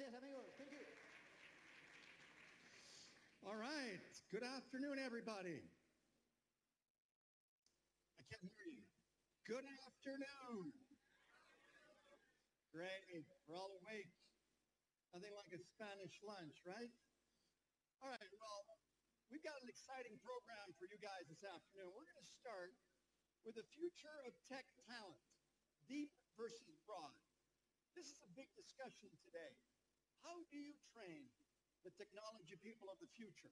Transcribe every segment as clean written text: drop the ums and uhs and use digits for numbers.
gracias, amigos. Thank you. All right. Good afternoon, everybody. I can't hear you. Good afternoon. Great. We're all awake. Nothing like a Spanish lunch, right? All right. Well, we've got an exciting program for you guys this afternoon. We're going to start with the future of tech talent, deep versus broad. This is a big discussion today. How do you train the technology people of the future?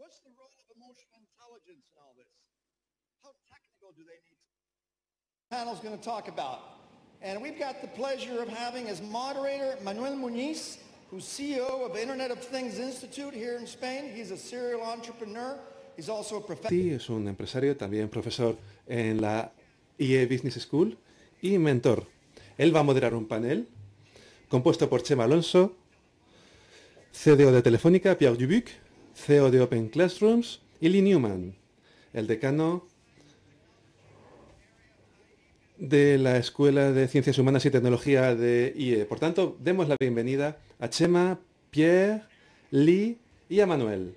What's the role of emotional intelligence in all this? How technical do they need to be? The panel's going to talk about. And we've got the pleasure of having as moderator Manuel Muñiz, who's CEO of Internet of Things Institute here in Spain. He's a serial entrepreneur. He's also a professor. Sí, es un empresario, también profesor en la IE Business School y mentor. Él va a moderar un panel compuesto por Chema Alonso, CEO de Telefónica, Pierre Dubuc, CEO de Open Classrooms, y Lee Newman, el decano de la Escuela de Ciencias Humanas y Tecnología de IE. Por tanto, demos la bienvenida a Chema, Pierre, Lee y a Manuel.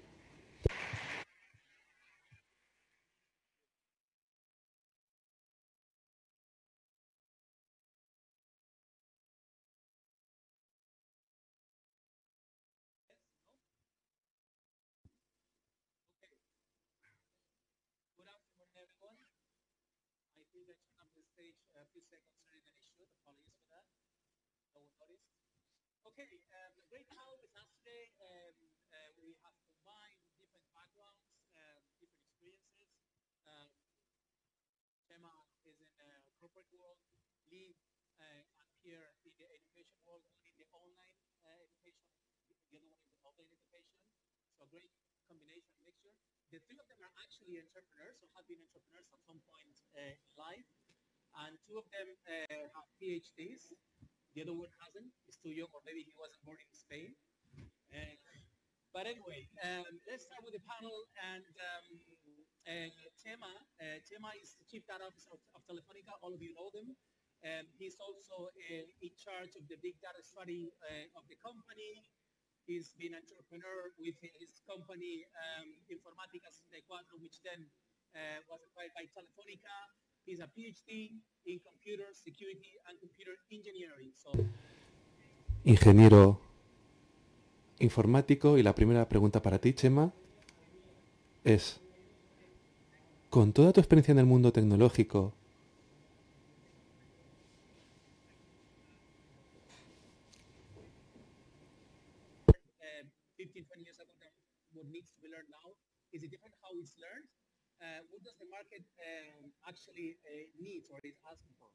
Entrepreneurs or have been entrepreneurs at some point in life, and two of them have PhDs. The other one hasn't. He's too young, or maybe he wasn't born in Spain. But anyway, let's start with the panel. And Chema is the Chief Data Officer of Telefónica. All of you know them. He's also in charge of the big data study of the company. He's been an entrepreneur with his company, Informática 64, which then was acquired by Telefónica. He's a PhD in computer security and computer engineering. So... Ingeniero informático, y la primera pregunta para ti, Chema, es, con toda tu experiencia en el mundo tecnológico, is it different how it's learned? What does the market actually need or is asking for?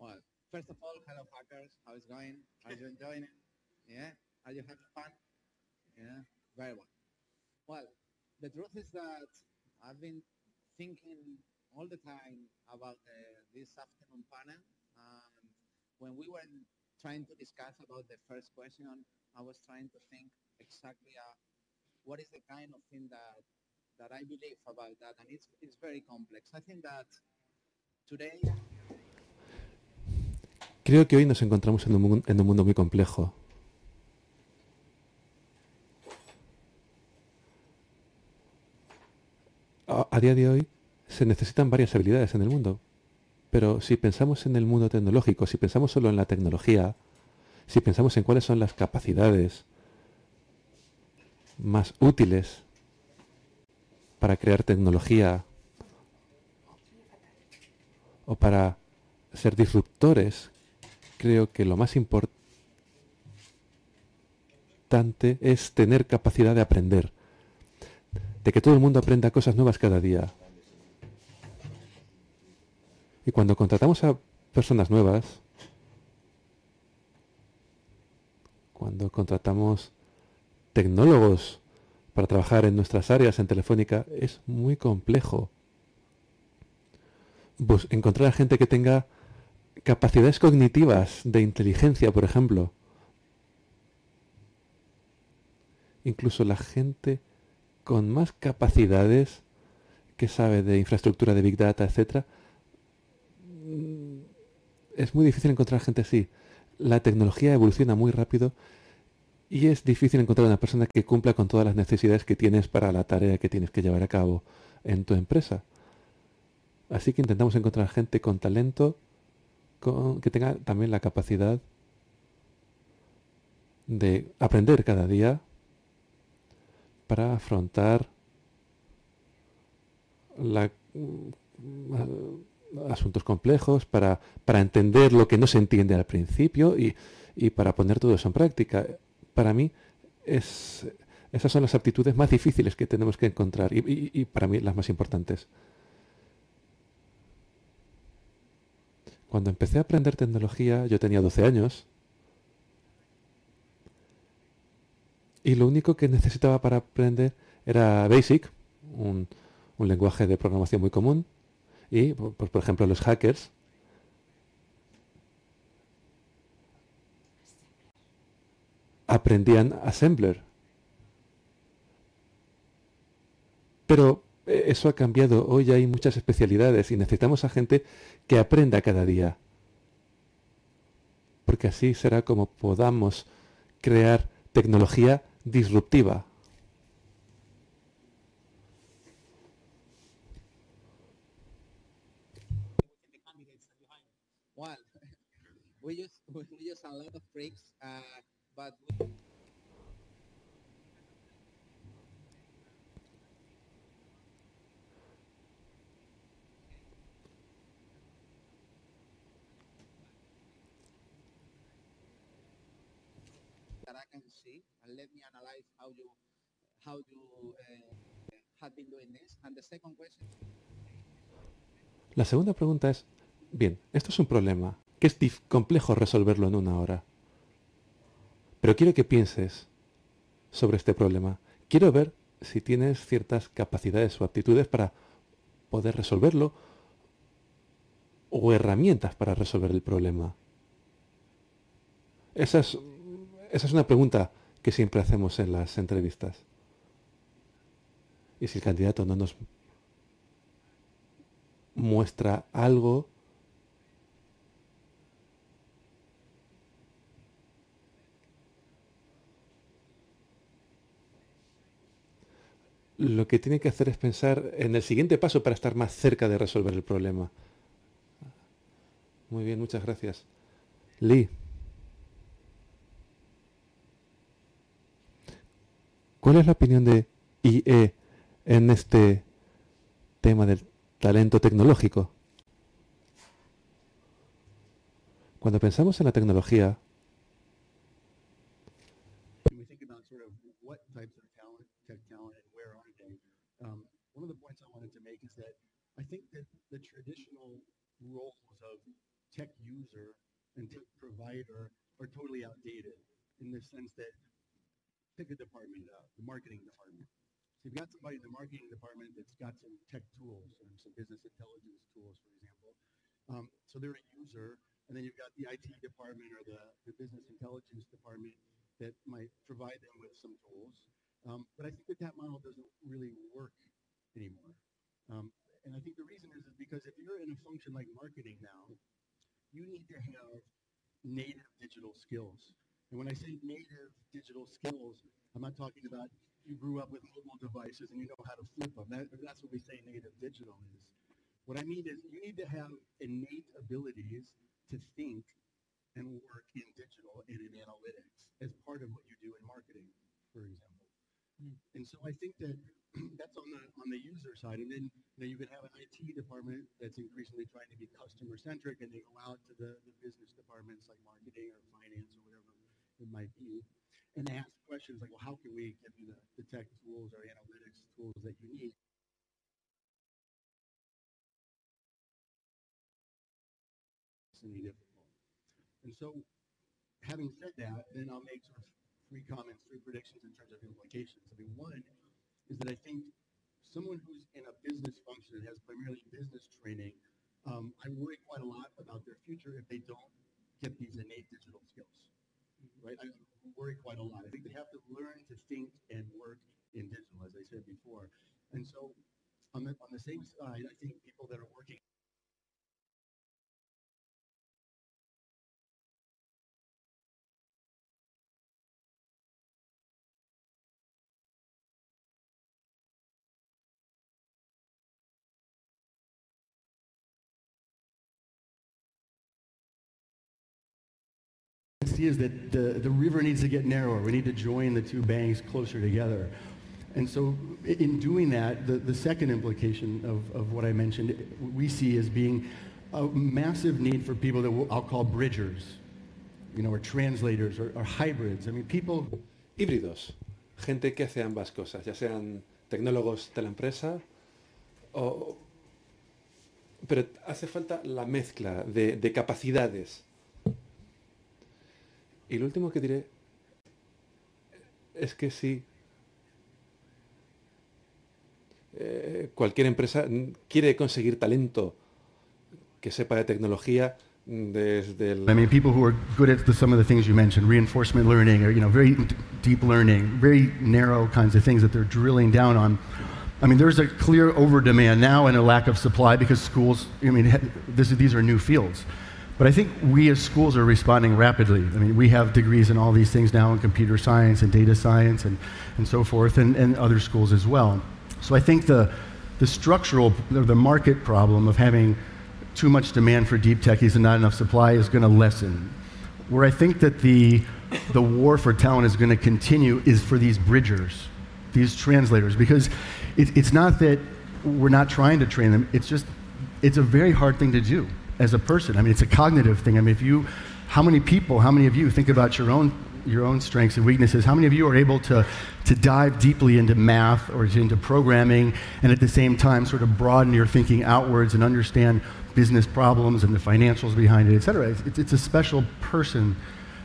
Well, first of all, hello hackers, how is it going? Are you enjoying it? Yeah? Are you having fun? Yeah? Very well. Well, the truth is that I've been thinking all the time about this afternoon panel. When we were trying to discuss about the first question, I was trying to think exactly what is the kind of thing that I believe about that, and it's very complex. I think that today... Creo que hoy nos encontramos en un mundo muy complejo. A día de hoy se necesitan varias habilidades en el mundo, pero si pensamos en el mundo tecnológico, si pensamos solo en la tecnología, si pensamos en cuáles son las capacidades más útiles para crear tecnología o para ser disruptores, creo que lo más importante es tener capacidad de aprender, de que todo el mundo aprenda cosas nuevas cada día. Y cuando contratamos a personas nuevas, cuando contratamos tecnólogos para trabajar en nuestras áreas en Telefónica, es muy complejo. Pues encontrar a gente que tenga capacidades cognitivas de inteligencia, por ejemplo. Incluso la gente con más capacidades, que sabe de infraestructura de Big Data, etc., es muy difícil encontrar gente así. la tecnología evoluciona muy rápido y es difícil encontrar una persona que cumpla con todas las necesidades que tienes para la tarea que tienes que llevar a cabo en tu empresa. Así que intentamos encontrar gente con talento, que tenga también la capacidad de aprender cada día para afrontar asuntos complejos, para entender lo que no se entiende al principio y para poner todo eso en práctica. Para mí, esas son las aptitudes más difíciles que tenemos que encontrar y para mí las más importantes. Cuando empecé a aprender tecnología, yo tenía 12 años. Y lo único que necesitaba para aprender era BASIC, un lenguaje de programación muy común. Y, pues, por ejemplo, los hackers aprendían Assembler. Pero eso ha cambiado. Hoy hay muchas especialidades y necesitamos a gente que aprenda cada día. Porque así será como podamos crear tecnología disruptiva. La segunda pregunta es, bien, esto es un problema que es complejo resolverlo en una hora. Pero quiero que pienses sobre este problema. Quiero ver si tienes ciertas capacidades o aptitudes para poder resolverlo o herramientas para resolver el problema. Esa es una pregunta que siempre hacemos en las entrevistas. Y si el candidato no nos muestra algo, lo que tiene que hacer es pensar en el siguiente paso para estar más cerca de resolver el problema. Muy bien, muchas gracias. Lee. ¿Cuál es la opinión de IE en este tema del talento tecnológico? Cuando pensamos en la tecnología, pick a department, the marketing department. So you've got somebody in the marketing department that's got some tech tools, and some business intelligence tools, for example. So they're a user, and then you've got the IT department or the business intelligence department that might provide them with some tools. But I think that model doesn't really work anymore. And I think the reason is because if you're in a function like marketing now, you need to have native digital skills. And when I say native digital skills, I'm not talking about you grew up with mobile devices and you know how to flip them. That's what we say native digital is. What I mean is you need to have innate abilities to think and work in digital and in analytics as part of what you do in marketing, for example. And so I think that that's on the user side. And then you can have an IT department that's increasingly trying to be customer-centric, and they go out to the business departments like marketing or finance or whatever it might be, and they ask questions like, well, how can we give you the tech tools or analytics tools that you need? And so, having said that, then I'll make sort of three comments, three predictions in terms of implications. I mean, one is that I think someone who's in a business function that has primarily business training, I worry quite a lot about their future if they don't get these innate digital skills. Right, I worry quite a lot. I think they have to learn to think and work in digital, as I said before. And so, on the same side, I think people that are working see is that the river needs to get narrower. We need to join the two banks closer together. And so in doing that, the second implication of what I mentioned, we see as being a massive need for people that I'll call bridgers, you know, or translators, or hybrids. I mean, people... Híbridos. Gente que hace ambas cosas, ya sean tecnólogos de la empresa o... Pero hace falta la mezcla de capacidades. Y lo último que diré es que si cualquier empresa quiere conseguir talento que sepa de tecnología desde el... I mean, people who are good at some of the things you mentioned, reinforcement learning, or, you know, very deep learning, very narrow kinds of things that they're drilling down on. I mean, there's a clear over-demand now and a lack of supply because schools, I mean, these are new fields. But I think we as schools are responding rapidly. I mean, we have degrees in all these things now in computer science and data science and so forth, and other schools as well. So I think the structural, the market problem of having too much demand for deep techies and not enough supply is going to lessen. Where I think that the war for talent is going to continue is for these bridgers, these translators, because it's not that we're not trying to train them, it's just, it's a very hard thing to do as a person. I mean, it's a cognitive thing. I mean, if you, how many of you think about your own strengths and weaknesses, how many of you are able to dive deeply into math or into programming and at the same time sort of broaden your thinking outwards and understand business problems and the financials behind it, et cetera? It's a special person.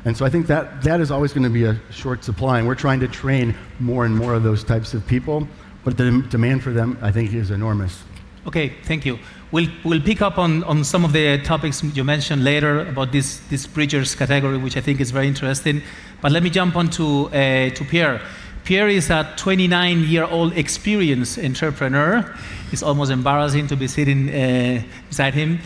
And so I think that is always going to be a short supply, and we're trying to train more and more of those types of people, but the demand for them, I think, is enormous. Okay, thank you. We'll pick up on some of the topics you mentioned later about this bridgers category, which I think is very interesting. But let me jump on to Pierre. Pierre is a 29-year-old experienced entrepreneur. It's almost embarrassing to be sitting beside him.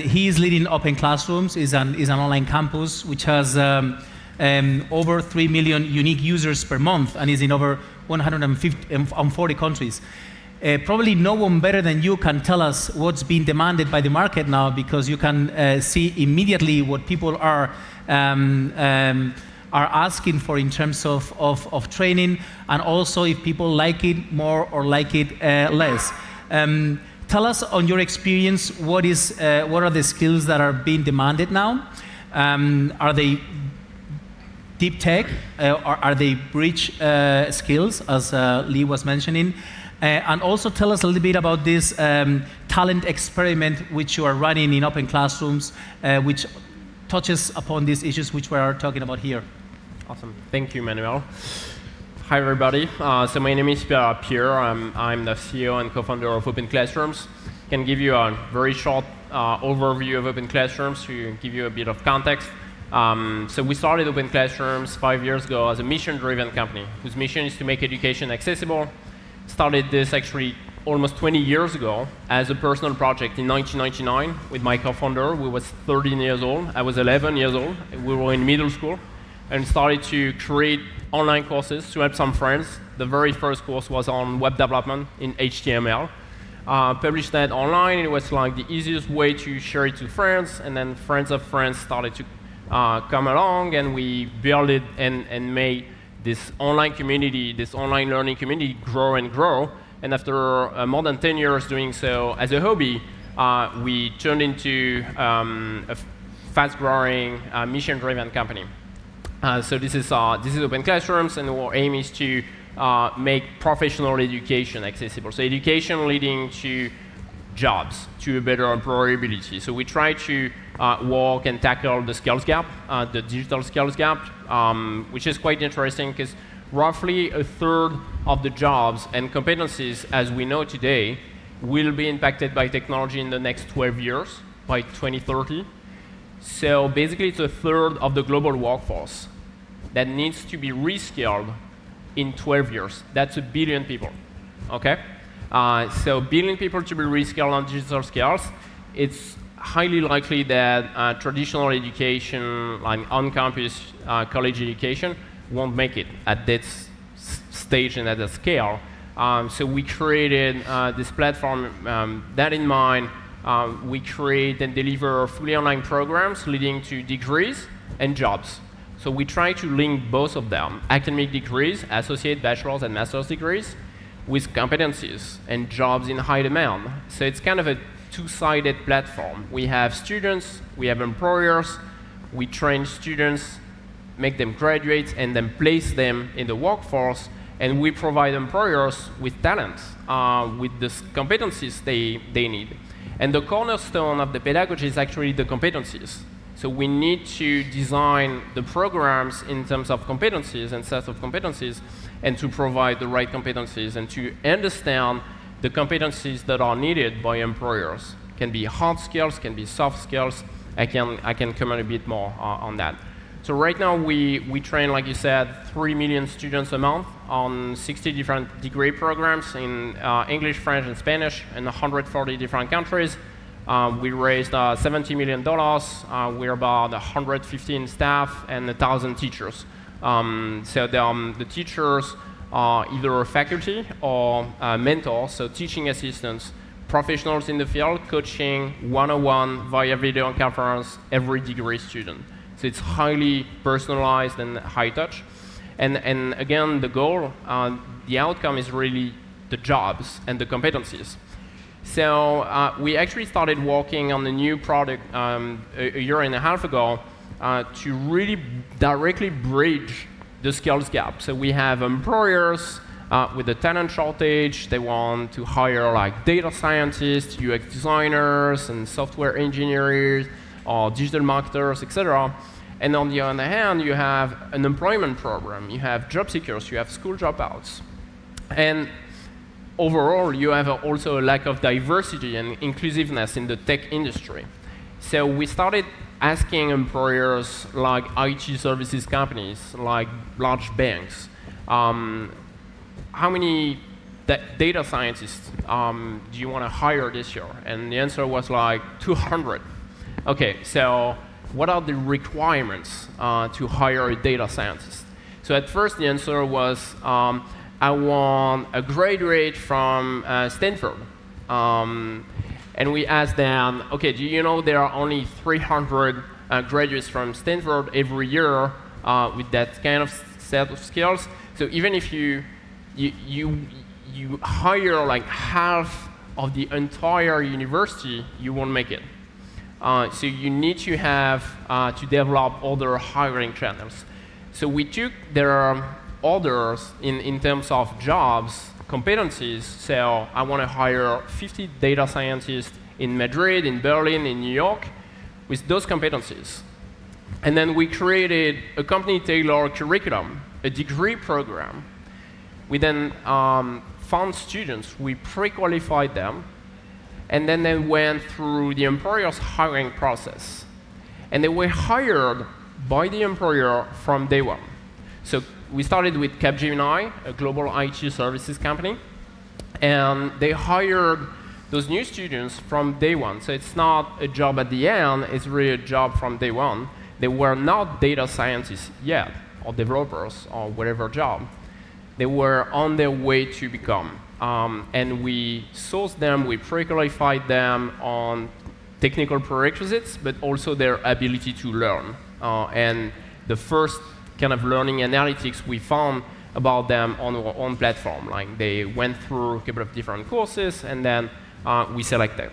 He is leading Open Classrooms, is an online campus which has over 3 million unique users per month and is in over 140 countries. Probably no one better than you can tell us what's being demanded by the market now, because you can see immediately what people are asking for in terms of training, and also if people like it more or like it less. Tell us, on your experience, what are the skills that are being demanded now? Are they deep tech, or are they bridge skills, as Lee was mentioning? And also tell us a little bit about this talent experiment which you are running in Open Classrooms, which touches upon these issues which we are talking about here. Awesome. Thank you, Manuel. Hi, everybody. So my name is Pierre. I'm the CEO and co-founder of Open Classrooms. I can give you a very short overview of Open Classrooms to give you a bit of context. So we started Open Classrooms 5 years ago as a mission-driven company whose mission is to make education accessible. Started this actually almost 20 years ago as a personal project in 1999 with my co-founder. We was 13 years old. I was 11 years old. We were in middle school and started to create online courses to help some friends. The very first course was on web development in HTML. Published that online. It was like the easiest way to share it to friends, and then friends of friends started to come along, and we built it and made this online community, this online learning community grow and grow. And after more than 10 years doing so as a hobby, we turned into a fast-growing, mission-driven company. So this is Open Classrooms, and our aim is to make professional education accessible. So education leading to jobs, to a better employability. So we try to work and tackle the skills gap, the digital skills gap, which is quite interesting because roughly a third of the jobs and competencies as we know today will be impacted by technology in the next 12 years, by 2030. So basically it's a third of the global workforce that needs to be reskilled in 12 years. That's 1 billion people, okay? So 1 billion people to be reskilled on digital skills. It's highly likely that traditional education, like on-campus college education, won't make it at this stage and at that scale. So we created this platform that in mind. We create and deliver fully online programs leading to degrees and jobs. So we try to link both of them, academic degrees, associate, bachelor's, and master's degrees, with competencies and jobs in high demand. So it's kind of a two-sided platform. We have students, we have employers, we train students, make them graduate, and then place them in the workforce, and we provide employers with talents, with the competencies they need. And the cornerstone of the pedagogy is actually the competencies. So we need to design the programs in terms of competencies and sets of competencies, and to provide the right competencies, and to understand the competencies that are needed by employers. Can be hard skills, can be soft skills. I can comment a bit more on that. So right now we train, like you said, 3 million students a month on 60 different degree programs in English, French, and Spanish in 140 different countries. We raised $70 million. We're about 115 staff and 1,000 teachers. So the teachers are either faculty or mentors, so teaching assistants, professionals in the field, coaching one-on-one via video conference every degree student. So it's highly personalized and high touch. And again, the goal, the outcome is really the jobs and the competencies. So we actually started working on the new product a year and a half ago to really directly bridge the skills gap. So we have employers with a talent shortage. They want to hire like data scientists, UX designers, and software engineers, or digital marketers, etc. And on the other hand, you have an employment program. You have job seekers. You have school dropouts. And overall, you have also a lack of diversity and inclusiveness in the tech industry. So we started asking employers like IT services companies, like large banks, how many data scientists do you want to hire this year? And the answer was like 200. OK, so what are the requirements to hire a data scientist? So at first, the answer was, I want a graduate from Stanford. And we asked them, OK, do you know there are only 300 graduates from Stanford every year with that kind of set of skills? So even if you hire like half of the entire university, you won't make it. So you need to have to develop other hiring channels. So we took their orders in terms of jobs, competencies. So I want to hire 50 data scientists in Madrid, in Berlin, in New York with those competencies. And then we created a company-tailored curriculum, a degree program. We then found students. We pre-qualified them. And then they went through the employer's hiring process. And they were hired by the employer from day one. So we started with Capgemini, a global IT services company. And they hired those new students from day one. So it's not a job at the end. It's really a job from day one. They were not data scientists yet, or developers, or whatever job. They were on their way to become. And we sourced them, we pre-qualified them on technical prerequisites, but also their ability to learn. And the first kind of learning analytics we found about them on our own platform. Like they went through a couple of different courses, and then we select them.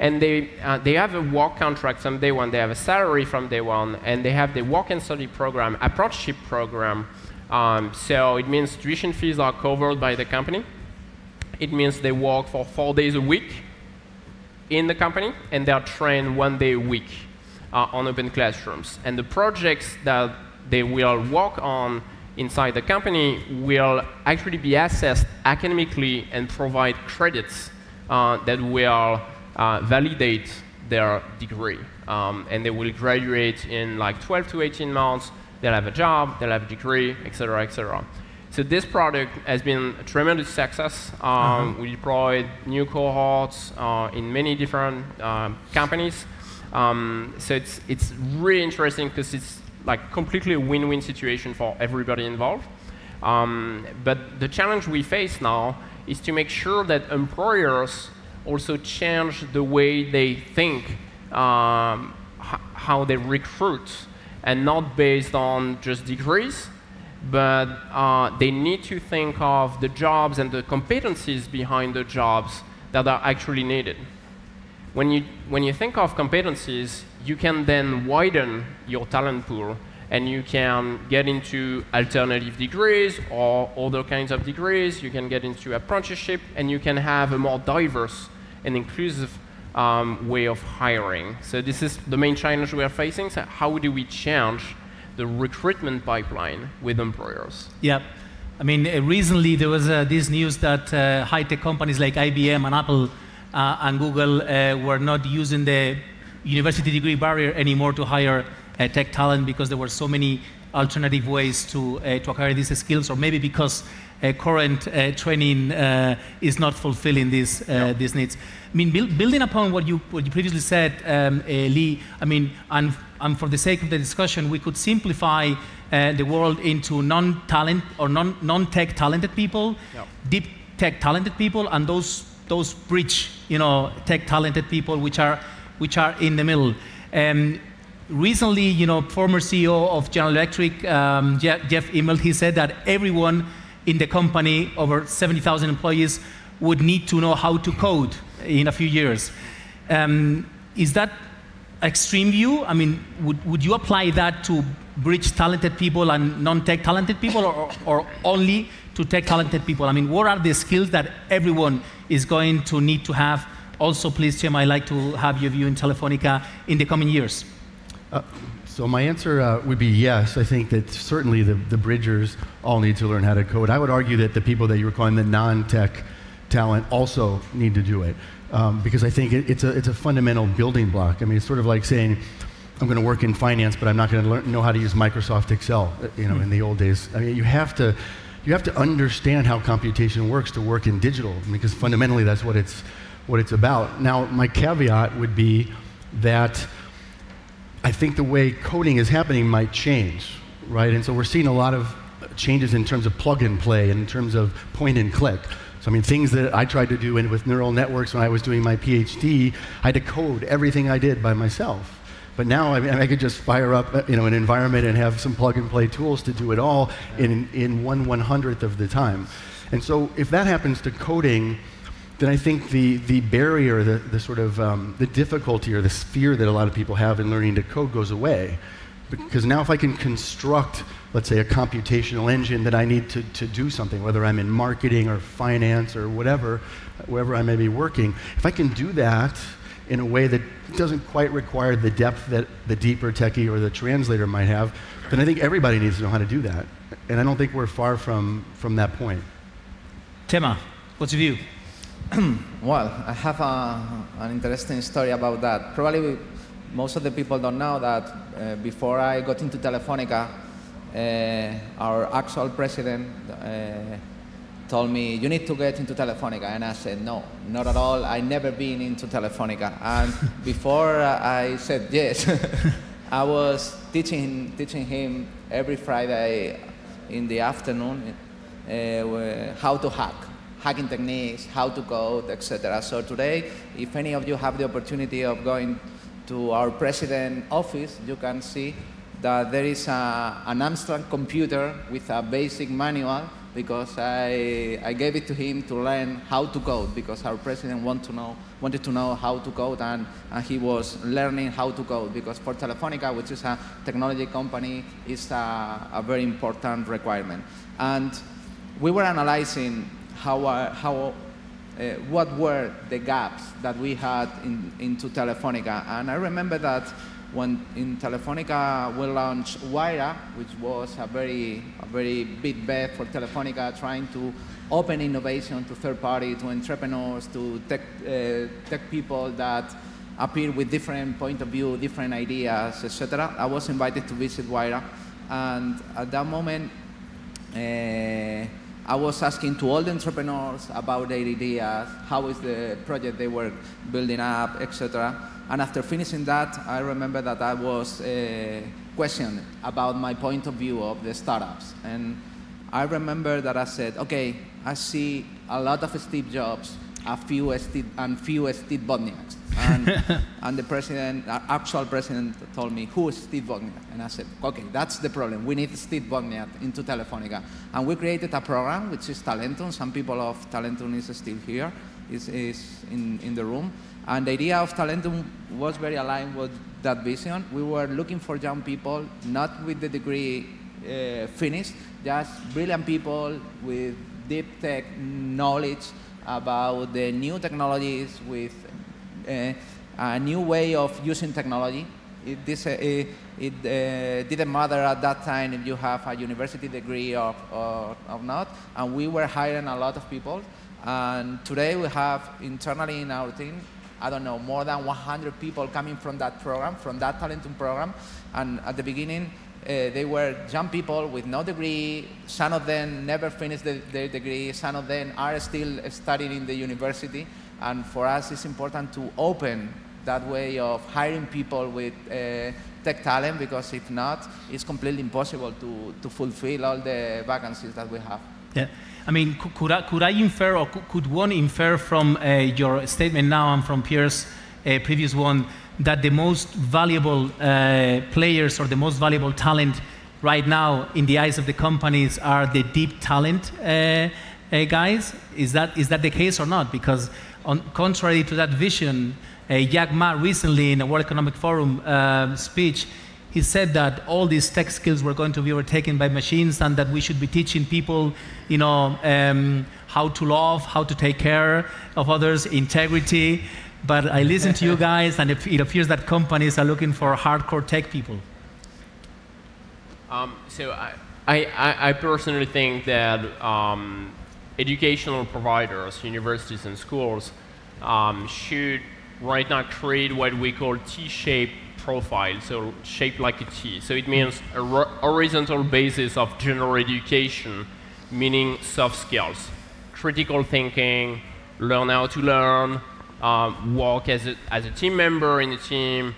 And they have a work contract from day one. They have a salary from day one. And they have the work and study program, apprenticeship program. So it means tuition fees are covered by the company. It means they work for 4 days a week in the company, and they are trained 1 day a week on Open Classrooms. And the projects that they will work on inside the company will actually be assessed academically and provide credits that will validate their degree. And they will graduate in like 12 to 18 months. They'll have a job, they'll have a degree, et cetera, et cetera. So this product has been a tremendous success. We deployed new cohorts in many different companies. So it's really interesting because it's like completely a win-win situation for everybody involved. But the challenge we face now is to make sure that employers also change the way they think how they recruit and not based on just degrees, but they need to think of the jobs and the competencies behind the jobs that are actually needed. When you think of competencies, you can then widen your talent pool, and you can get into alternative degrees or other kinds of degrees. You can get into apprenticeship, and you can have a more diverse and inclusive way of hiring. So this is the main challenge we are facing. So how do we change the recruitment pipeline with employers? Yeah. I mean, recently there was this news that high-tech companies like IBM and Apple and Google were not using the university degree barrier anymore to hire tech talent, because there were so many alternative ways to acquire these skills, or maybe because current training is not fulfilling these needs. I mean, building upon what you previously said, Lee, I mean, and for the sake of the discussion, we could simplify the world into non-talent or non-tech talented people, yep, deep tech talented people, and those bridge, you know, tech talented people, which are in the middle. Recently, you know, former CEO of General Electric, Jeff Immelt, he said that everyone in the company, over 70,000 employees, would need to know how to code in a few years. Is that extreme view? I mean, would you apply that to bridge talented people and non-tech talented people, or only to tech talented people? I mean, what are the skills that everyone is going to need to have? Also, please, Chema, I'd like to have your view in Telefónica in the coming years. So my answer would be yes. I think that certainly the bridgers all need to learn how to code. I would argue that the people that you were calling the non-tech talent also need to do it, because I think it's a fundamental building block. I mean, it's sort of like saying, I'm going to work in finance, but I'm not going to know how to use Microsoft Excel, you know, in the old days. I mean, you have to understand how computation works to work in digital, because fundamentally that's what it's about. Now, my caveat would be that I think the way coding is happening might change, right? And so we're seeing a lot of changes in terms of plug and play, in terms of point and click. So I mean, things that I tried to do with neural networks when I was doing my PhD, I had to code everything I did by myself. But now I could just fire up, you know, an environment and have some plug and play tools to do it all in 1/100th of the time. And so if that happens to coding, then I think the barrier, the sort of the difficulty or the fear that a lot of people have in learning to code goes away. Because now if I can construct, let's say, a computational engine that I need to do something, whether I'm in marketing or finance or whatever, wherever I may be working, if I can do that in a way that doesn't quite require the depth that the deeper techie or the translator might have, then I think everybody needs to know how to do that. And I don't think we're far from that point. Chema, what's your view? Well, I have an interesting story about that. Probably most of the people don't know that before I got into Telefónica, our actual president told me, you need to get into Telefónica. And I said, no, not at all. I've never been into Telefónica. And before I said yes, I was teaching him every Friday in the afternoon how to hack. Hacking techniques, how to code, etc. So today, if any of you have the opportunity of going to our president's office, you can see that there is an Amstrad computer with a basic manual, because I gave it to him to learn how to code, because our president wanted to know how to code, and he was learning how to code, because for Telefónica, which is a technology company, it's a very important requirement. And we were analyzing what were the gaps that we had into Telefónica. And I remember that when in Telefónica we launched Wayra, which was a very big bet for Telefónica, trying to open innovation to third party, to entrepreneurs, to tech people that appear with different point of view, different ideas, etc. I was invited to visit Wayra, and at that moment, I was asking to all the entrepreneurs about their ideas, how is the project they were building up, etc. And after finishing that, I remember that I was questioned about my point of view of the startups. And I remember that I said, okay, I see a lot of Steve Jobs a few Steve, and few Steve Wozniaks. And, and the president, our actual president, told me, who is Steve Wozniak? And I said, okay, that's the problem. We need Steve Wozniak into Telefónica. And we created a program, which is Talentum. Some people of Talentum is still here, is in the room. And the idea of Talentum was very aligned with that vision. We were looking for young people, not with the degree finished, just brilliant people with deep tech knowledge about the new technologies, with a new way of using technology. It didn't matter at that time if you have a university degree or not, and we were hiring a lot of people. And today we have internally in our team, I don't know, more than 100 people coming from that program, from that Talentum program. And at the beginning, they were young people with no degree. Some of them never finished their degree. Some of them are still studying in the university. And for us, it's important to open that way of hiring people with tech talent, because if not, it's completely impossible to fulfill all the vacancies that we have. Yeah. I mean, could I infer, or could one infer from your statement now and from Pierre's previous one, that the most valuable players or the most valuable talent right now in the eyes of the companies are the deep talent guys? Is that the case or not? Because contrary to that vision, Jack Ma recently in a World Economic Forum speech, he said that all these tech skills were going to be overtaken by machines, and that we should be teaching people, you know, how to love, how to take care of others, integrity. But I listen to you guys, and it appears that companies are looking for hardcore tech people. So I personally think that educational providers, universities and schools, should right now create what we call T-shaped profiles, so shaped like a T. So it means a horizontal basis of general education, meaning soft skills, critical thinking, learn how to learn, work as a team member in the team,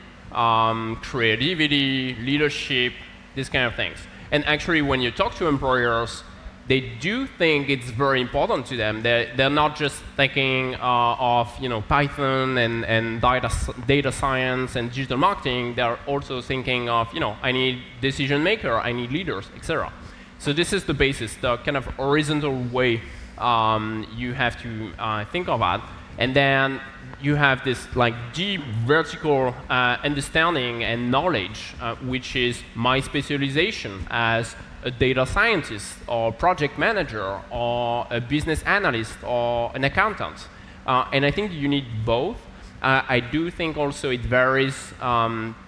creativity, leadership, these kind of things. And actually, when you talk to employers, they do think it's very important to them. They're not just thinking of, you know, Python and data science and digital marketing. They're also thinking of, you know, I need decision maker, I need leaders, etc. So this is the basis, the kind of horizontal way you have to think of that. And then you have this like deep vertical understanding and knowledge, which is my specialization as a data scientist or project manager or a business analyst or an accountant. And I think you need both. I do think also it varies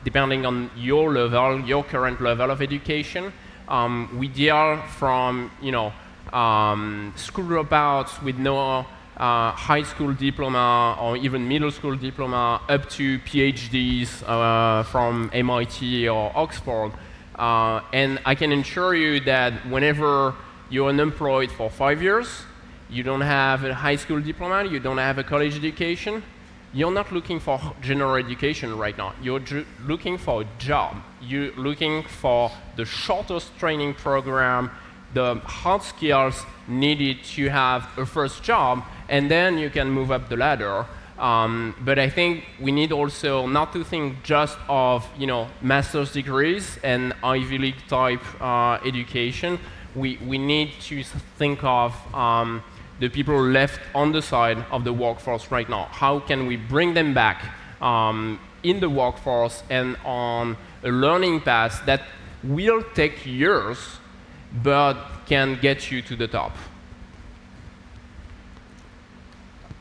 depending on your level, your current level of education. We deal from, you know, school dropouts with no high school diploma or even middle school diploma, up to PhDs from MIT or Oxford. And I can assure you that whenever you're unemployed for 5 years, you don't have a high school diploma, you don't have a college education, you're not looking for general education right now. You're looking for a job. You're looking for the shortest training program, the hard skills needed to have a first job, and then you can move up the ladder. But I think we need also not to think just of, you know, master's degrees and Ivy League type education. We need to think of the people left on the side of the workforce right now. How can we bring them back in the workforce and on a learning path that will take years, but can get you to the top?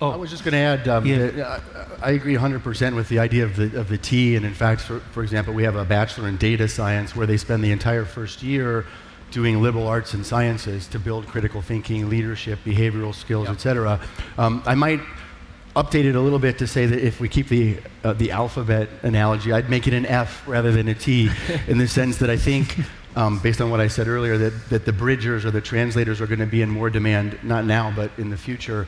Oh. I was just going to add, yeah. I agree 100% with the idea of the T, and in fact, for example, we have a bachelor in data science where they spend the entire first year doing liberal arts and sciences to build critical thinking, leadership, behavioral skills, yep, et cetera. I might update it a little bit to say that if we keep the alphabet analogy, I'd make it an F rather than a T, in the sense that I think, based on what I said earlier, that the bridgers or the translators are going to be in more demand, not now, but in the future.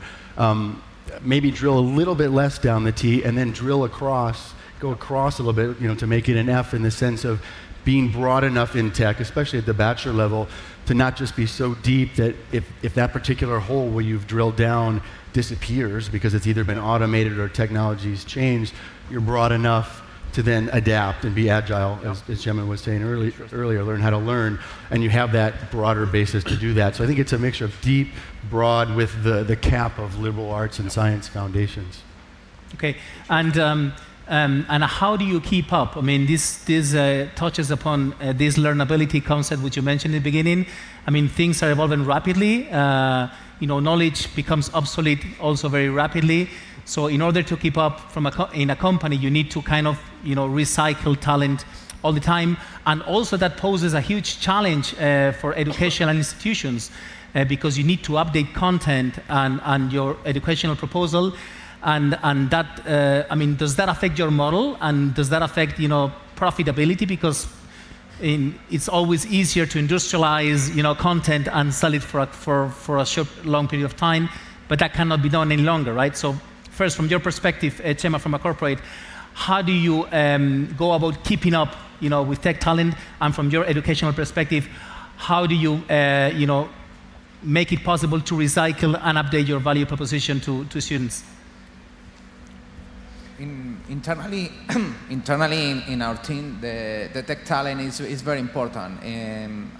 Maybe drill a little bit less down the T, and then drill across, go across a little bit, you know, to make it an F, in the sense of being broad enough in tech, especially at the bachelor level, to not just be so deep that if that particular hole where you've drilled down disappears because it's either been automated or technology's changed, you're broad enough to then adapt and be agile, as Chema was saying earlier, learn how to learn, and you have that broader basis to do that. So I think it's a mixture of deep, broad, with the cap of liberal arts and science foundations. Okay, and how do you keep up? I mean, this touches upon this learnability concept which you mentioned in the beginning. I mean, things are evolving rapidly. You know, knowledge becomes obsolete also very rapidly. So in order to keep up in a company, you need to kind of, you know, recycle talent all the time. And also that poses a huge challenge for educational institutions because you need to update content and your educational proposal. And that, I mean, does that affect your model? And does that affect, you know, profitability? Because it's always easier to industrialize, you know, content and sell it for a short, long period of time. But that cannot be done any longer, right? So, first, from your perspective, Chema, from a corporate, how do you go about keeping up, you know, with tech talent? And from your educational perspective, how do you, you know, make it possible to recycle and update your value proposition to students? Internally in our team, the tech talent is very important.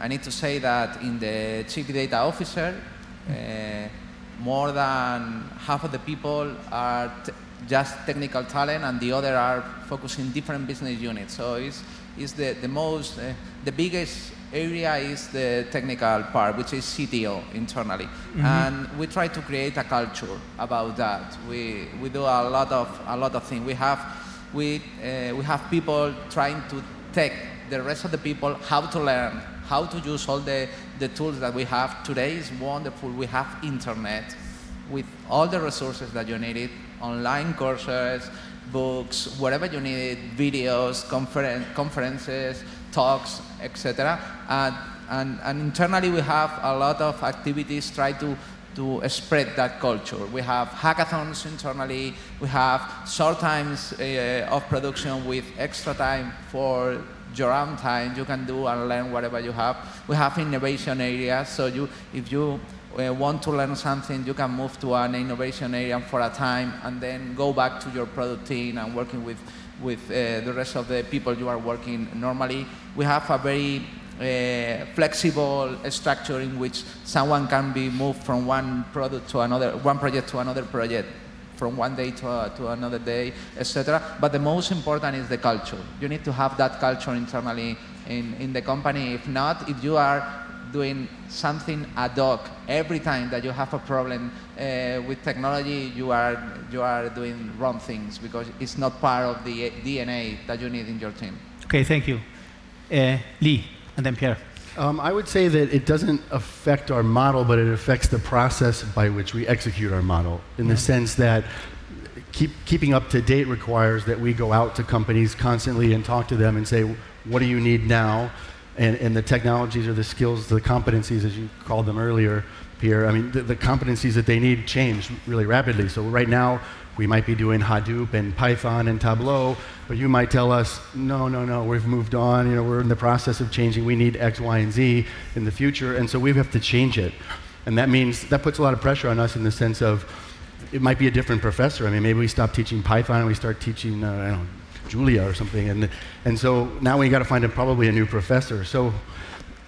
I need to say that in the chief data officer, more than half of the people are just technical talent, and the other are focusing different business units. So it's the biggest area is the technical part, which is CTO internally. Mm-hmm. And we try to create a culture about that. We do a lot of things. We have people trying to take the rest of the people how to learn, how to use all the tools that we have. Today is wonderful. We have internet with all the resources that you need it, online courses, books, whatever you need it, videos, conferences, talks, etc. And internally we have a lot of activities try to spread that culture. We have hackathons internally. We have short times of production with extra time for your own time. You can do and learn whatever you have. We have innovation areas, so if you want to learn something, you can move to an innovation area for a time and then go back to your product team and working with the rest of the people you are working normally. We have a very flexible structure in which someone can be moved from one project to another project, from one day to another day, etc. But the most important is the culture. You need to have that culture internally in the company. If not, if you are doing something ad hoc every time that you have a problem with technology, you are doing wrong things because it's not part of the DNA that you need in your team. Okay, thank you. Lee, and then Pierre. I would say that it doesn't affect our model, but it affects the process by which we execute our model, in the sense that keeping up to date requires that we go out to companies constantly and talk to them and say, what do you need now? And the technologies or the skills, the competencies, as you called them earlier, Pierre, I mean, the competencies that they need change really rapidly. So right now, we might be doing Hadoop and Python and Tableau, but you might tell us, no, we've moved on, you know, we're in the process of changing, we need X, Y, and Z in the future, and so we have to change it. And that means, that puts a lot of pressure on us in the sense of, it might be a different professor. I mean, maybe we stop teaching Python and we start teaching, I don't know, Julia or something, and so now we got to find probably a new professor. So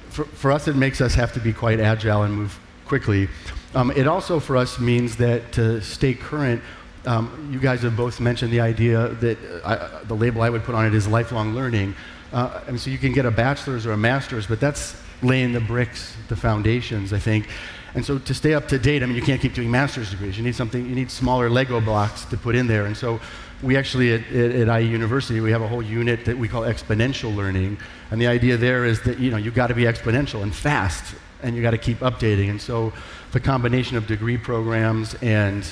for us, it makes us have to be quite agile and move quickly. It also for us means that to stay current, you guys have both mentioned the idea that the label I would put on it is lifelong learning. I mean, so you can get a bachelor's or a master's, but that's laying the bricks, the foundations, I think. And so to stay up to date, I mean, you can't keep doing master's degrees. You need smaller Lego blocks to put in there. And so we actually at IE University, we have a whole unit that we call exponential learning. And the idea there is that, you know, you've got to be exponential and fast, and you got to keep updating. And so the combination of degree programs and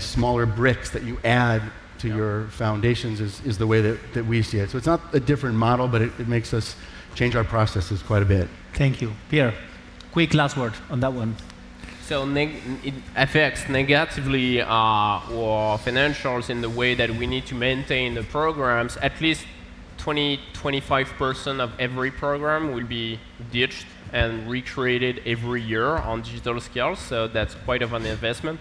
smaller bricks that you add to your foundations is the way that we see it. So it's not a different model, but it makes us change our processes quite a bit. Thank you. Pierre, quick last word on that one. So it affects negatively our financials in the way that we need to maintain the programs. At least 20-25% of every program will be ditched and recreated every year on digital scale, so that's quite of an investment.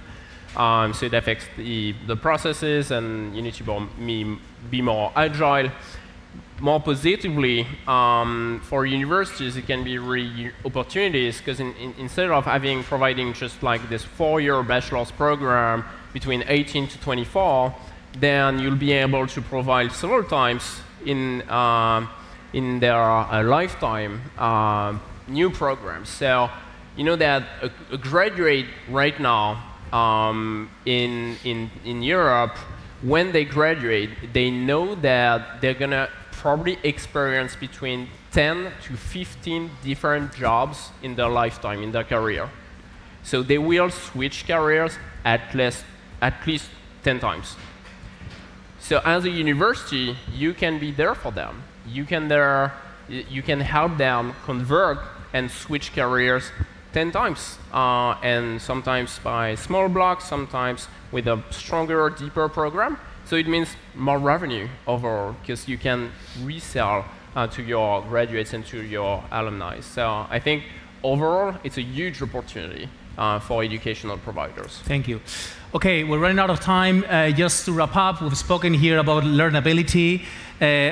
So it affects the processes, and you need to be more agile. More positively, for universities, it can be really opportunities, because instead of providing just like this four-year bachelor's program between 18 to 24, then you'll be able to provide several times in their lifetime new programs. So you know that a graduate right now in Europe, when they graduate, they know that they're gonna probably experience between 10 to 15 different jobs in their lifetime, in their career. So they will switch careers at least 10 times. So as a university, you can be there for them. You can help them convert and switch careers 10 times, and sometimes by small blocks, sometimes with a stronger, deeper program. So it means more revenue overall, because you can resell to your graduates and to your alumni. So I think overall, it's a huge opportunity for educational providers. Thank you. OK, we're running out of time. Just to wrap up, we've spoken here about learnability,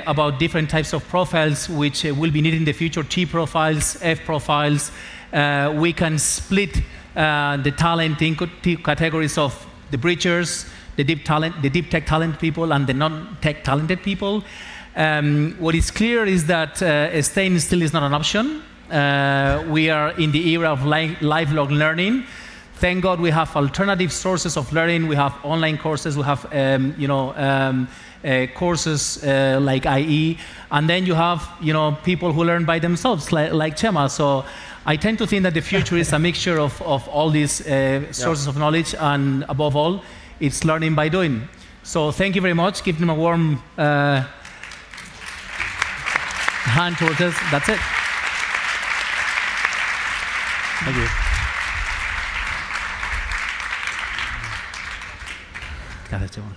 about different types of profiles, which will be needed in the future, T profiles, F profiles. We can split the talent into two categories of the breachers, the deep tech talent people, and the non-tech talented people. What is clear is that staying still is not an option. We are in the era of lifelong learning. Thank God we have alternative sources of learning. We have online courses. We have courses like IE, and then you have people who learn by themselves, like Chema. So I tend to think that the future is a mixture of all these sources of knowledge, and above all, it's learning by doing. So thank you very much. Give them a warm hand towards us. That's it. Thank you. Gracias, Chema.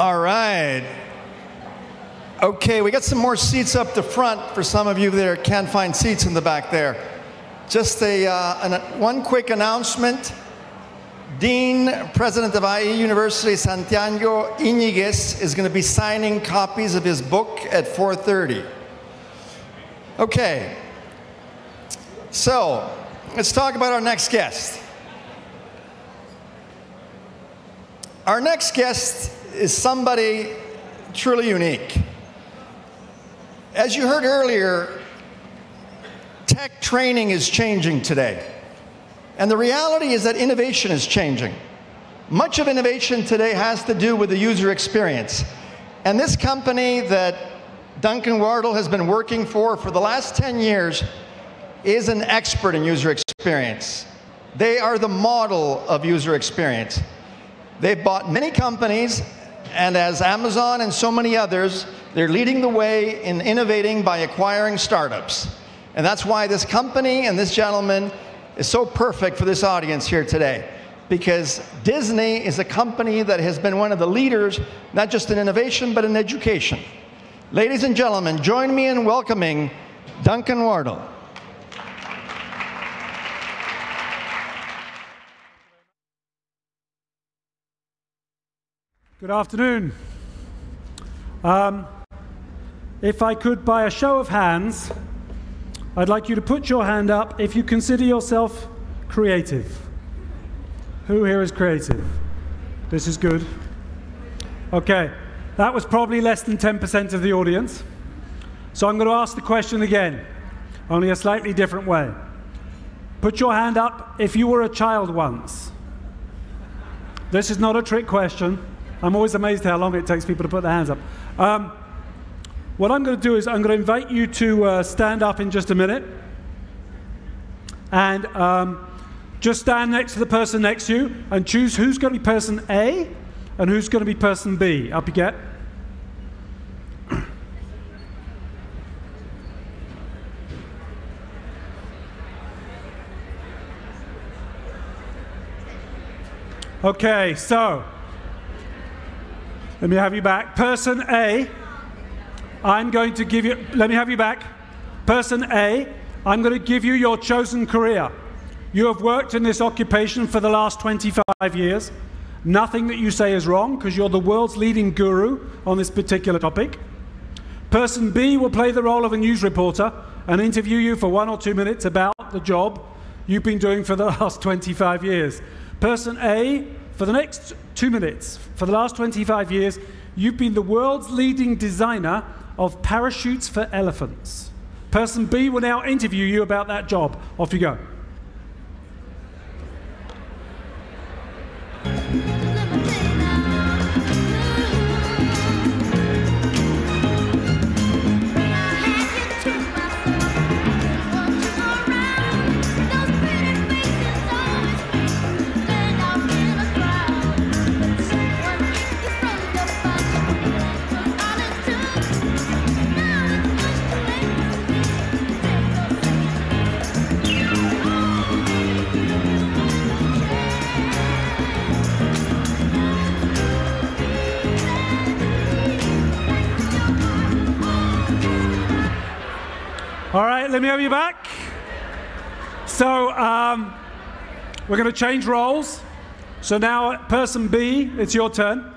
All right. Okay, we got some more seats up the front for some of you that can't find seats in the back there. Just one quick announcement. Dean, President of IE University, Santiago Iñiguez, is going to be signing copies of his book at 4:30. Okay. So let's talk about our next guest. Our next guest is somebody truly unique. As you heard earlier, tech training is changing today. And the reality is that innovation is changing. Much of innovation today has to do with the user experience. And this company that Duncan Wardle has been working for the last 10 years is an expert in user experience. They are the model of user experience. They've bought many companies, and as Amazon and so many others, they're leading the way in innovating by acquiring startups. And that's why this company and this gentleman is so perfect for this audience here today, because Disney is a company that has been one of the leaders, not just in innovation, but in education. Ladies and gentlemen, join me in welcoming Duncan Wardle. Good afternoon. If I could, by a show of hands, I'd like you to put your hand up if you consider yourself creative. Who here is creative? This is good. Okay, that was probably less than 10% of the audience. So I'm going to ask the question again, only a slightly different way. Put your hand up if you were a child once. This is not a trick question. I'm always amazed how long it takes people to put their hands up. What I'm going to do is I'm going to invite you to stand up in just a minute. And just stand next to the person next to you and choose who's going to be person A and who's going to be person B. Up you get. OK, so let me have you back. Person A, I'm going to give you, let me have you back. Person A, I'm going to give you your chosen career. You have worked in this occupation for the last 25 years. Nothing that you say is wrong, because you're the world's leading guru on this particular topic. Person B will play the role of a news reporter and interview you for 1 or 2 minutes about the job you've been doing for the last 25 years. Person A, for the next 2 minutes, for the last 25 years, you've been the world's leading designer of parachutes for elephants. Person B will now interview you about that job. Off you go. All right, let me have you back. So we're going to change roles. So now, person B, it's your turn.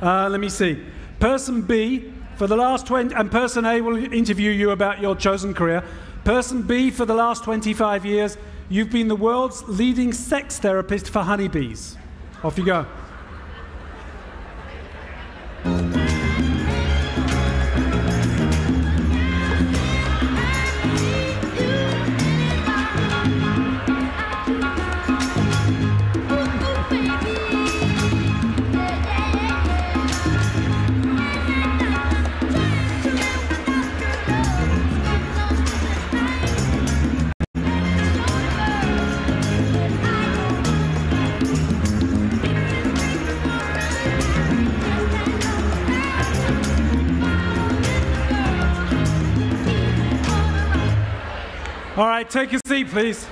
Let me see. Person B, for the last 20, and person A will interview you about your chosen career. Person B, for the last 25 years, you've been the world's leading sex therapist for honeybees. Off you go. All right, take a seat, please.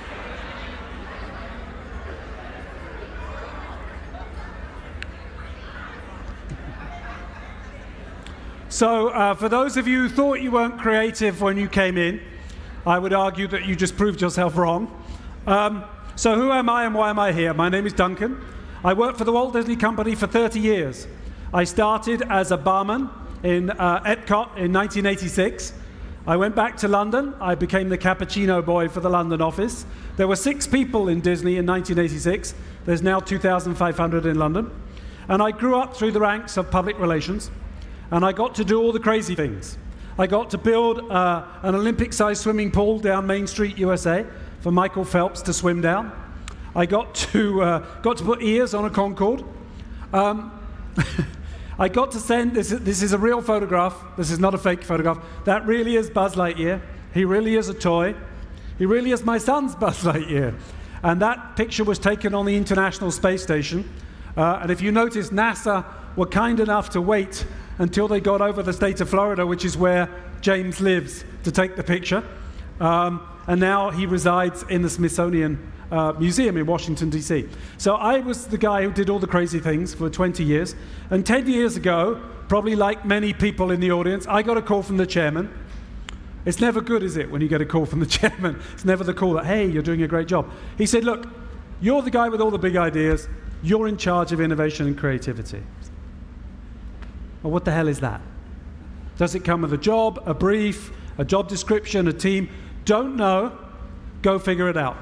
So for those of you who thought you weren't creative when you came in, I would argue that you just proved yourself wrong. So who am I and why am I here? My name is Duncan. I worked for the Walt Disney Company for 30 years. I started as a barman in Epcot in 1986. I went back to London. I became the cappuccino boy for the London office. There were 6 people in Disney in 1986. There's now 2,500 in London. And I grew up through the ranks of public relations. And I got to do all the crazy things. I got to build an Olympic-sized swimming pool down Main Street, USA, for Michael Phelps to swim down. I got to put ears on a Concorde. I got to send, this is a real photograph, this is not a fake photograph, that really is Buzz Lightyear, he really is a toy, he really is my son's Buzz Lightyear. And that picture was taken on the International Space Station, and if you notice, NASA were kind enough to wait until they got over the state of Florida, which is where James lives, to take the picture. And now he resides in the Smithsonian Museum in Washington, D.C. So I was the guy who did all the crazy things for 20 years. And 10 years ago, probably like many people in the audience, I got a call from the chairman. It's never good, is it, when you get a call from the chairman? It's never the call that, hey, you're doing a great job. He said, look, you're the guy with all the big ideas. You're in charge of innovation and creativity. Well, what the hell is that? Does it come with a job, a brief, a job description, a team? Don't know. Go figure it out.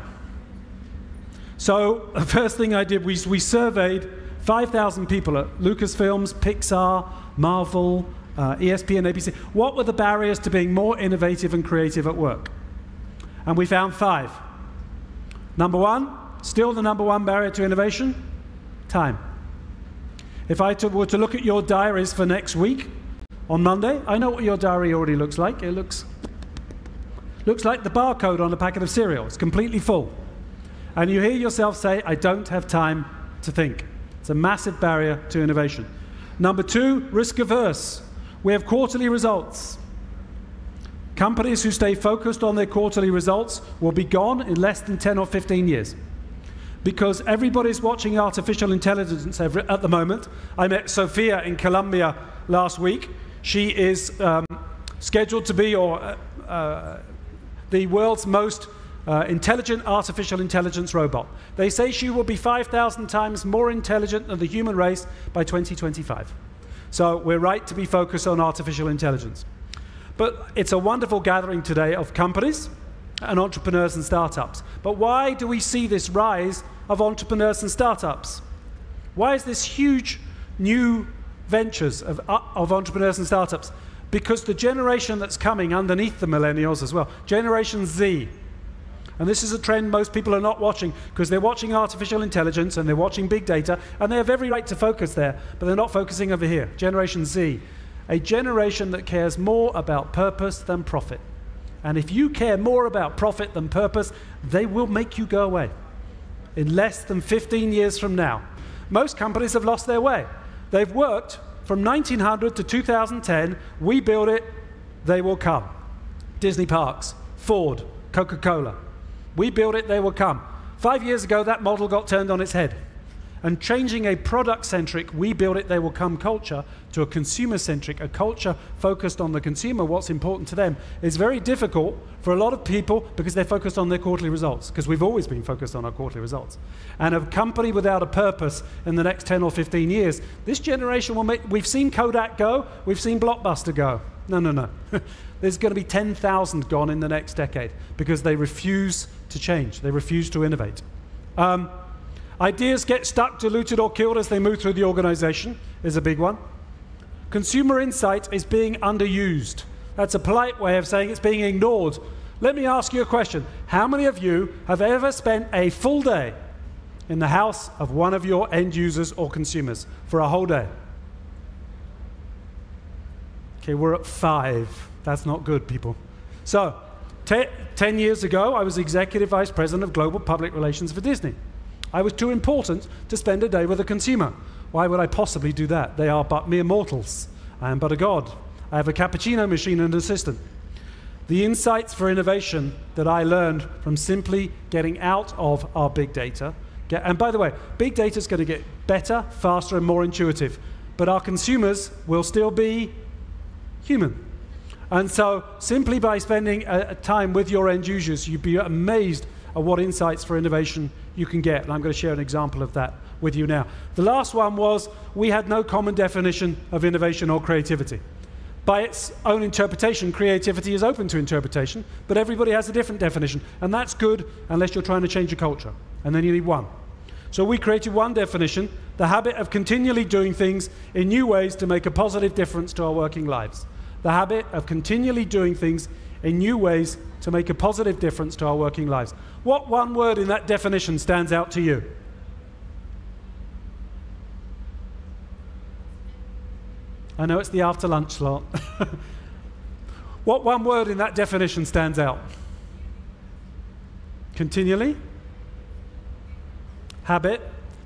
So the first thing I did was we surveyed 5,000 people at Lucasfilms, Pixar, Marvel, ESPN, ABC. What were the barriers to being more innovative and creative at work? And we found 5. Number one, still the number one barrier to innovation, time. If I were to look at your diaries for next week, on Monday, I know what your diary already looks like. It looks like the barcode on a packet of cereal. It's completely full. And you hear yourself say, I don't have time to think. It's a massive barrier to innovation. Number two, risk averse. We have quarterly results. Companies who stay focused on their quarterly results will be gone in less than 10 or 15 years. Because everybody's watching artificial intelligence at the moment. I met Sophia in Colombia last week. She is scheduled to be the world's most intelligent artificial intelligence robot. They say she will be 5,000 times more intelligent than the human race by 2025. So we're right to be focused on artificial intelligence. But it's a wonderful gathering today of companies and entrepreneurs and startups. But why do we see this rise of entrepreneurs and startups? Why is this huge new ventures of entrepreneurs and startups? Because the generation that's coming underneath the millennials as well, Generation Z, and this is a trend most people are not watching because they're watching artificial intelligence and they're watching big data, and they have every right to focus there, but they're not focusing over here. Generation Z, a generation that cares more about purpose than profit. And if you care more about profit than purpose, they will make you go away in less than 15 years from now. Most companies have lost their way. They've worked from 1900 to 2010. We build it, they will come. Disney parks, Ford, Coca-Cola. We build it, they will come. 5 years ago, that model got turned on its head. And changing a product-centric, we build it, they will come culture to a consumer-centric, a culture focused on the consumer, what's important to them, is very difficult for a lot of people because they're focused on their quarterly results, because we've always been focused on our quarterly results. And a company without a purpose in the next 10 or 15 years, this generation will make, we've seen Kodak go, we've seen Blockbuster go. No, no, no. There's going to be 10,000 gone in the next decade because they refuse to change. They refuse to innovate. Ideas get stuck, diluted, or killed as they move through the organization is a big one. Consumer insight is being underused. That's a polite way of saying it's being ignored. Let me ask you a question. How many of you have ever spent a full day in the house of one of your end users or consumers for a whole day? Okay, we're at 5. That's not good, people. So, 10 years ago, I was Executive Vice President of Global Public Relations for Disney. I was too important to spend a day with a consumer. Why would I possibly do that? They are but mere mortals. I am but a god. I have a cappuccino machine and an assistant. The insights for innovation that I learned from simply getting out of our big data, and by the way, big data is going to get better, faster, and more intuitive, but our consumers will still be human. And so simply by spending time with your end users, you'd be amazed at what insights for innovation you can get, and I'm going to share an example of that with you now. The last one was we had no common definition of innovation or creativity. By its own interpretation, creativity is open to interpretation, but everybody has a different definition, and that's good unless you're trying to change a culture, and then you need one. So we created one definition, the habit of continually doing things in new ways to make a positive difference to our working lives. The habit of continually doing things in new ways to make a positive difference to our working lives. What one word in that definition stands out to you? I know it's the after lunch slot. What one word in that definition stands out? Continually? Habit.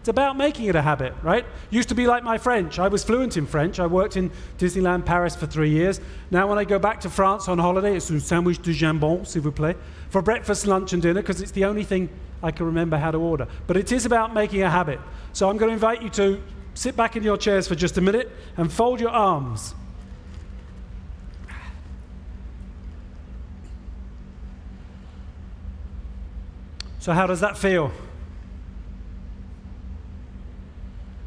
It's about making it a habit, right? Used to be like my French. I was fluent in French. I worked in Disneyland Paris for 3 years. Now when I go back to France on holiday, it's a sandwich de jambon, s'il vous plaît, for breakfast, lunch, and dinner, because it's the only thing I can remember how to order. But it is about making a habit. So I'm going to invite you to sit back in your chairs for just a minute and fold your arms. So how does that feel?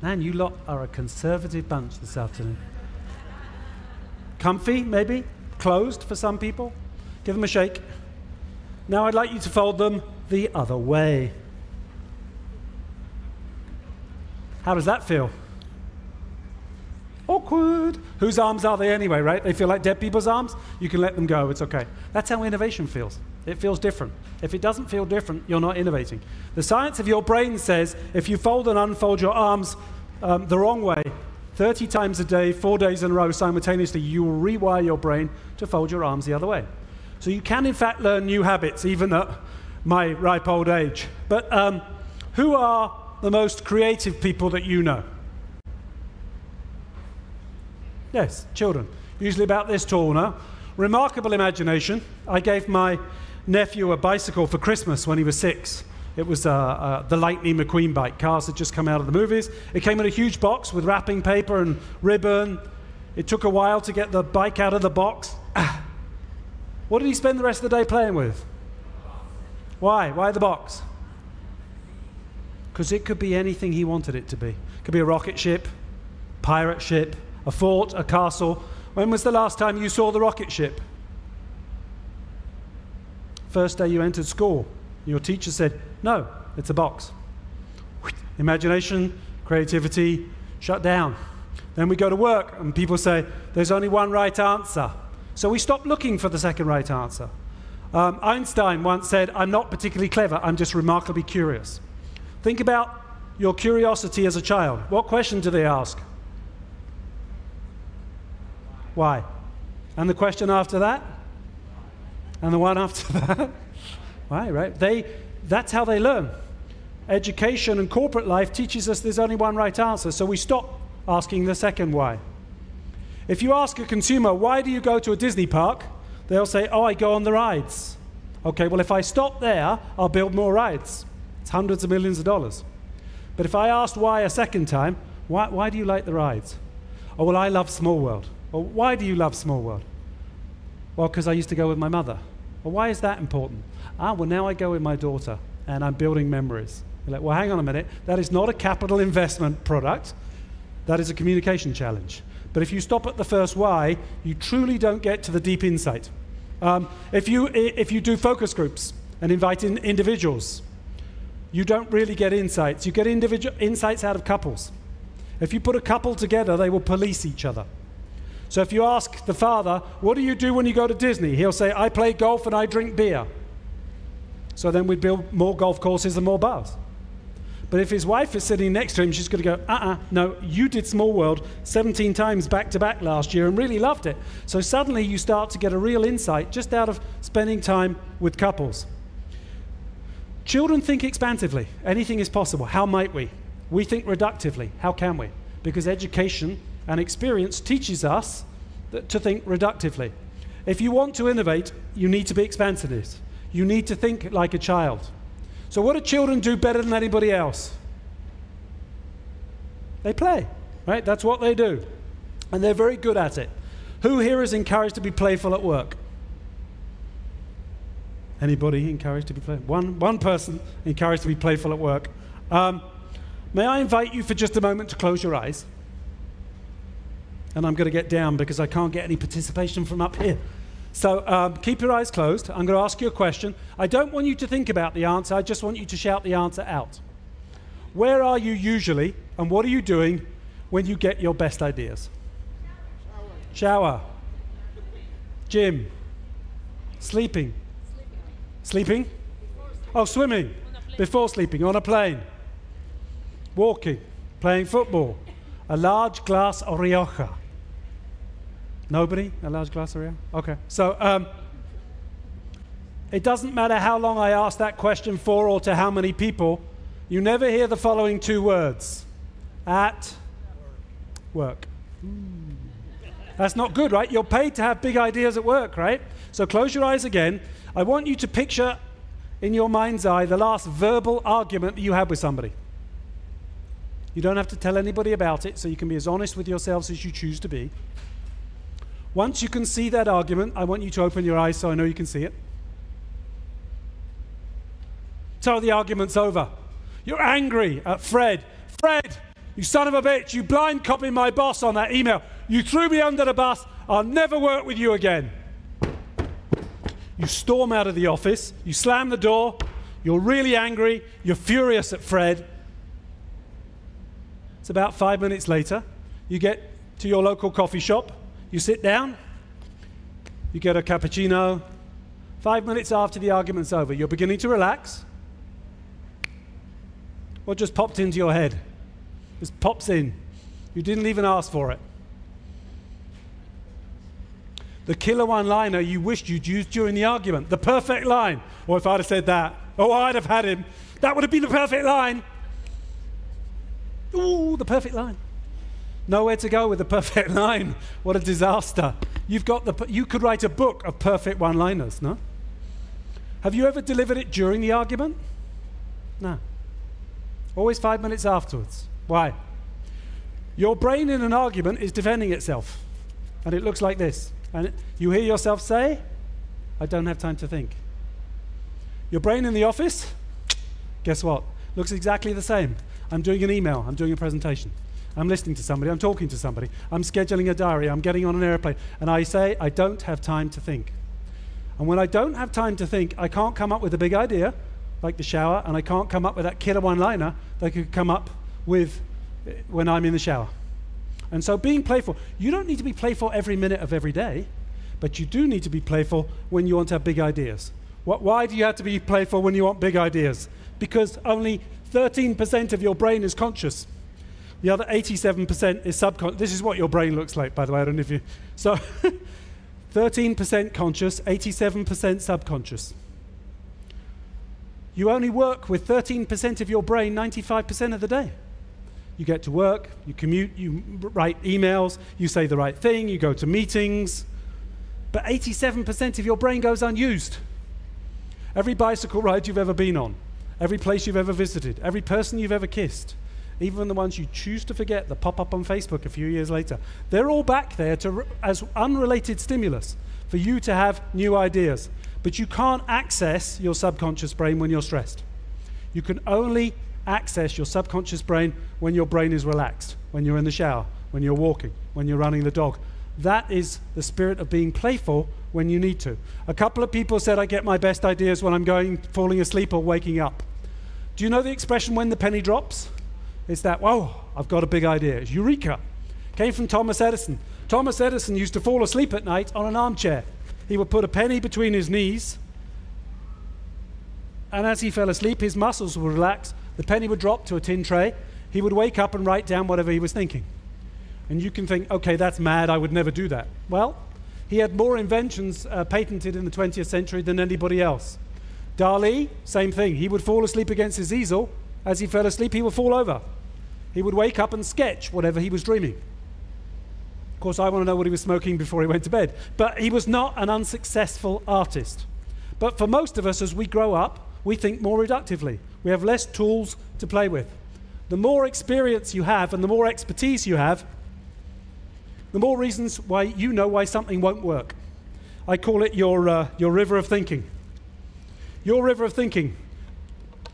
Man, you lot are a conservative bunch this afternoon. Comfy, maybe? Closed for some people? Give them a shake. Now I'd like you to fold them the other way. How does that feel? Awkward. Whose arms are they anyway, right? They feel like dead people's arms? You can let them go, it's okay. That's how innovation feels. It feels different. If it doesn't feel different, you're not innovating. The science of your brain says if you fold and unfold your arms the wrong way 30 times a day, 4 days in a row simultaneously, you will rewire your brain to fold your arms the other way. So you can, in fact, learn new habits, even at my ripe old age. But who are the most creative people that you know? Yes, children. Usually about this tall now. Remarkable imagination. I gave my nephew a bicycle for Christmas when he was 6. It was the Lightning McQueen bike. Cars had just come out of the movies. It came in a huge box with wrapping paper and ribbon. It took a while to get the bike out of the box. Ah. What did he spend the rest of the day playing with? Why? Why the box? Because it could be anything he wanted it to be. It could be a rocket ship, pirate ship, a fort, a castle. When was the last time you saw the rocket ship? First day you entered school. Your teacher said, no, it's a box. Imagination, creativity, shut down. Then we go to work and people say, there's only one right answer. So we stop looking for the second right answer. Einstein once said, I'm not particularly clever, I'm just remarkably curious. Think about your curiosity as a child. What question do they ask? Why? And the question after that? And the one after that? Why, right? That's how they learn. Education and corporate life teaches us there's only one right answer, so we stop asking the second why. If you ask a consumer, why do you go to a Disney park? They'll say, oh, I go on the rides. Okay, well, if I stop there, I'll build more rides. It's hundreds of millions of dollars. But if I asked why a second time, why do you like the rides? Oh, well, I love Small World. Or why do you love Small World? Well, because I used to go with my mother. Well, why is that important? Ah, well, now I go with my daughter, and I'm building memories. You're like, well, hang on a minute. That is not a capital investment product. That is a communication challenge. But if you stop at the first why, you truly don't get to the deep insight. If you do focus groups and invite in individuals, you don't really get insights. You get insights out of couples. If you put a couple together, they will police each other. So if you ask the father, what do you do when you go to Disney? He'll say, I play golf and I drink beer. So then we build more golf courses and more bars. But if his wife is sitting next to him, she's going to go, no, you did Small World 17 times back-to-back last year and really loved it. So suddenly you start to get a real insight just out of spending time with couples. Children think expansively. Anything is possible. How might we? We think reductively. How can we? Because education and experience teaches us to think reductively. If you want to innovate, you need to be expansive. You need to think like a child. So what do children do better than anybody else? They play, right? That's what they do. And they're very good at it. Who here is encouraged to be playful at work? Anybody encouraged to be playful? One person encouraged to be playful at work. May I invite you for just a moment to close your eyes? And I'm going to get down because I can't get any participation from up here. So keep your eyes closed. I'm going to ask you a question. I don't want you to think about the answer. I just want you to shout the answer out. Where are you usually, and what are you doing when you get your best ideas? Shower. Gym. Sleeping. Sleeping? Oh, swimming. Before sleeping. On a plane. Walking. Playing football. A large glass of Rioja. Nobody? A large glass of Rioja? Okay. So it doesn't matter how long I ask that question for or to how many people. You never hear the following two words. At work. That's not good, right? You're paid to have big ideas at work, right? So close your eyes again. I want you to picture in your mind's eye the last verbal argument that you had with somebody. You don't have to tell anybody about it, so you can be as honest with yourselves as you choose to be. Once you can see that argument, I want you to open your eyes so I know you can see it. So the argument's over. You're angry at Fred. Fred, you son of a bitch, you blind copied my boss on that email. You threw me under the bus. I'll never work with you again. You storm out of the office. You slam the door. You're really angry. You're furious at Fred. It's about 5 minutes later. You get to your local coffee shop. You sit down, you get a cappuccino. 5 minutes after the argument's over, you're beginning to relax. What just popped into your head? Just pops in. You didn't even ask for it. The killer one-liner you wished you'd used during the argument, the perfect line. Or if I'd have said that, oh, I'd have had him. That would have been the perfect line. Ooh, the perfect line. Nowhere to go with the perfect line. What a disaster. You've got you could write a book of perfect one-liners, no? Have you ever delivered it during the argument? No. Always 5 minutes afterwards. Why? Your brain in an argument is defending itself. And it looks like this. And you hear yourself say, I don't have time to think. Your brain in the office, guess what? Looks exactly the same. I'm doing an email. I'm doing a presentation. I'm listening to somebody, I'm talking to somebody, I'm scheduling a diary, I'm getting on an airplane, and I say, I don't have time to think. And when I don't have time to think, I can't come up with a big idea, like the shower, and I can't come up with that killer one-liner that I could come up with when I'm in the shower. And so being playful, you don't need to be playful every minute of every day, but you do need to be playful when you want to have big ideas. Why do you have to be playful when you want big ideas? Because only 13% of your brain is conscious. The other 87% is subconscious. This is what your brain looks like, by the way. I don't know if you... So 13% conscious, 87% subconscious. You only work with 13% of your brain 95% of the day. You get to work, you commute, you write emails, you say the right thing, you go to meetings. But 87% of your brain goes unused. Every bicycle ride you've ever been on, every place you've ever visited, every person you've ever kissed, even the ones you choose to forget that pop up on Facebook a few years later. They're all back there as unrelated stimulus for you to have new ideas. But you can't access your subconscious brain when you're stressed. You can only access your subconscious brain when your brain is relaxed, when you're in the shower, when you're walking, when you're running the dog. That is the spirit of being playful when you need to. A couple of people said I get my best ideas when I'm falling asleep or waking up. Do you know the expression when the penny drops? It's that, whoa, I've got a big idea. It's Eureka. Came from Thomas Edison. Thomas Edison used to fall asleep at night on an armchair. He would put a penny between his knees, and as he fell asleep, his muscles would relax. The penny would drop to a tin tray. He would wake up and write down whatever he was thinking. And you can think, okay, that's mad. I would never do that. Well, he had more inventions patented in the 20th century than anybody else. Dali, same thing. He would fall asleep against his easel. As he fell asleep, he would fall over. He would wake up and sketch whatever he was dreaming. Of course, I want to know what he was smoking before he went to bed. But he was not an unsuccessful artist. But for most of us, as we grow up, we think more reductively. We have less tools to play with. The more experience you have and the more expertise you have, the more reasons why you know why something won't work. I call it your river of thinking. Your river of thinking.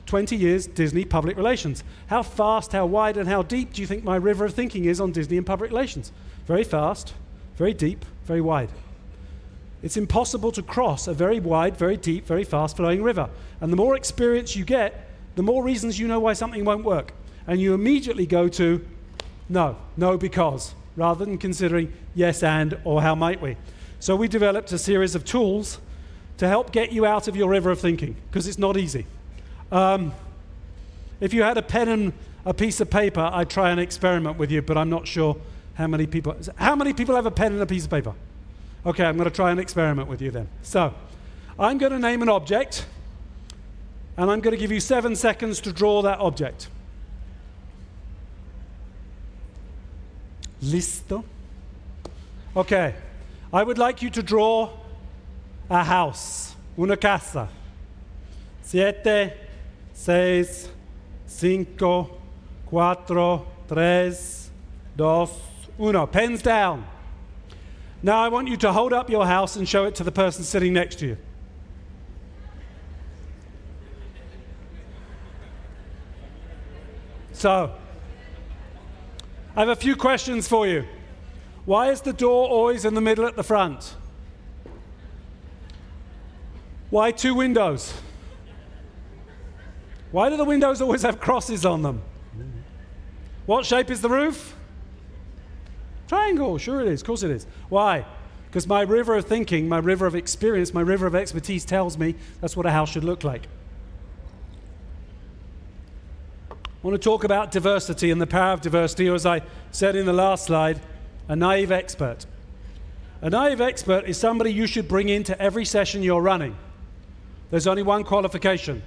20 years, Disney public relations. How fast, how wide, and how deep do you think my river of thinking is on Disney and public relations? Very fast, very deep, very wide. It's impossible to cross a very wide, very deep, very fast-flowing river. And the more experience you get, the more reasons you know why something won't work. And you immediately go to no, no because, rather than considering yes and or how might we. So we developed a series of tools to help get you out of your river of thinking, because it's not easy. If you had a pen and a piece of paper, I'd try an experiment with you, but I'm not sure how many people... How many people have a pen and a piece of paper? Okay, I'm going to try an experiment with you then. So, I'm going to name an object. and I'm going to give you 7 seconds to draw that object. Listo? Okay. I would like you to draw a house. Una casa. 7, 6, 5, 4, 3, 2, 1. Pens down. Now I want you to hold up your house and show it to the person sitting next to you. So, I have a few questions for you. Why is the door always in the middle at the front? Why 2 windows? Why do the windows always have crosses on them? What shape is the roof? Triangle, sure it is, of course it is. Why? Because my river of thinking, my river of experience, my river of expertise tells me that's what a house should look like. I want to talk about diversity and the power of diversity, or as I said in the last slide, a naive expert. A naive expert is somebody you should bring into every session you're running. There's only one qualification.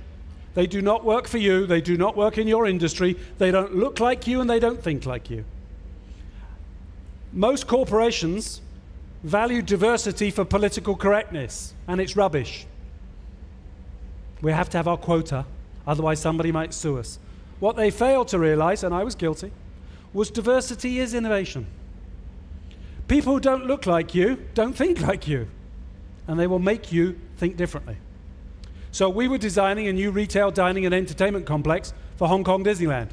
They do not work for you, they do not work in your industry, they don't look like you, and they don't think like you. Most corporations value diversity for political correctness, and it's rubbish. We have to have our quota, otherwise somebody might sue us. What they failed to realize, and I was guilty, was diversity is innovation. People who don't look like you don't think like you, and they will make you think differently. So we were designing a new retail, dining, and entertainment complex for Hong Kong Disneyland.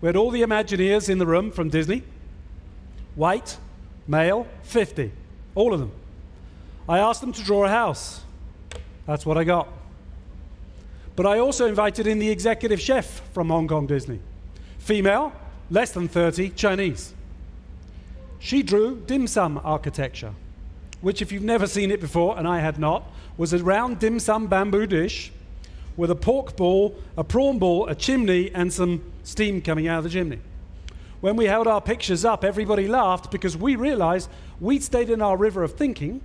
We had all the Imagineers in the room from Disney, white, male, 50, all of them. I asked them to draw a house. That's what I got. But I also invited in the executive chef from Hong Kong Disney. Female, less than 30, Chinese. She drew dim sum architecture, which if you've never seen it before, and I had not, was a round dim sum bamboo dish with a pork ball, a prawn ball, a chimney, and some steam coming out of the chimney. When we held our pictures up, everybody laughed because we realized we'd stayed in our river of thinking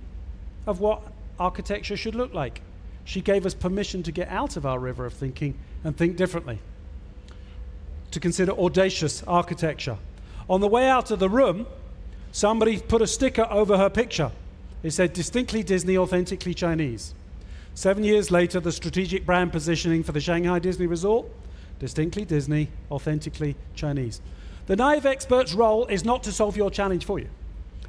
of what architecture should look like. She gave us permission to get out of our river of thinking and think differently, to consider audacious architecture. On the way out of the room, somebody put a sticker over her picture. It said, distinctly Disney, authentically Chinese. 7 years later, the strategic brand positioning for the Shanghai Disney Resort, distinctly Disney, authentically Chinese. The naive expert's role is not to solve your challenge for you.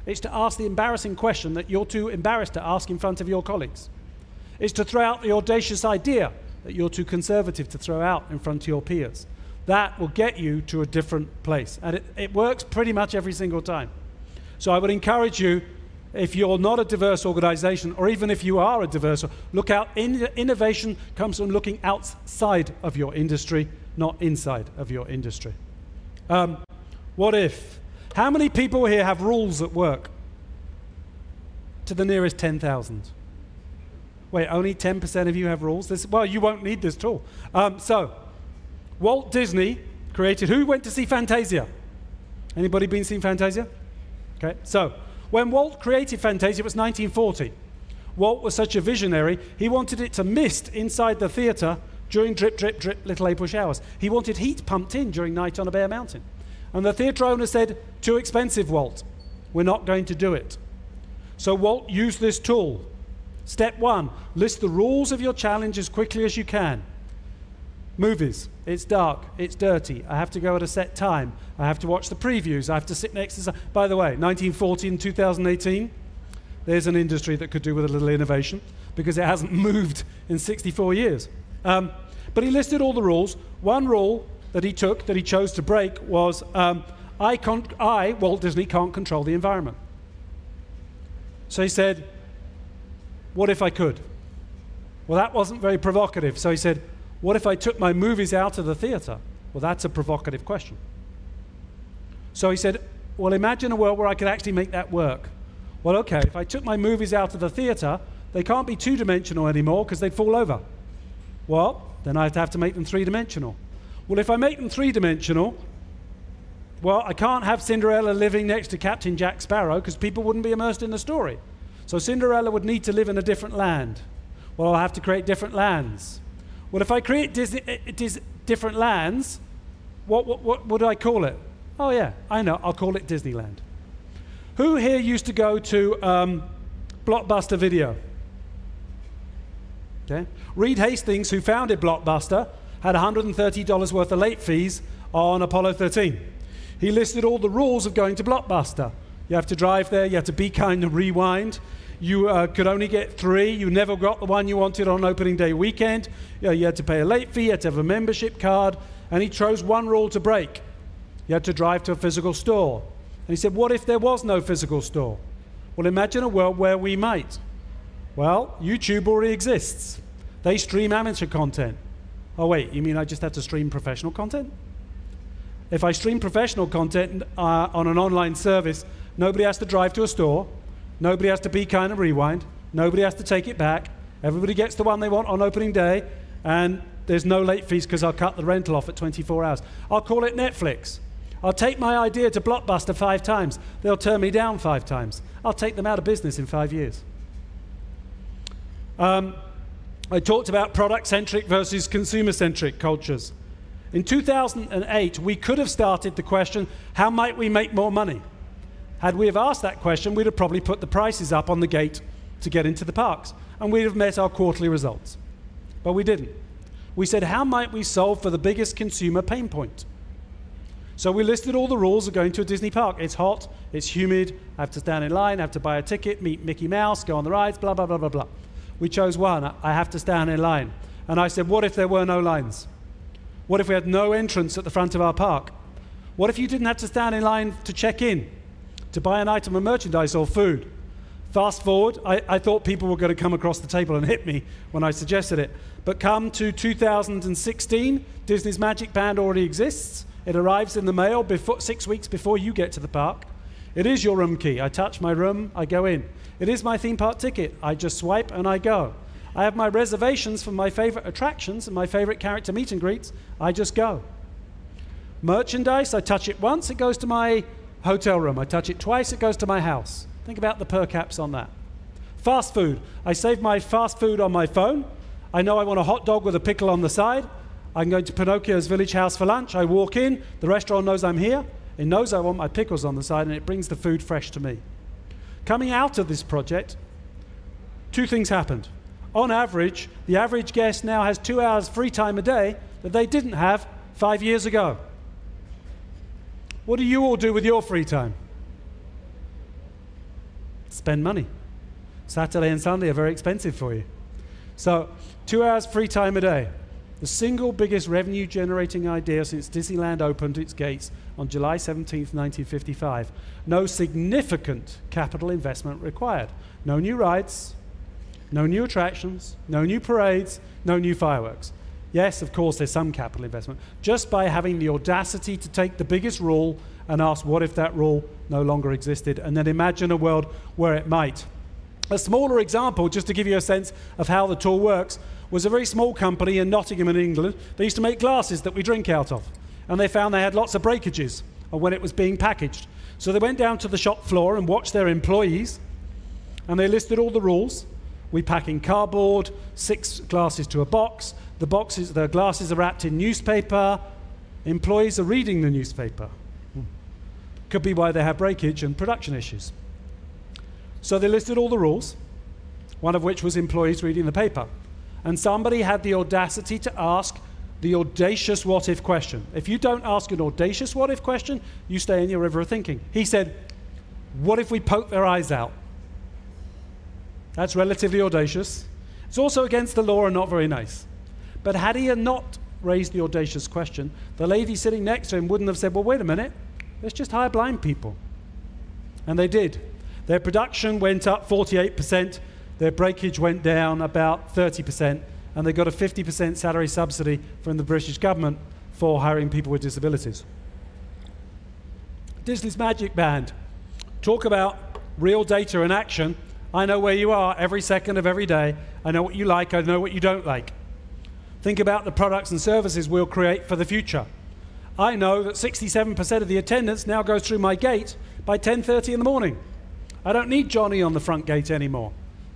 It's to ask the embarrassing question that you're too embarrassed to ask in front of your colleagues. It's to throw out the audacious idea that you're too conservative to throw out in front of your peers. That will get you to a different place. And it works pretty much every single time. So I would encourage you, if you're not a diverse organization, or even if you are a diverse, look out. Innovation comes from looking outside of your industry, not inside of your industry. What if? How many people here have rules at work? To the nearest 10,000. Wait, only 10% of you have rules? Well, you won't need this tool. So, Walt Disney created, who went to see Fantasia? Anybody been seen Fantasia? Okay, so, when Walt created Fantasia, it was 1940. Walt was such a visionary, he wanted it to mist inside the theater during drip, drip, drip little April showers. He wanted heat pumped in during night on a bare mountain. And the theater owner said, too expensive, Walt. We're not going to do it. So Walt used this tool. Step one, list the rules of your challenge as quickly as you can. Movies, it's dark, it's dirty, I have to go at a set time, I have to watch the previews, I have to sit next to... By the way, 1940 and 2018, there's an industry that could do with a little innovation because it hasn't moved in 64 years. But he listed all the rules. One rule that he took, that he chose to break, was I, Walt Disney, can't control the environment. So he said, what if I could? Well, that wasn't very provocative. So he said, what if I took my movies out of the theater? Well, that's a provocative question. So he said, well, imagine a world where I could actually make that work. Well, okay, if I took my movies out of the theater, they can't be two-dimensional anymore because they'd fall over. Well, then I'd have to make them three-dimensional. Well, if I make them three-dimensional, well, I can't have Cinderella living next to Captain Jack Sparrow because people wouldn't be immersed in the story. So Cinderella would need to live in a different land. Well, I'll have to create different lands. Well, if I create different lands, what would I call it? Oh yeah, I know, I'll call it Disneyland. Who here used to go to Blockbuster Video? Okay. Reed Hastings, who founded Blockbuster, had $130 worth of late fees on Apollo 13. He listed all the rules of going to Blockbuster. You have to drive there, you have to be kind and rewind. You could only get 3. You never got the one you wanted on opening day weekend. You had to pay a late fee, you had to have a membership card, and he chose one rule to break. You had to drive to a physical store. And he said, what if there was no physical store? Well, imagine a world where we might. Well, YouTube already exists. They stream amateur content. Oh wait, you mean I just have to stream professional content? If I stream professional content on an online service, nobody has to drive to a store, nobody has to be kind and rewind, nobody has to take it back, everybody gets the one they want on opening day, and there's no late fees because I'll cut the rental off at 24 hours. I'll call it Netflix. I'll take my idea to Blockbuster 5 times. They'll turn me down 5 times. I'll take them out of business in 5 years. I talked about product-centric versus consumer-centric cultures. In 2008, we could have started the question, how might we make more money? Had we have asked that question, we'd have probably put the prices up on the gate to get into the parks, and we'd have met our quarterly results. But we didn't. We said, how might we solve for the biggest consumer pain point? So we listed all the rules of going to a Disney park. It's hot, it's humid, I have to stand in line, I have to buy a ticket, meet Mickey Mouse, go on the rides, blah, blah, blah, blah, blah. We chose one, I have to stand in line. And I said, what if there were no lines? What if we had no entrance at the front of our park? What if you didn't have to stand in line to check in, to buy an item of merchandise or food? Fast forward, I thought people were going to come across the table and hit me when I suggested it. But come to 2016, Disney's Magic Band already exists. It arrives in the mail 6 weeks before you get to the park. It is your room key. I touch my room, I go in. It is my theme park ticket. I just swipe and I go. I have my reservations for my favorite attractions and my favorite character meet and greets. I just go. Merchandise, I touch it once, it goes to my hotel room. I touch it twice, it goes to my house. Think about the per caps on that. Fast food. I save my fast food on my phone. I know I want a hot dog with a pickle on the side. I'm going to Pinocchio's Village House for lunch. I walk in. The restaurant knows I'm here. It knows I want my pickles on the side, and it brings the food fresh to me. Coming out of this project, 2 things happened. On average, the average guest now has 2 hours free time a day that they didn't have 5 years ago. What do you all do with your free time? Spend money. Saturday and Sunday are very expensive for you. So, 2 hours free time a day. The single biggest revenue generating idea since Disneyland opened its gates on July 17, 1955. No significant capital investment required. No new rides, no new attractions, no new parades, no new fireworks. Yes, of course, there's some capital investment. Just by having the audacity to take the biggest rule and ask what if that rule no longer existed, and then imagine a world where it might. A smaller example, just to give you a sense of how the tool works, was a very small company in Nottingham in England. They used to make glasses that we drink out of, and they found they had lots of breakages when it was being packaged. So they went down to the shop floor and watched their employees, and they listed all the rules. We pack in cardboard, 6 glasses to a box. The glasses are wrapped in newspaper. Employees are reading the newspaper. Could be why they have breakage and production issues. So they listed all the rules, one of which was employees reading the paper. And somebody had the audacity to ask the audacious what-if question. If you don't ask an audacious what-if question, you stay in your river of thinking. He said, what if we poke their eyes out? That's relatively audacious. It's also against the law and not very nice. But had he not raised the audacious question, the lady sitting next to him wouldn't have said, well, wait a minute. Let's just hire blind people. And they did. Their production went up 48%, their breakage went down about 30%, and they got a 50% salary subsidy from the British government for hiring people with disabilities. Disney's Magic Band. Talk about real data in action. I know where you are every second of every day. I know what you like, I know what you don't like. Think about the products and services we'll create for the future. I know that 67% of the attendance now goes through my gate by 10:30 in the morning. I don't need Johnny on the front gate anymore.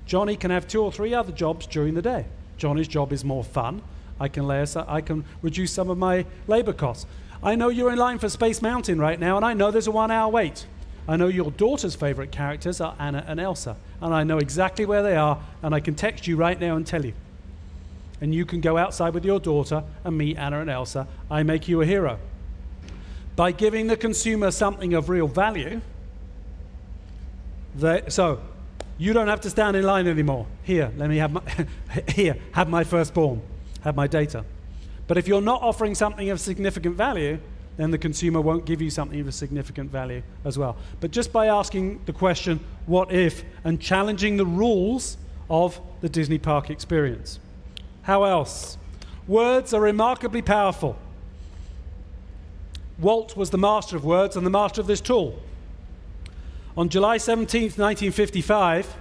Johnny can have 2 or 3 other jobs during the day. Johnny's job is more fun. I can layer, so I can reduce some of my labor costs. I know you're in line for Space Mountain right now, and I know there's a 1 hour wait. I know your daughter's favorite characters are Anna and Elsa, and I know exactly where they are, and I can text you right now and tell you. And you can go outside with your daughter and meet Anna and Elsa. I make you a hero. By giving the consumer something of real value, so you don't have to stand in line anymore. Here, let me have my, here, have my firstborn, have my data. But if you're not offering something of significant value, then the consumer won't give you something of significant value as well. But just by asking the question, what if, and challenging the rules of the Disney park experience. How else? Words are remarkably powerful. Walt was the master of words and the master of this tool. On July 17th, 1955,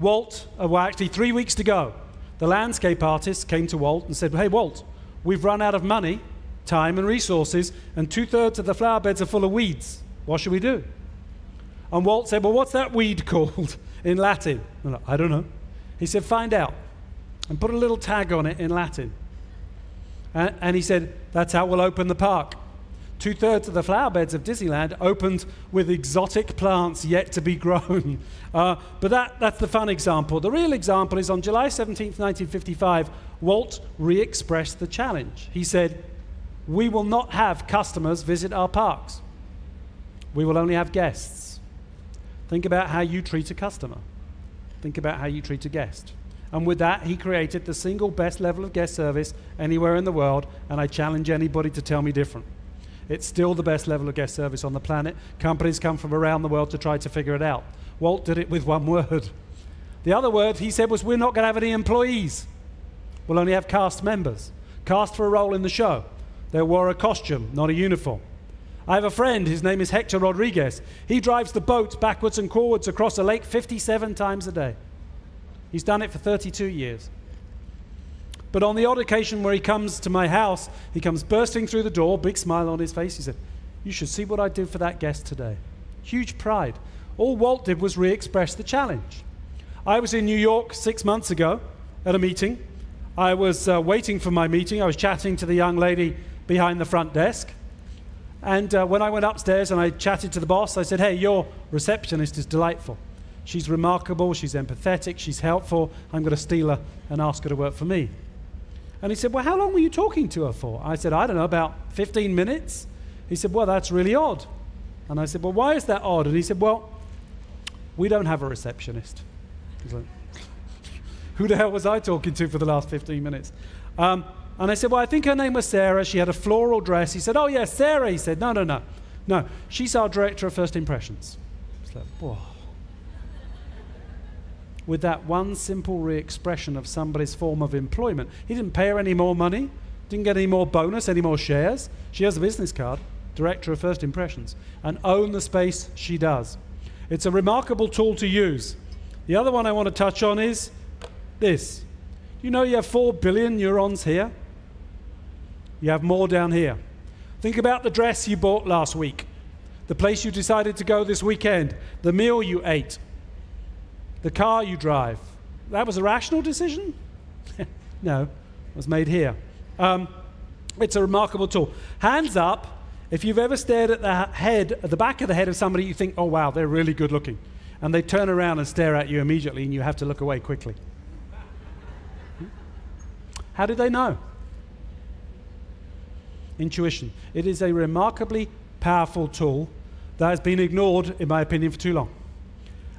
Walt, well actually 3 weeks to go, the landscape artist came to Walt and said, hey Walt, we've run out of money, time and resources, and 2/3 of the flower beds are full of weeds. What should we do? And Walt said, well, what's that weed called in Latin? Like, I don't know. He said, find out, and put a little tag on it in Latin. And he said, that's how we'll open the park. 2/3 of the flower beds of Disneyland opened with exotic plants yet to be grown. But that's the fun example. The real example is on July 17th, 1955, Walt re-expressed the challenge. He said, we will not have customers visit our parks. We will only have guests. Think about how you treat a customer. Think about how you treat a guest. And with that, he created the single best level of guest service anywhere in the world, and I challenge anybody to tell me different. It's still the best level of guest service on the planet. Companies come from around the world to try to figure it out. Walt did it with one word. The other word he said was, we're not going to have any employees. We'll only have cast members. Cast for a role in the show. They wore a costume, not a uniform. I have a friend, his name is Hector Rodriguez. He drives the boat backwards and forwards across a lake 57 times a day. He's done it for 32 years. But on the odd occasion where he comes to my house, he comes bursting through the door, big smile on his face. He said, you should see what I did for that guest today. Huge pride. All Walt did was re-express the challenge. I was in New York 6 months ago at a meeting. I was waiting for my meeting. I was chatting to the young lady behind the front desk. And when I went upstairs and I chatted to the boss, I said, hey, your receptionist is delightful. She's remarkable, she's empathetic, she's helpful. I'm going to steal her and ask her to work for me. And he said, well, how long were you talking to her for? I said, I don't know, about 15 minutes. He said, well, that's really odd. And I said, well, why is that odd? And he said, well, we don't have a receptionist. I was like, who the hell was I talking to for the last 15 minutes? And I said, well, I think her name was Sarah. She had a floral dress. He said, oh, yeah, Sarah. He said, no, no, no. No, she's our director of first impressions. I was like, whoa. With that one simple re-expression of somebody's form of employment. He didn't pay her any more money, didn't get any more bonus, any more shares. She has a business card, director of first impressions, and own the space she does. It's a remarkable tool to use. The other one I want to touch on is this. You know you have 4 billion neurons here? You have more down here. Think about the dress you bought last week, the place you decided to go this weekend, the meal you ate, the car you drive. That was a rational decision? No, it was made here. It's a remarkable tool. Hands up if you've ever stared at the head, at the back of the head of somebody you think, oh wow, they're really good looking. And they turn around and stare at you immediately and you have to look away quickly. How did they know? Intuition. It is a remarkably powerful tool that has been ignored, in my opinion, for too long.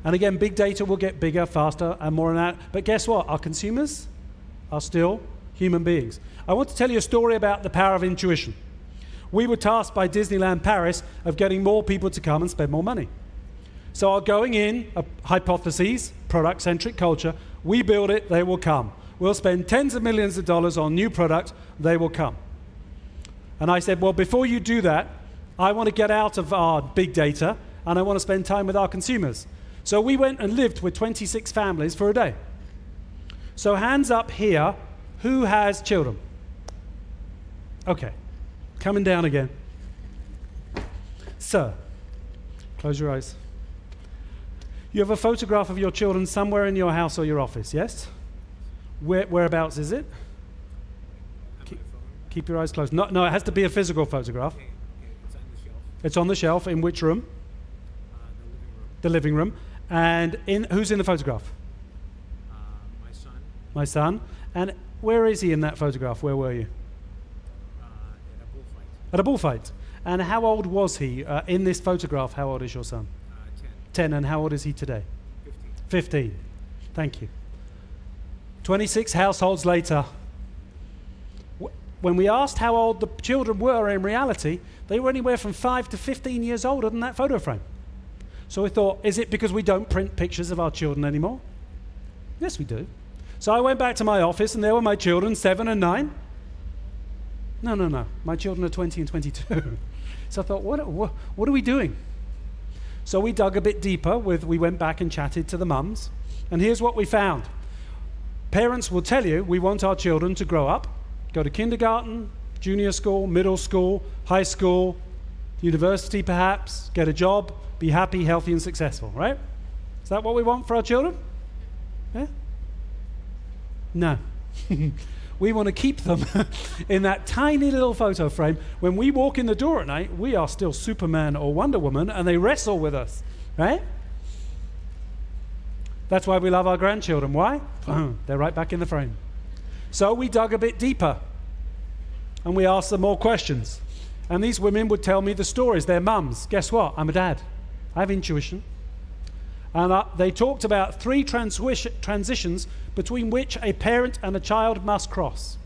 And again, big data will get bigger, faster, and more. But guess what? Our consumers are still human beings. I want to tell you a story about the power of intuition. We were tasked by Disneyland Paris of getting more people to come and spend more money. So our going in hypotheses, product-centric culture, we build it, they will come. We'll spend tens of millions of dollars on new products, they will come. And I said, well, before you do that, I want to get out of our big data, and I want to spend time with our consumers. So we went and lived with 26 families for a day. So hands up here, who has children? Okay, coming down again. Sir, close your eyes. You have a photograph of your children somewhere in your house or your office, yes? Whereabouts is it? Keep your eyes closed. No, no, it has to be a physical photograph. Okay, it's on the shelf. It's on the shelf. In which room? The living room. The living room. And in who's in the photograph? My son. My son. And where is he in that photograph? Where were you? At a bullfight. At a bullfight. And how old was he? In this photograph, how old is your son? 10. And how old is he today? 15. Thank you. 26 households later. When we asked how old the children were in reality, they were anywhere from 5 to 15 years older than that photo frame. So we thought, is it because we don't print pictures of our children anymore? Yes, we do. So I went back to my office, and there were my children, 7 and 9. No, no, no. My children are 20 and 22. So I thought, what are we doing? So we dug a bit deeper. We went back and chatted to the mums. And here's what we found. Parents will tell you we want our children to grow up, go to kindergarten, junior school, middle school, high school, university perhaps, get a job, be happy, healthy, and successful, right? Is that what we want for our children? Yeah? No. We want to keep them in that tiny little photo frame. When we walk in the door at night, we are still Superman or Wonder Woman, and they wrestle with us, right? That's why we love our grandchildren. Why? They're right back in the frame. So we dug a bit deeper, and we asked them more questions. And these women would tell me the stories, their mums. Guess what? I'm a dad. I have intuition. And they talked about 3 transitions between which a parent and a child must cross.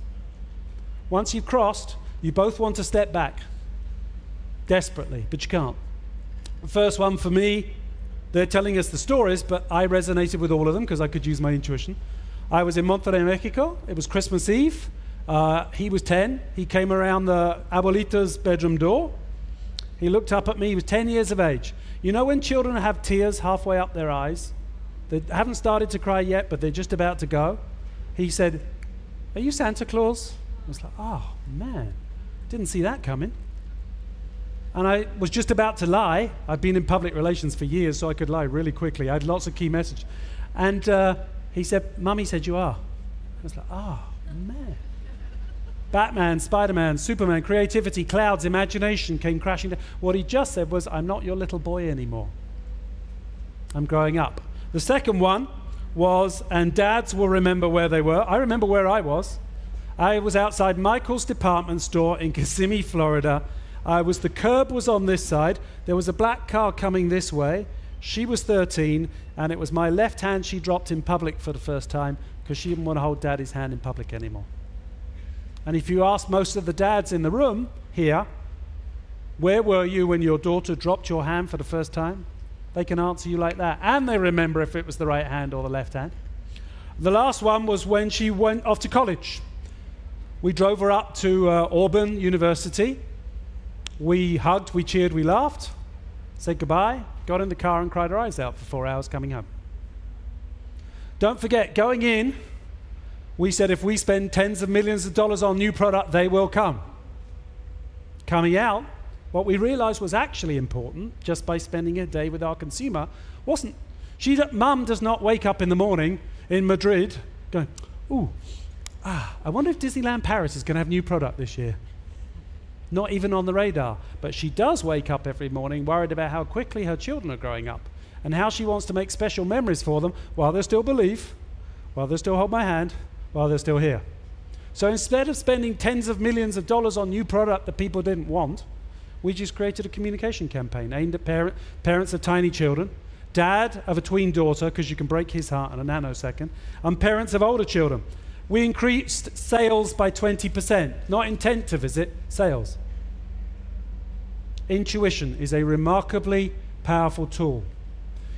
Once you've crossed, you both want to step back desperately, but you can't. The first one for me, they're telling us the stories, but I resonated with all of them because I could use my intuition. I was in Monterrey, Mexico. It was Christmas Eve. He was 10. He came around the abuelita's bedroom door. He looked up at me. He was 10 years of age. You know when children have tears halfway up their eyes? They haven't started to cry yet, but they're just about to go. He said, "Are you Santa Claus?" I was like, oh, man. Didn't see that coming. And I was just about to lie. I've been in public relations for years, so I could lie really quickly. I had lots of key messages. And he said, "Mummy said you are." I was like, oh, man. Batman, Spider-Man, Superman, creativity, clouds, imagination came crashing down. What he just said was, "I'm not your little boy anymore. I'm growing up." The second one was, and dads will remember where they were. I remember where I was. I was outside Michael's department store in Kissimmee, Florida. The curb was on this side. There was a black car coming this way. She was 13, and it was my left hand she dropped in public for the first time because she didn't want to hold daddy's hand in public anymore. And if you ask most of the dads in the room here, where were you when your daughter dropped your hand for the first time? They can answer you like that. And they remember if it was the right hand or the left hand. The last one was when she went off to college. We drove her up to Auburn University. We hugged, we cheered, we laughed, said goodbye, got in the car and cried her eyes out for 4 hours coming home. Don't forget, going in, we said if we spend tens of millions of dollars on new product, they will come. Coming out, what we realized was actually important just by spending a day with our consumer wasn't. Mum does not wake up in the morning in Madrid going, "Ooh, I wonder if Disneyland Paris is going to have new product this year." Not even on the radar. But she does wake up every morning worried about how quickly her children are growing up and how she wants to make special memories for them while they still believe, while they still hold my hand, while they're still here. So instead of spending tens of millions of dollars on new product that people didn't want, we just created a communication campaign aimed at parents of tiny children, dad of a tween daughter, because you can break his heart in a nanosecond, and parents of older children. We increased sales by 20%. Not intent to visit, sales. Intuition is a remarkably powerful tool.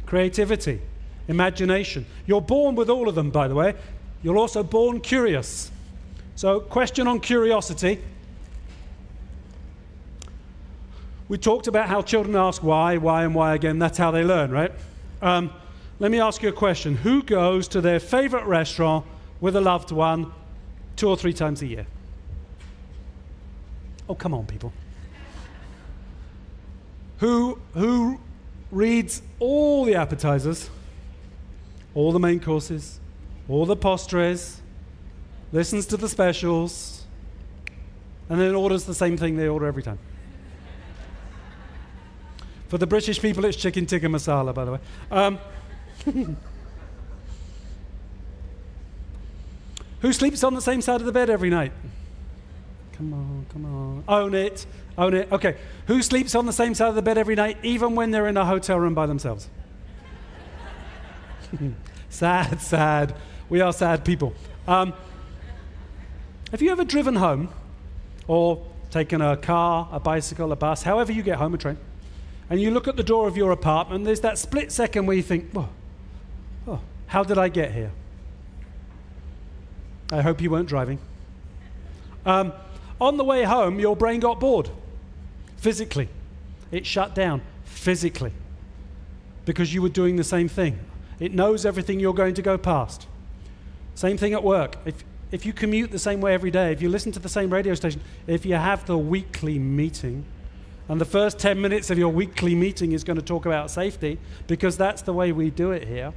Creativity, imagination. You're born with all of them, by the way. You're also born curious. So, question on curiosity. We talked about how children ask why, and why again. That's how they learn, right? Let me ask you a question. Who goes to their favorite restaurant with a loved one 2 or 3 times a year? Oh, come on, people. Who reads all the appetizers, all the main courses, all the postres, listens to the specials, and then orders the same thing they order every time. For the British people, it's chicken tikka masala, by the way. Who sleeps on the same side of the bed every night? Come on, come on. Own it, own it. Okay, who sleeps on the same side of the bed every night, even when they're in a hotel room by themselves? Sad, sad. We are sad people. Have you ever driven home or taken a car, a bicycle, a bus, however you get home, a train, and you look at the door of your apartment, there's that split second where you think, oh, oh, how did I get here? I hope you weren't driving. On the way home, your brain got bored, physically. It shut down, physically, because you were doing the same thing. It knows everything you're going to go past. Same thing at work. If you commute the same way every day, if you listen to the same radio station, if you have the weekly meeting, and the first 10 minutes of your weekly meeting is going to talk about safety, because that's the way we do it here.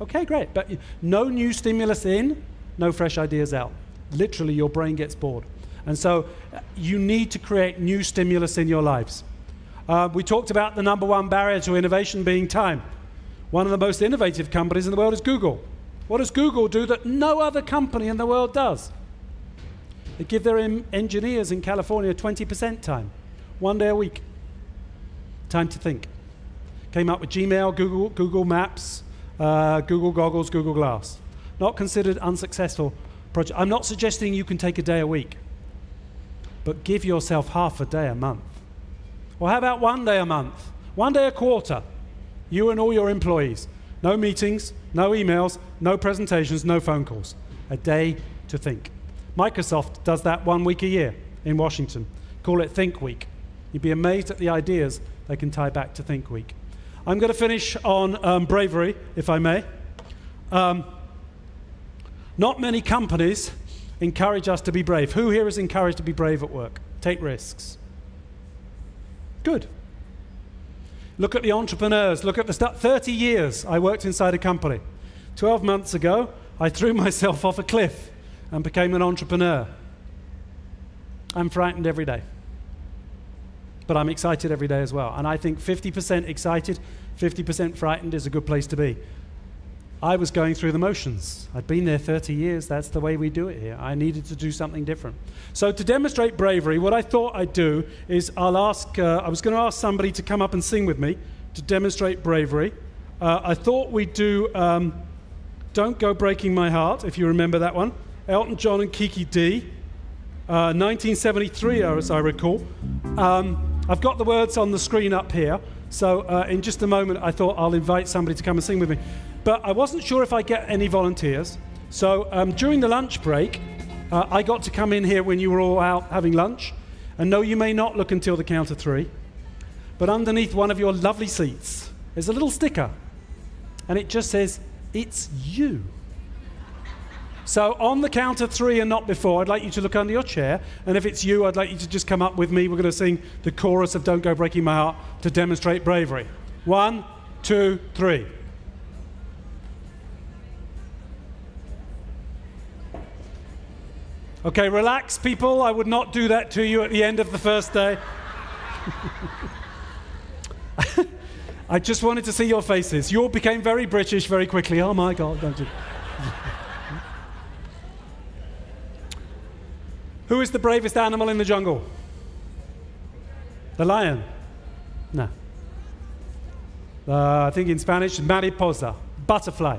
Okay, great, but no new stimulus in, no fresh ideas out. Literally, your brain gets bored. And so you need to create new stimulus in your lives. We talked about the #1 barrier to innovation being time. One of the most innovative companies in the world is Google. What does Google do that no other company in the world does? They give their engineers in California 20% time. 1 day a week. Time to think. Came up with Gmail, Google, Google Maps, Google Goggles, Google Glass. Not considered unsuccessful project. I'm not suggesting you can take a day a week, but give yourself half a day a month. Or how about 1 day a month? 1 day a quarter. You and all your employees. No meetings, no emails, no presentations, no phone calls. A day to think. Microsoft does that 1 week a year in Washington. Call it Think Week. You'd be amazed at the ideas they can tie back to Think Week. I'm going to finish on bravery, if I may. Not many companies encourage us to be brave. Who here is encouraged to be brave at work? Take risks. Good. Look at the entrepreneurs. Look at the stuff. 30 years I worked inside a company. 12 months ago, I threw myself off a cliff and became an entrepreneur. I'm frightened every day. But I'm excited every day as well. And I think 50% excited, 50% frightened is a good place to be. I was going through the motions. I'd been there 30 years. That's the way we do it here. I needed to do something different. So to demonstrate bravery, what I thought I'd do is I'll ask, I was going to ask somebody to come up and sing with me to demonstrate bravery. I thought we'd do Don't Go Breaking My Heart, if you remember that one. Elton John and Kiki Dee. 1973, as I recall. I've got the words on the screen up here, so in just a moment I thought I'll invite somebody to come and sing with me. But I wasn't sure if I'd get any volunteers, so during the lunch break, I got to come in here when you were all out having lunch, and no, you may not look until the count of three, but underneath one of your lovely seats is a little sticker, and it just says, "It's you." So on the count of three and not before, I'd like you to look under your chair, and if it's you, I'd like you to just come up with me. We're going to sing the chorus of Don't Go Breaking My Heart to demonstrate bravery. 1, 2, 3. Okay, relax, people. I would not do that to you at the end of the first day. I just wanted to see your faces. You all became very British very quickly. Oh, my God, don't you? Who is the bravest animal in the jungle? The lion? No. I think in Spanish, mariposa, butterfly.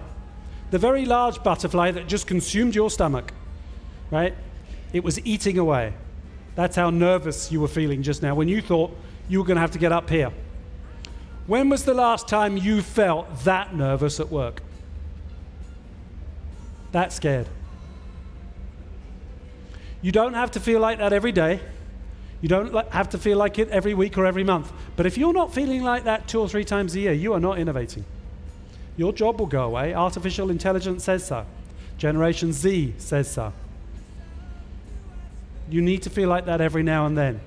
The very large butterfly that just consumed your stomach, right? It was eating away. That's how nervous you were feeling just now when you thought you were going to have to get up here. When was the last time you felt that nervous at work? That scared? You don't have to feel like that every day. You don't have to feel like it every week or every month. But if you're not feeling like that 2 or 3 times a year, you are not innovating. Your job will go away. Artificial intelligence says so. Generation Z says so. You need to feel like that every now and then.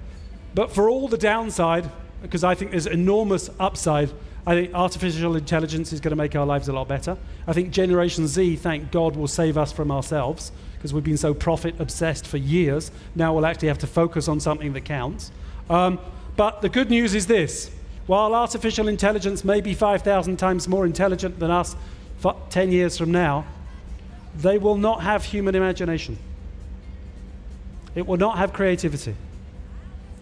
But for all the downside, because I think there's enormous upside, I think artificial intelligence is going to make our lives a lot better. I think Generation Z, thank God, will save us from ourselves, because we've been so profit-obsessed for years. Now we'll actually have to focus on something that counts. But the good news is this. While artificial intelligence may be 5,000 times more intelligent than us 10 years from now, they will not have human imagination. It will not have creativity.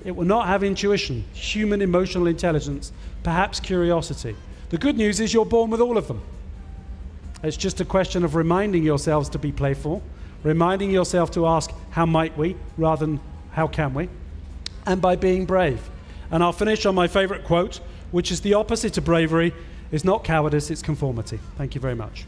It will not have intuition, human emotional intelligence, perhaps curiosity. The good news is you're born with all of them. It's just a question of reminding yourselves to be playful, reminding yourself to ask, how might we, rather than how can we, and by being brave. And I'll finish on my favorite quote, which is the opposite of bravery is not cowardice, it's conformity. Thank you very much.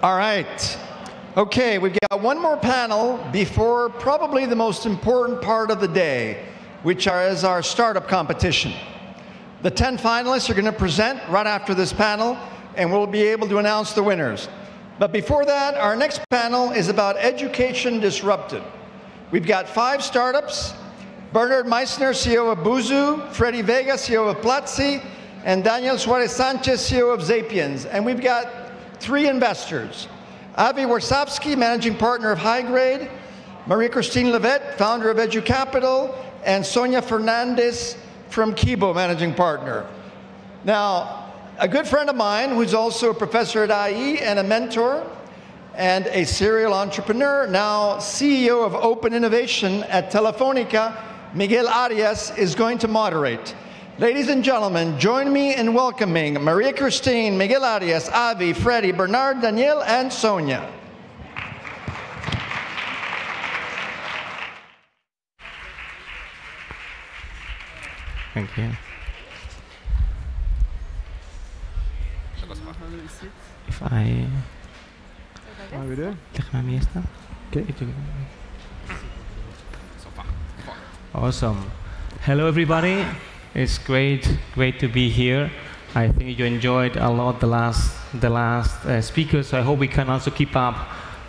All right. Okay, we've got one more panel before probably the most important part of the day, which is our startup competition. The 10 finalists are going to present right after this panel, and we'll be able to announce the winners. But before that, our next panel is about education disrupted. We've got 5 startups: Bernard Meissner, CEO of Busuu, Freddy Vega, CEO of Platzi, and Daniel Suarez-Sanchez, CEO of Zapiens. And we've got 3 investors: Avi Warsawski, managing partner of High Grade, Marie-Christine Levet, founder of EduCapital, and Sonia Fernandez from Kibo, managing partner. Now, a good friend of mine who's also a professor at IE and a mentor and a serial entrepreneur, now CEO of Open Innovation at Telefonica, Miguel Arias, is going to moderate. Ladies and gentlemen, join me in welcoming Maria-Christine, Miguel Arias, Avi, Freddy, Bernard, Daniel, and Sonia. Thank you. If I... How are we doing? Okay. Awesome. Hello, everybody. It's great to be here. I think you enjoyed a lot the last speakers. So I hope we can also keep up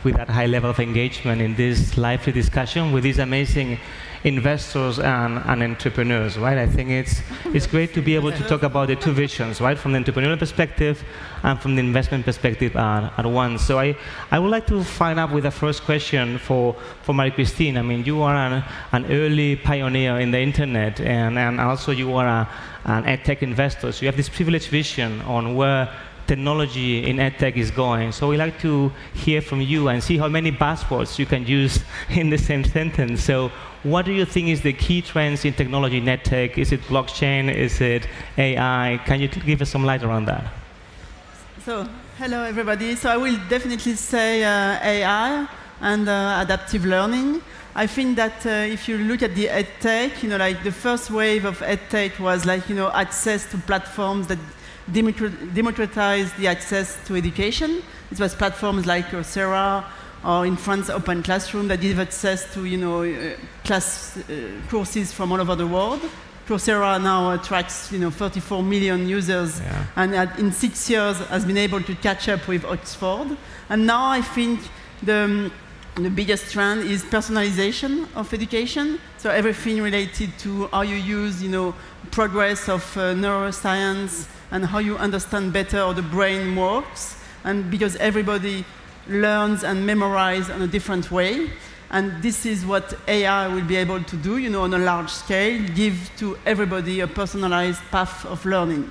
with that high level of engagement in this lively discussion with these amazing investors and entrepreneurs, right? I think it's great to be able to talk about the two visions, right? From the entrepreneurial perspective and from the investment perspective at once. So I would like to find out with the first question for Marie-Christine. I mean, you are an early pioneer in the internet, and also you are an edtech investor. So you have this privileged vision on where technology in edtech is going. So we'd like to hear from you and see how many buzzwords you can use in the same sentence. So what do you think is the key trends in technology in edtech? Is it blockchain? Is it AI? Can you give us some light around that? So hello, everybody. So I will definitely say AI and adaptive learning. I think that if you look at the edtech, you know, like the first wave of edtech was like, you know, access to platforms that democratize the access to education. It was platforms like Coursera, or in France, Open Classrooms, that give access to, you know, courses from all over the world. Coursera now attracts, you know, 34 million users, yeah, and in 6 years has been able to catch up with Oxford. And now I think the biggest trend is personalization of education. So everything related to how you use, you know, progress of neuroscience, and how you understand better how the brain works, and because everybody learns and memorizes in a different way, and this is what AI will be able to do, you know, on a large scale, give to everybody a personalized path of learning.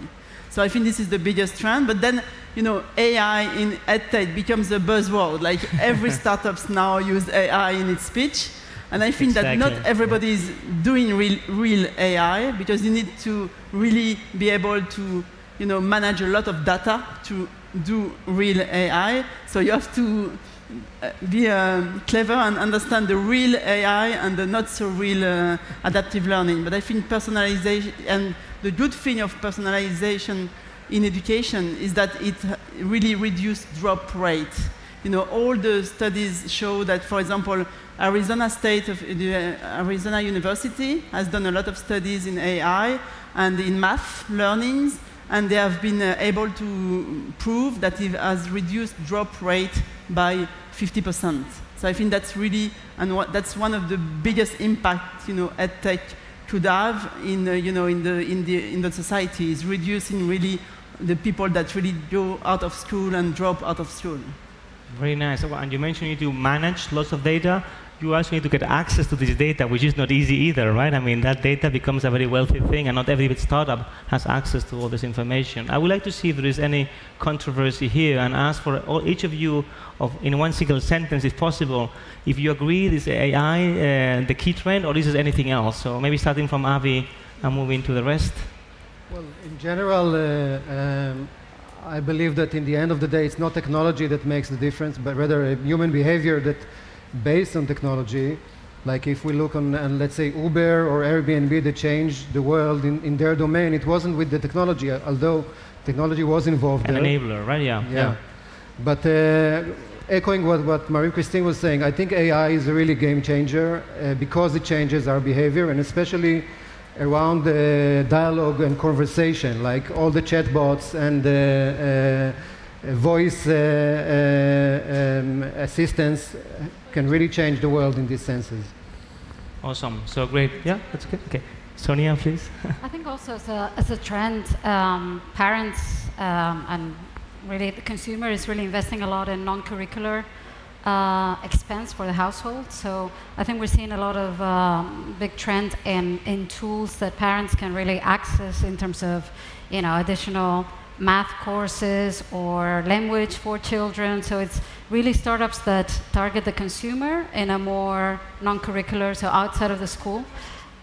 So I think this is the biggest trend, but then, you know, AI in edtech becomes a buzzword, like every startups now use AI in its speech, and I think exactly that not everybody is doing real AI, because you need to really be able to, you know, manage a lot of data to do real AI. So you have to be clever and understand the real AI and the not so real adaptive learning. But I think personalization, and the good thing of personalization in education is that it really reduced drop rate. You know, all the studies show that, for example, Arizona University has done a lot of studies in AI and in math learnings, and they have been able to prove that it has reduced drop rate by 50%. So I think that's really, that's one of the biggest impacts, you know, edtech could have in, you know, in the society, is reducing really the people that really go out of school and drop out of school. Very nice. And you mentioned you need to manage lots of data. You also need to get access to this data, which is not easy either, right? I mean, that data becomes a very wealthy thing, and not every startup has access to all this information. I would like to see if there is any controversy here and ask for each of you in one single sentence, if possible, if you agree this AI, the key trend, or this is anything else. So maybe starting from Avi and moving to the rest. Well, in general, I believe that in the end of the day, it's not technology that makes the difference, but rather a human behavior that based on technology. Like if we look on, let's say, Uber or Airbnb that changed the world in their domain, it wasn't with the technology, although technology was involved there. An enabler, right? Yeah. But echoing what Marie-Christine was saying, I think AI is a really game changer because it changes our behavior, and especially around dialogue and conversation, like all the chatbots and voice assistance can really change the world in these senses. Awesome. So great. Yeah, that's good. Okay. Sonia, please. I think also as a trend, parents and really the consumer is really investing a lot in non-curricular expense for the household. So I think we're seeing a lot of big trend in tools that parents can really access in terms of, you know, additional math courses or language for children. So it's really startups that target the consumer in a more non-curricular, so outside of the school.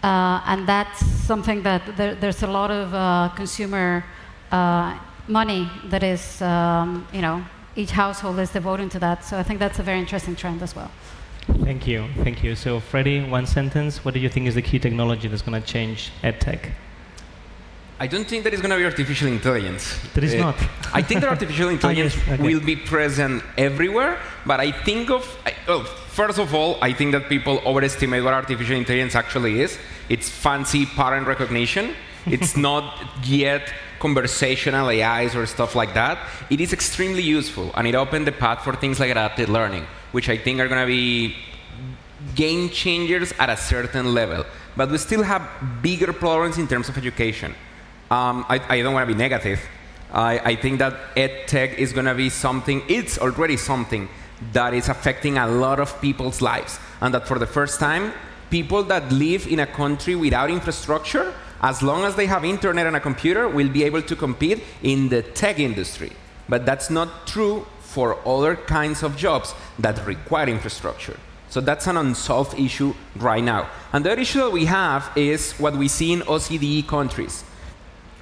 And that's something that there's a lot of consumer money that is, you know, each household is devoted to that. So I think that's a very interesting trend as well. Thank you. Thank you. So Freddy, one sentence. What do you think is the key technology that's going to change edtech? I don't think that it's going to be artificial intelligence. There is not. I think that artificial intelligence will be present everywhere, but I think of, first of all, I think that people overestimate what artificial intelligence actually is. It's fancy pattern recognition. It's not yet conversational AIs or stuff like that. It is extremely useful, and it opened the path for things like adaptive learning, which I think are going to be game changers at a certain level. But we still have bigger problems in terms of education. I don't want to be negative. I think that EdTech is going to be something, it's already something, that is affecting a lot of people's lives. And that for the first time, people that live in a country without infrastructure, as long as they have internet and a computer, will be able to compete in the tech industry. But that's not true for other kinds of jobs that require infrastructure. So that's an unsolved issue right now. And the other issue that we have is what we see in OECD countries,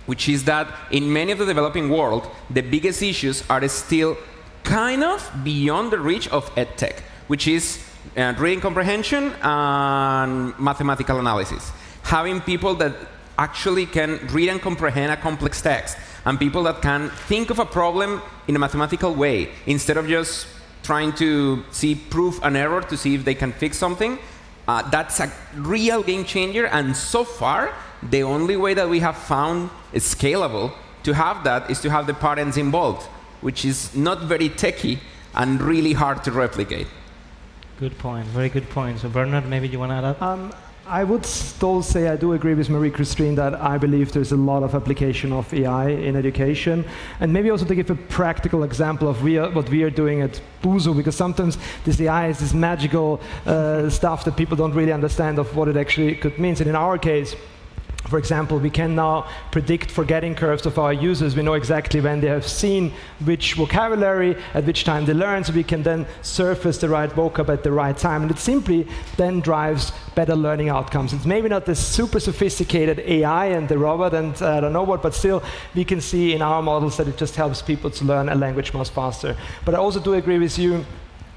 which is that in many of the developing world, the biggest issues are still kind of beyond the reach of EdTech, which is reading comprehension and mathematical analysis. Having people that actually can read and comprehend a complex text, and people that can think of a problem in a mathematical way, instead of just trying to see proof and error to see if they can fix something. That's a real game changer, and so far, the only way that we have found is scalable to have that is to have the parents involved, which is not very techy and really hard to replicate. Good point, very good point. So Bernard, maybe you want to add up? I would still say I do agree with Marie-Christine that I believe there's a lot of application of AI in education. And maybe also to give a practical example of what we are doing at Busuu, because sometimes this AI is this magical stuff that people don't really understand of what it actually could mean. And in our case, for example, we can now predict forgetting curves of our users. We know exactly when they have seen which vocabulary, at which time they learn, so we can then surface the right vocab at the right time. And it simply then drives better learning outcomes. It's maybe not this super sophisticated AI and the robot and I don't know what, but still we can see in our models that it just helps people to learn a language much faster. But I also do agree with you.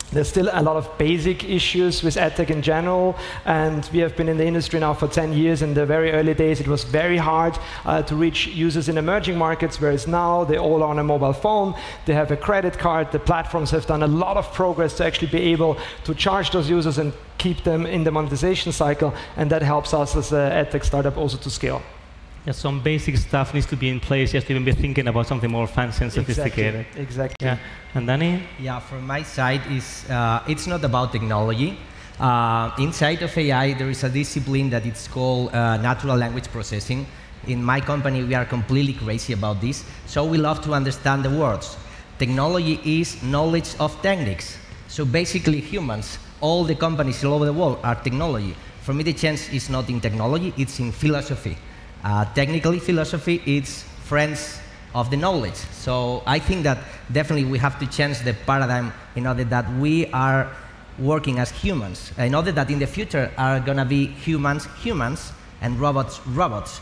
There's still a lot of basic issues with EdTech in general, and we have been in the industry now for 10 years. In the very early days, it was very hard to reach users in emerging markets, whereas now they all are on a mobile phone, they have a credit card, the platforms have done a lot of progress to actually be able to charge those users and keep them in the monetization cycle, and that helps us as an EdTech startup also to scale. Yeah, some basic stuff needs to be in place just to even be thinking about something more fancy and sophisticated. Exactly. Yeah. And Danny? Yeah, from my side, it's not about technology. Inside of AI, there is a discipline that it's called natural language processing. In my company, we are completely crazy about this, so we love to understand the words. Technology is knowledge of techniques. So basically, humans, all the companies all over the world are technology. For me, the change is not in technology, it's in philosophy. Technically, philosophy is friends of the knowledge. So I think that definitely we have to change the paradigm in order that we are working as humans, in order that in the future are going to be humans, humans, and robots, robots.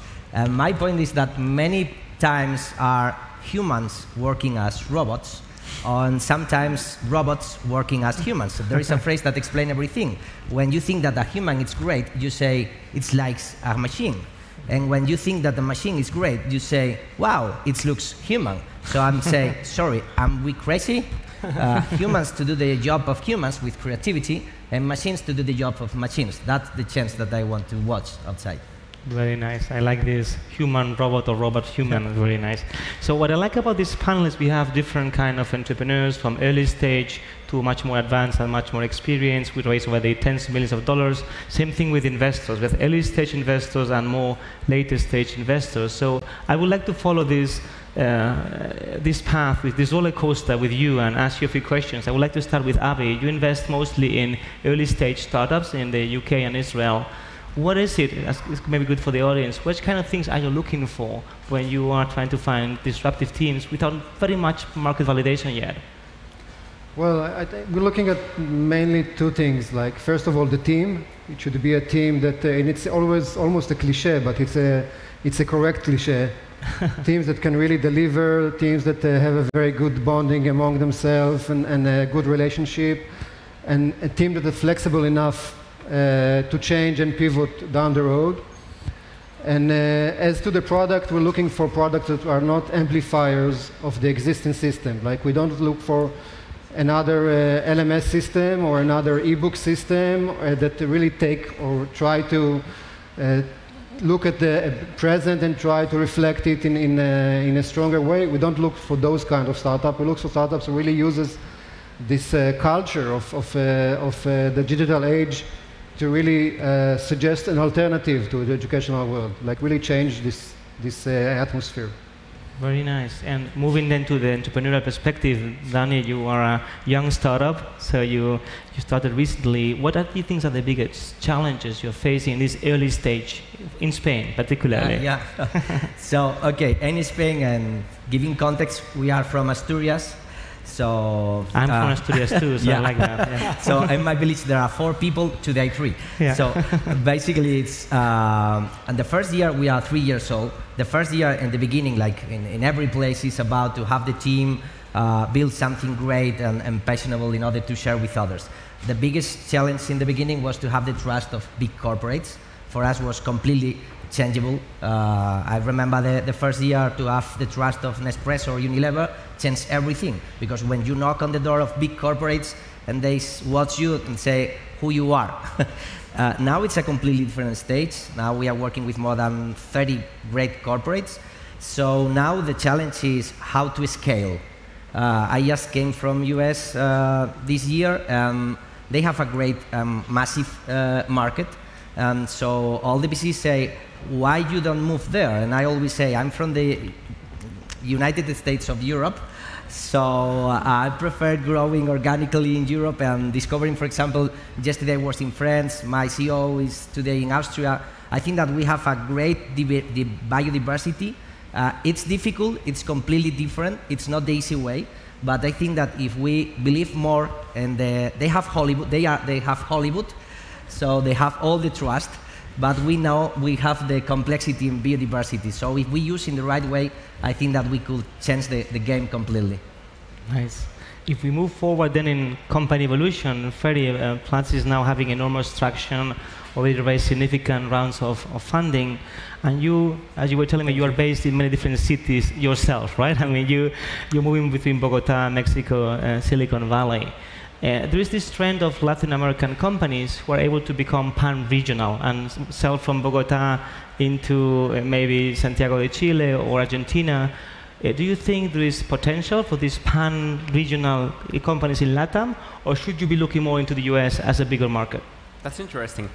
My point is that many times are humans working as robots, and sometimes robots working as humans. So there is a phrase that explains everything. When you think that a human is great, you say it's like a machine. And when you think that the machine is great, you say, wow, it looks human. So I'm saying, sorry, am we crazy? Humans to do the job of humans with creativity, and machines to do the job of machines. That's the chance that I want to watch outside. Very nice. I like this human robot or robot human. Very nice. So what I like about this panel is we have different kind of entrepreneurs from early stage to much more advanced and much more experienced. We raise over the tens of millions of dollars. Same thing with investors, with early stage investors and more later stage investors. So I would like to follow this path with this roller coaster with you and ask you a few questions. I would like to start with Avi. You invest mostly in early stage startups in the UK and Israel. What is it? It's maybe good for the audience. What kind of things are you looking for when you are trying to find disruptive teams without very much market validation yet? Well, I think we're looking at mainly two things. Like, first of all, the team. It should be a team that, and it's always almost a cliche, but it's a correct cliche. Teams that can really deliver, teams that have a very good bonding among themselves and a good relationship, and a team that is flexible enough to change and pivot down the road. And as to the product, we're looking for products that are not amplifiers of the existing system. Like, we don't look for another LMS system or another ebook system that really take or try to look at the present and try to reflect it in a stronger way. We don't look for those kind of startups. We look for startups who really uses this culture of the digital age to really suggest an alternative to the educational world, like really change this atmosphere. Very nice. And moving then to the entrepreneurial perspective, Daniel, you are a young startup, so you started recently. What are you think are the biggest challenges you're facing in this early stage, in Spain particularly? So, okay, in Spain, and giving context, we are from Asturias. So I'm from Asturias too, so yeah. I like that. Yeah. So in my village there are 4 people, today 3. Yeah. So basically it's, and the first year we are 3 years old. The first year in the beginning, like in every place, is about to have the team build something great and passionable in order to share with others. The biggest challenge in the beginning was to have the trust of big corporates. For us was completely changeable. I remember the first year to have the trust of Nespresso or Unilever changed everything, because when you knock on the door of big corporates and they watch you and say who you are. Now it's a completely different stage. Now we are working with more than 30 great corporates. So now the challenge is how to scale. I just came from US this year. They have a great massive market. So all the VCs say, why you don't move there? And I always say, I'm from the United States of Europe, so I prefer growing organically in Europe and discovering, for example, yesterday I was in France, my CEO is today in Austria. I think that we have a great biodiversity. It's difficult, it's completely different, it's not the easy way, but I think that if we believe more, and they have Hollywood, they have Hollywood, so they have all the trust, but we know we have the complexity in biodiversity. So if we use in the right way, I think that we could change the game completely. Nice. If we move forward then in company evolution, Freddy, Platzi is now having enormous traction, already raised significant rounds of funding. And you, as you were telling me, you are based in many different cities yourself, right? I mean, you're moving between Bogota, Mexico, Silicon Valley. There is this trend of Latin American companies who are able to become pan-regional and sell from Bogota into maybe Santiago de Chile or Argentina. Do you think there is potential for these pan-regional companies in LATAM, or should you be looking more into the US as a bigger market? That's interesting.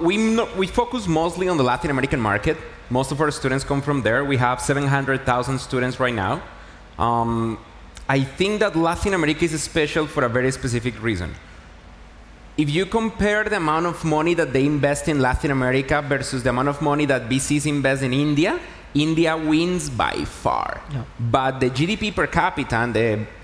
We focus mostly on the Latin American market. Most of our students come from there. We have 700,000 students right now. I think that Latin America is special for a very specific reason. If you compare the amount of money that they invest in Latin America versus the amount of money that VCs invest in India, India wins by far. Yeah. But the GDP per capita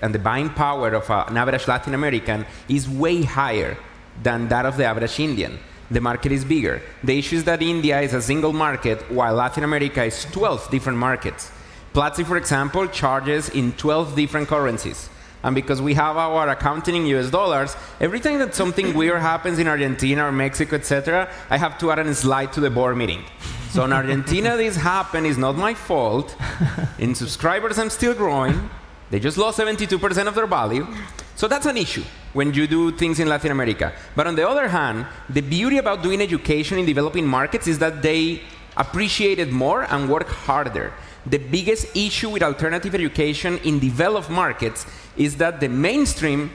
and the buying power of an average Latin American is way higher than that of the average Indian. The market is bigger. The issue is that India is a single market, while Latin America is 12 different markets. Platzi, for example, charges in 12 different currencies. And because we have our accounting in US dollars, every time that something weird happens in Argentina or Mexico, etc., I have to add a slide to the board meeting. So in Argentina, this happened. It's not my fault. In subscribers, I'm still growing. They just lost 72% of their value. So that's an issue when you do things in Latin America. But on the other hand, the beauty about doing education in developing markets is that they appreciate it more and work harder. The biggest issue with alternative education in developed markets is that the mainstream,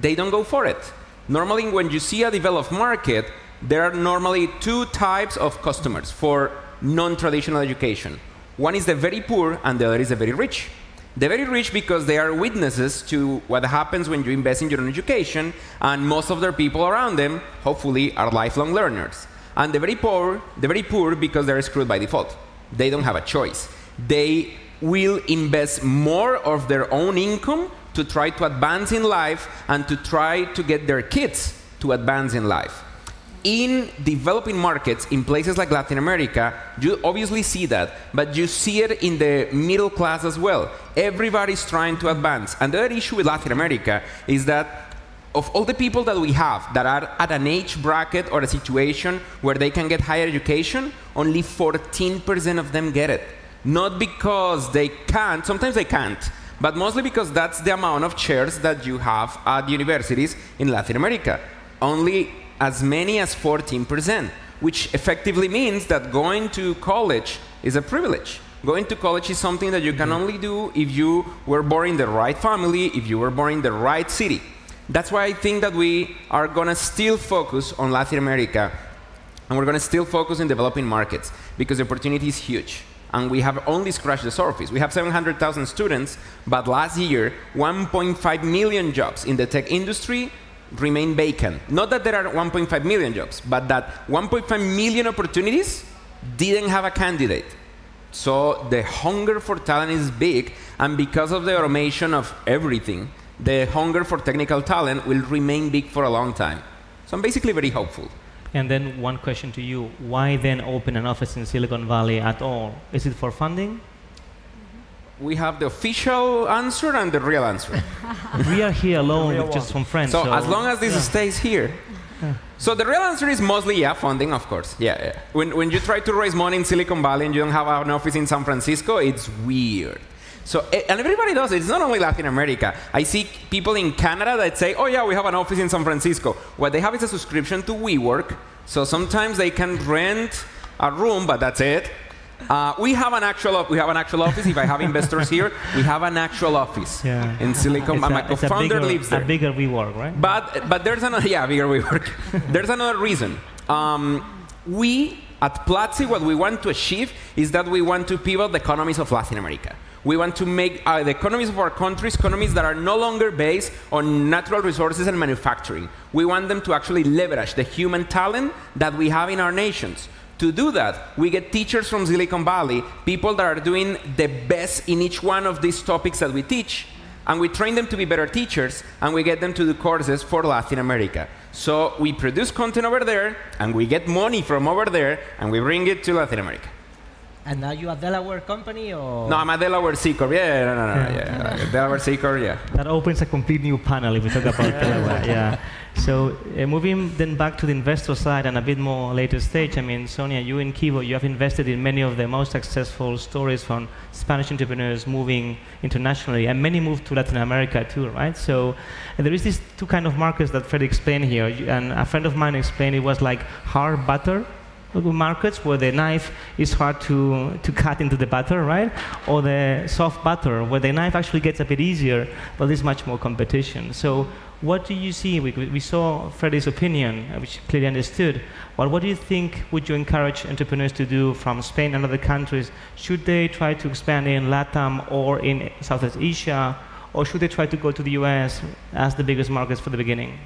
they don't go for it. Normally, when you see a developed market, there are normally 2 types of customers for non-traditional education. One is the very poor, and the other is the very rich. The very rich, because they are witnesses to what happens when you invest in your own education, and most of their people around them, hopefully, are lifelong learners. And the very poor, because they're screwed by default. They don't have a choice. They will invest more of their own income to try to advance in life and to try to get their kids to advance in life. In developing markets, in places like Latin America, you obviously see that, but you see it in the middle class as well. Everybody's trying to advance. And the other issue with Latin America is that of all the people that we have that are at an age bracket or a situation where they can get higher education, only 14% of them get it. Not because they can't, sometimes they can't, but mostly because that's the amount of chairs that you have at universities in Latin America. Only as many as 14%. which effectively means that going to college is a privilege. Going to college is something that you can only do if you were born in the right family, if you were born in the right city. That's why I think that we are going to still focus on Latin America, and we're going to still focus on developing markets, because the opportunity is huge. And we have only scratched the surface. We have 700,000 students, but last year, 1.5 million jobs in the tech industry remain vacant. Not that there are 1.5 million jobs, but that 1.5 million opportunities didn't have a candidate. So the hunger for talent is big, and because of the automation of everything, the hunger for technical talent will remain big for a long time. So I'm basically very hopeful. And then one question to you. Why then open an office in Silicon Valley at all? Is it for funding? We have the official answer and the real answer. We are here alone with just some friends. So as long as this stays here. So the real answer is mostly, yeah, funding, of course. Yeah. When you try to raise money in Silicon Valley and you don't have an office in San Francisco, it's weird. So, and everybody does it. It's not only Latin America. I see people in Canada that say, oh, yeah, we have an office in San Francisco. What they have is a subscription to WeWork. So sometimes they can rent a room, but that's it. We have an actual office. If I have investors here, we have an actual office in Silicon Valley. My co-founder lives there. A bigger WeWork, right? But there's another, bigger WeWork. There's another reason. We at Platzi, what we want to achieve is that we want to pivot the economies of Latin America. We want to make the economies of our countries economies that are no longer based on natural resources and manufacturing. We want them to actually leverage the human talent that we have in our nations. To do that, we get teachers from Silicon Valley, people that are doing the best in each one of these topics that we teach, and we train them to be better teachers, and we get them to do courses for Latin America. So we produce content over there, and we get money from over there, and we bring it to Latin America. And are you a Delaware company, or? No, I'm a Delaware C Corp. Delaware C Corp, yeah. That opens a complete new panel if we talk about Delaware, So moving then back to the investor side and a bit more later stage, I mean, Sonia, you and Kibo, you have invested in many of the most successful stories from Spanish entrepreneurs moving internationally, and many moved to Latin America too, right? So there is these two kind of markets that Fred explained here, and a friend of mine explained it was like hard butter, markets where the knife is hard to cut into the butter, right? Or the soft butter, where the knife actually gets a bit easier, but there's much more competition. So what do you see? We saw Freddy's opinion, which clearly understood. But what do you think would you encourage entrepreneurs to do from Spain and other countries? Should they try to expand in LATAM or in Southeast Asia? Or should they try to go to the US as the biggest markets for the beginning?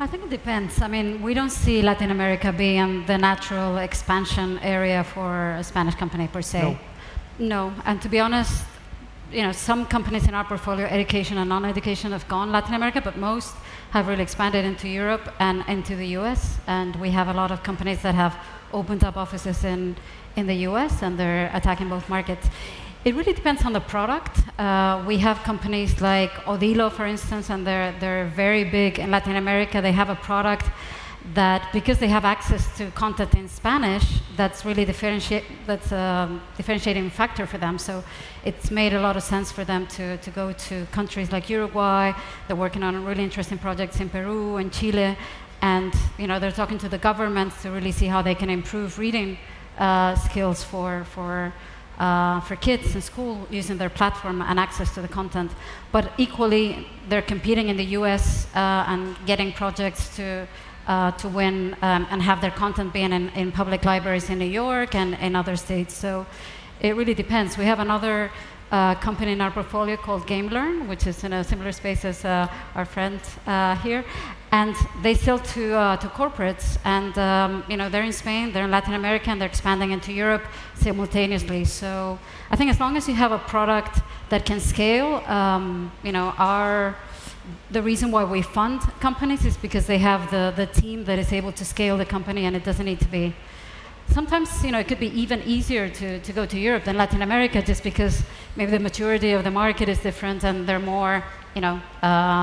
I think it depends. I mean, we don't see Latin America being the natural expansion area for a Spanish company per se. No. And to be honest, you know, some companies in our portfolio, education and non-education, have gone Latin America, but most have really expanded into Europe and into the US. And we have a lot of companies that have opened up offices in the US, and they're attacking both markets. It really depends on the product. We have companies like Odilo, for instance, and they're very big in Latin America. They have a product that, because they have access to content in Spanish, that's really differentiating factor for them. So it's made a lot of sense for them to go to countries like Uruguay. They're working on really interesting projects in Peru and Chile. And you know, they're talking to the governments to really see how they can improve reading skills for kids in school using their platform and access to the content. But equally, they're competing in the US and getting projects to win and have their content being in public libraries in New York and in other states. So it really depends. We have another company in our portfolio called GameLearn, which is in a similar space as our friend here. And they sell to corporates, and you know, they're in Spain, they're in Latin America, and they're expanding into Europe simultaneously. So I think as long as you have a product that can scale, you know, the reason why we fund companies is because they have the team that is able to scale the company, and it doesn't need to be. Sometimes, you know, it could be even easier to go to Europe than Latin America, just because maybe the maturity of the market is different, and they're more, you know,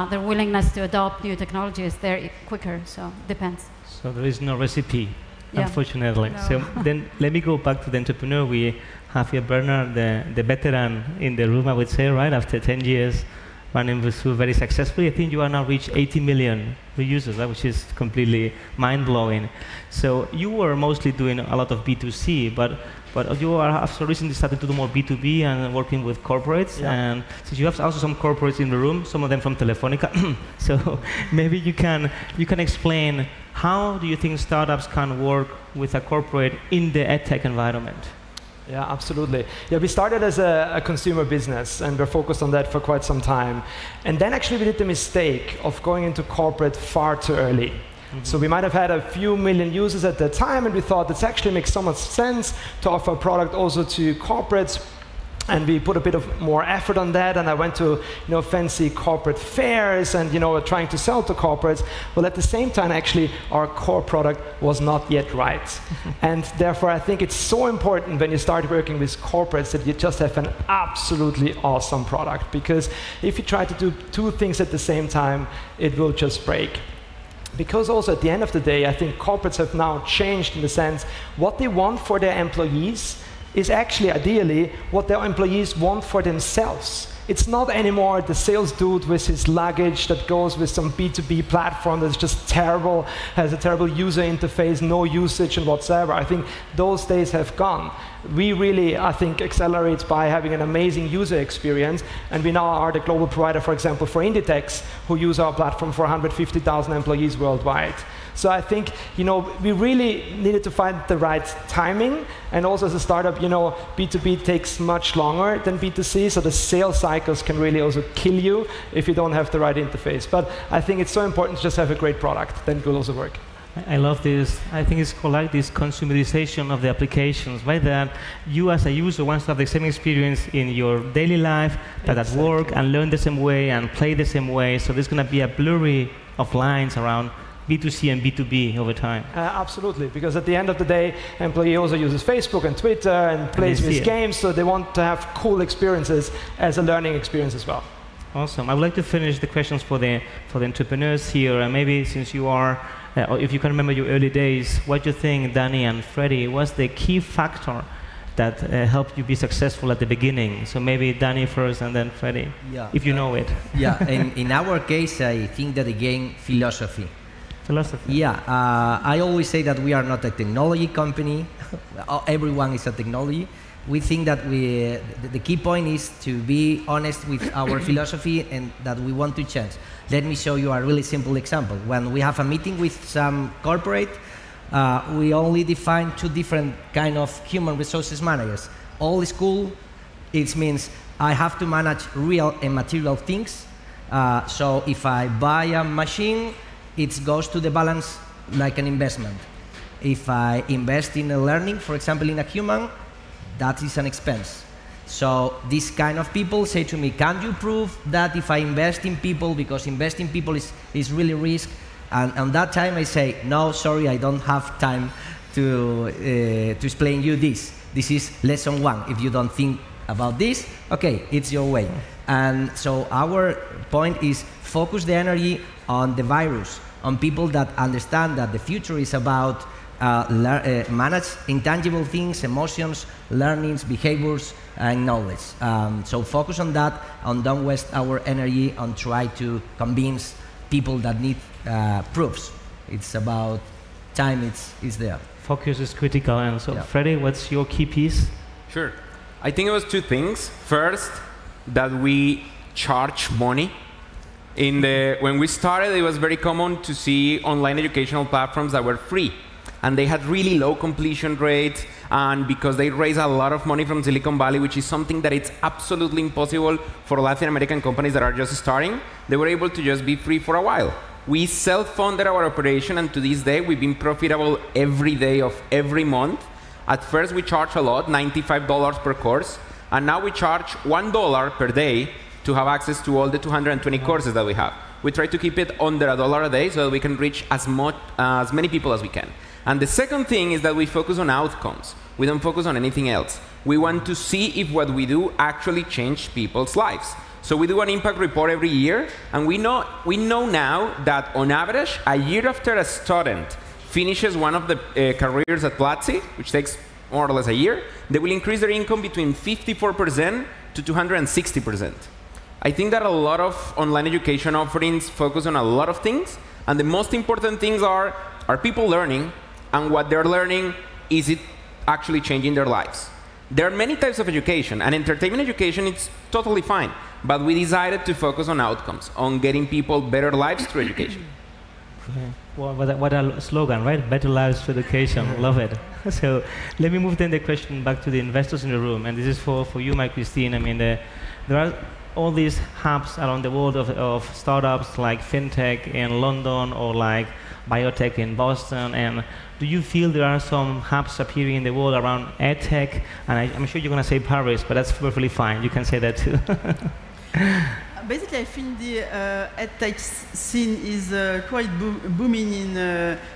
their willingness to adopt new technology is there quicker. So it depends. So there is no recipe, unfortunately. No. So then let me go back to the entrepreneur. We have here Bernard, the veteran in the room, I would say, right, after 10 years running Busuu very successfully. I think you are now reached 80 million users, which is completely mind-blowing. So you were mostly doing a lot of B2C, but you are also recently started to do more B2B and working with corporates. Yeah. And since you have also some corporates in the room, some of them from Telefónica, so maybe you can explain how do you think startups can work with a corporate in the edtech environment? Yeah, absolutely. Yeah, we started as a consumer business, and we're focused on that for quite some time. And then actually we did the mistake of going into corporate far too early. Mm-hmm. So we might have had a few million users at that time, and we thought this actually makes so much sense to offer a product also to corporates. And we put a bit of more effort on that, and I went to fancy corporate fairs and trying to sell to corporates. Well, at the same time, actually, our core product was not yet right. And therefore, I think it's so important when you start working with corporates that you just have an absolutely awesome product, because if you try to do two things at the same time, it will just break. Because also, at the end of the day, I think corporates have now changed in the sense what they want for their employees is actually, ideally, what their employees want for themselves. It's not anymore the sales dude with his luggage that goes with some B2B platform that's just terrible, has a terrible user interface, no usage and whatsoever. I think those days have gone. We really, I think, accelerate by having an amazing user experience, and we now are the global provider, for example, for Inditex, who use our platform for 150,000 employees worldwide. So I think, we really needed to find the right timing, and also as a startup, B2B takes much longer than B2C, so the sales cycles can really also kill you if you don't have the right interface. But I think it's so important to just have a great product, then it will also work. I love this. I think it's called like this consumerization of the applications, right? That you as a user wants to have the same experience in your daily life, but exactly. At work, and learn the same way, and play the same way. So there's going to be a blurry of lines around B2C and B2B over time. Absolutely, because at the end of the day, employee also uses Facebook and Twitter and plays with games, so they want to have cool experiences as a learning experience as well. Awesome. I would like to finish the questions for the entrepreneurs here, and maybe since you are, or if you can remember your early days, what do you think, Danny and Freddy, was the key factor that helped you be successful at the beginning? So maybe Danny first and then Freddy, if you know it. Yeah, in our case, I think that again, philosophy. Philosophy. Yeah, I always say that we are not a technology company. Everyone is a technology. We think that the key point is to be honest with our philosophy and that we want to change. Let me show you a really simple example. When we have a meeting with some corporate, we only define two different kind of human resources managers. Old school, it means I have to manage real and material things. So if I buy a machine, it goes to the balance like an investment. If I invest in a learning, for example, in a human, that is an expense. So these kind of people say to me, can you prove that if I invest in people, because investing in people is really risk? And on that time I say, no, sorry, I don't have time to explain you this. This is lesson one. If you don't think about this, okay, it's your way. And so our point is focus the energy on the virus, on people that understand that the future is about manage intangible things, emotions, learnings, behaviors, and knowledge. So focus on that, and don't waste our energy on try to convince people that need proofs. It's about time, it's there. Focus is critical. And so Freddy, what's your key piece? Sure. I think it was two things. First, that we charge money. When we started, it was very common to see online educational platforms that were free. And they had really low completion rates, and because they raise a lot of money from Silicon Valley, which is something that it's absolutely impossible for Latin American companies that are just starting, they were able to just be free for a while. We self-funded our operation, and to this day, we've been profitable every day of every month. At first, we charged a lot, $95 per course, and now we charge $1 per day to have access to all the 220 courses that we have. We try to keep it under $1 a day so that we can reach as many people as we can. And the second thing is that we focus on outcomes. We don't focus on anything else. We want to see if what we do actually changes people's lives. So we do an impact report every year, and we know now that on average, a year after a student finishes one of the careers at Platzi, which takes more or less a year, they will increase their income between 54% to 260%. I think that a lot of online education offerings focus on a lot of things, and the most important things are people learning, and what they're learning, is it actually changing their lives? There are many types of education, and entertainment education is totally fine, but we decided to focus on outcomes, on getting people better lives through education. Yeah. Well, what a slogan, right? Better lives through education. Love it. So let me move then the question back to the investors in the room. And this is for you, Marie-Christine. I mean, there are all these hubs around the world of startups like FinTech in London or like biotech in Boston. And do you feel there are some hubs appearing in the world around edtech? And I'm sure you're going to say Paris, but that's perfectly fine. You can say that too. Basically, I think the edtech scene is quite booming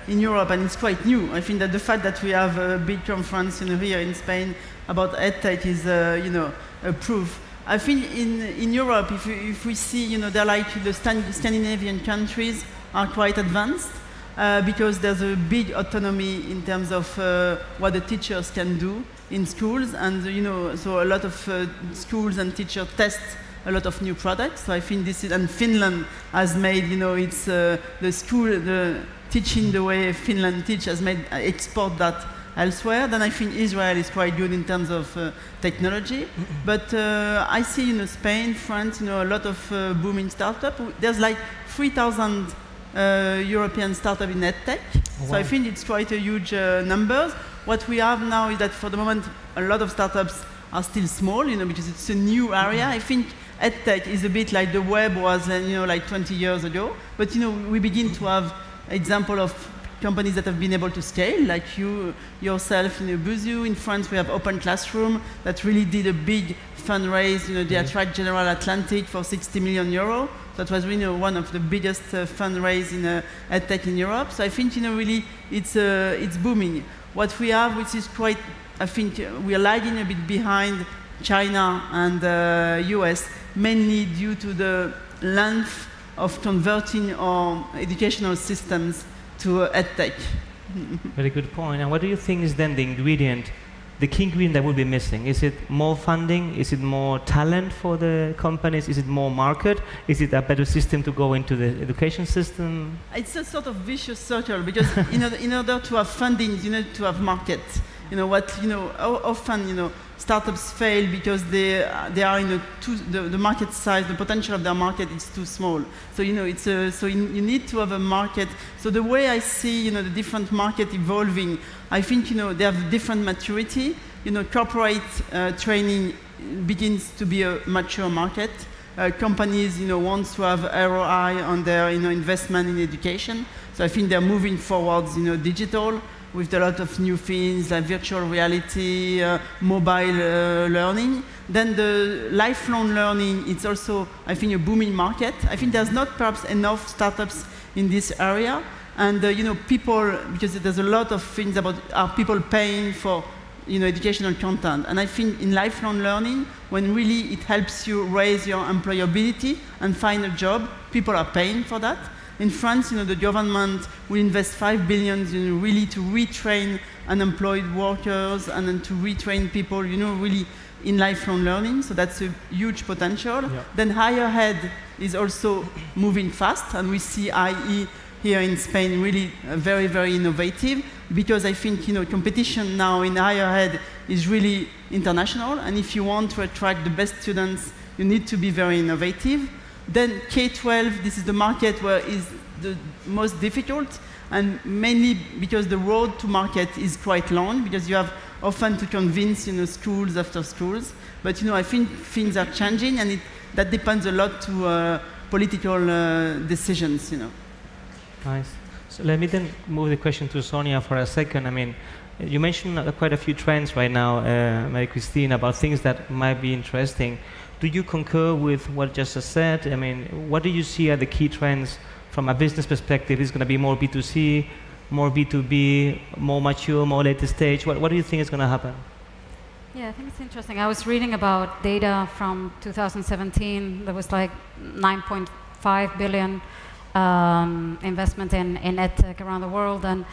in Europe, and it's quite new. I think that the fact that we have a big conference here in Spain about edtech is, a proof. I think in Europe, if we see, they're like the Scandinavian countries are quite advanced because there's a big autonomy in terms of what the teachers can do in schools, and so a lot of schools and teachers test a lot of new products. So I think this is, and Finland has made, it's the school, the teaching the way Finland teach has made export that elsewhere. Then I think Israel is quite good in terms of technology. But I see, Spain, France, a lot of booming startup. There's like 3,000 European startup in edtech. Wow. So I think it's quite a huge numbers. What we have now is that for the moment, a lot of startups are still small, because it's a new area. Mm-hmm. I think edtech is a bit like the web was, like 20 years ago. But we begin to have example of companies that have been able to scale, like you yourself in Busuu. In France, we have Open Classroom that really did a big fundraise. They attract General Atlantic for 60 million euro. That was really one of the biggest fundraise in edtech in Europe. So I think really it's booming. What we have, which is quite, I think we are lagging a bit behind China and the US, mainly due to the length of converting our educational systems to edtech. Very good point. And what do you think is then the key ingredient that will be missing? Is it more funding? Is it more talent for the companies? Is it more market? Is it a better system to go into the education system? It's a sort of vicious circle, because in order to have funding, you need to have market. Often startups fail because they are the market size, the potential of their market is too small. So you need to have a market. So the way I see the different market evolving, I think they have different maturity. Corporate training begins to be a mature market. Companies want to have ROI on their investment in education. So I think they're moving towards digital, with a lot of new things like virtual reality, mobile learning. Then the lifelong learning, it's also, I think, a booming market. I think there's not perhaps enough startups in this area. And, people, because there's a lot of things about, are people paying for, educational content? And I think in lifelong learning, when really it helps you raise your employability and find a job, people are paying for that. In France, the government will invest 5 billion really to retrain unemployed workers and then to retrain people, really in lifelong learning. So that's a huge potential. Yeah. Then higher ed is also moving fast, and we see IE here in Spain really very, very innovative, because I think competition now in higher ed is really international, and if you want to attract the best students, you need to be very innovative. Then K-12, this is the market where is the most difficult, and mainly because the road to market is quite long, because you have often to convince schools after schools. But I think things are changing, and that depends a lot to political decisions. Nice. So let me then move the question to Sonia for a second. I mean, you mentioned quite a few trends right now, Marie-Christine, about things that might be interesting. Do you concur with what just said? I mean, what do you see are the key trends from a business perspective? Is it going to be more B2C, more B2B, more mature, more later stage? What do you think is going to happen? Yeah, I think it's interesting. I was reading about data from 2017. There was like 9.5 billion investment in edtech around the world, and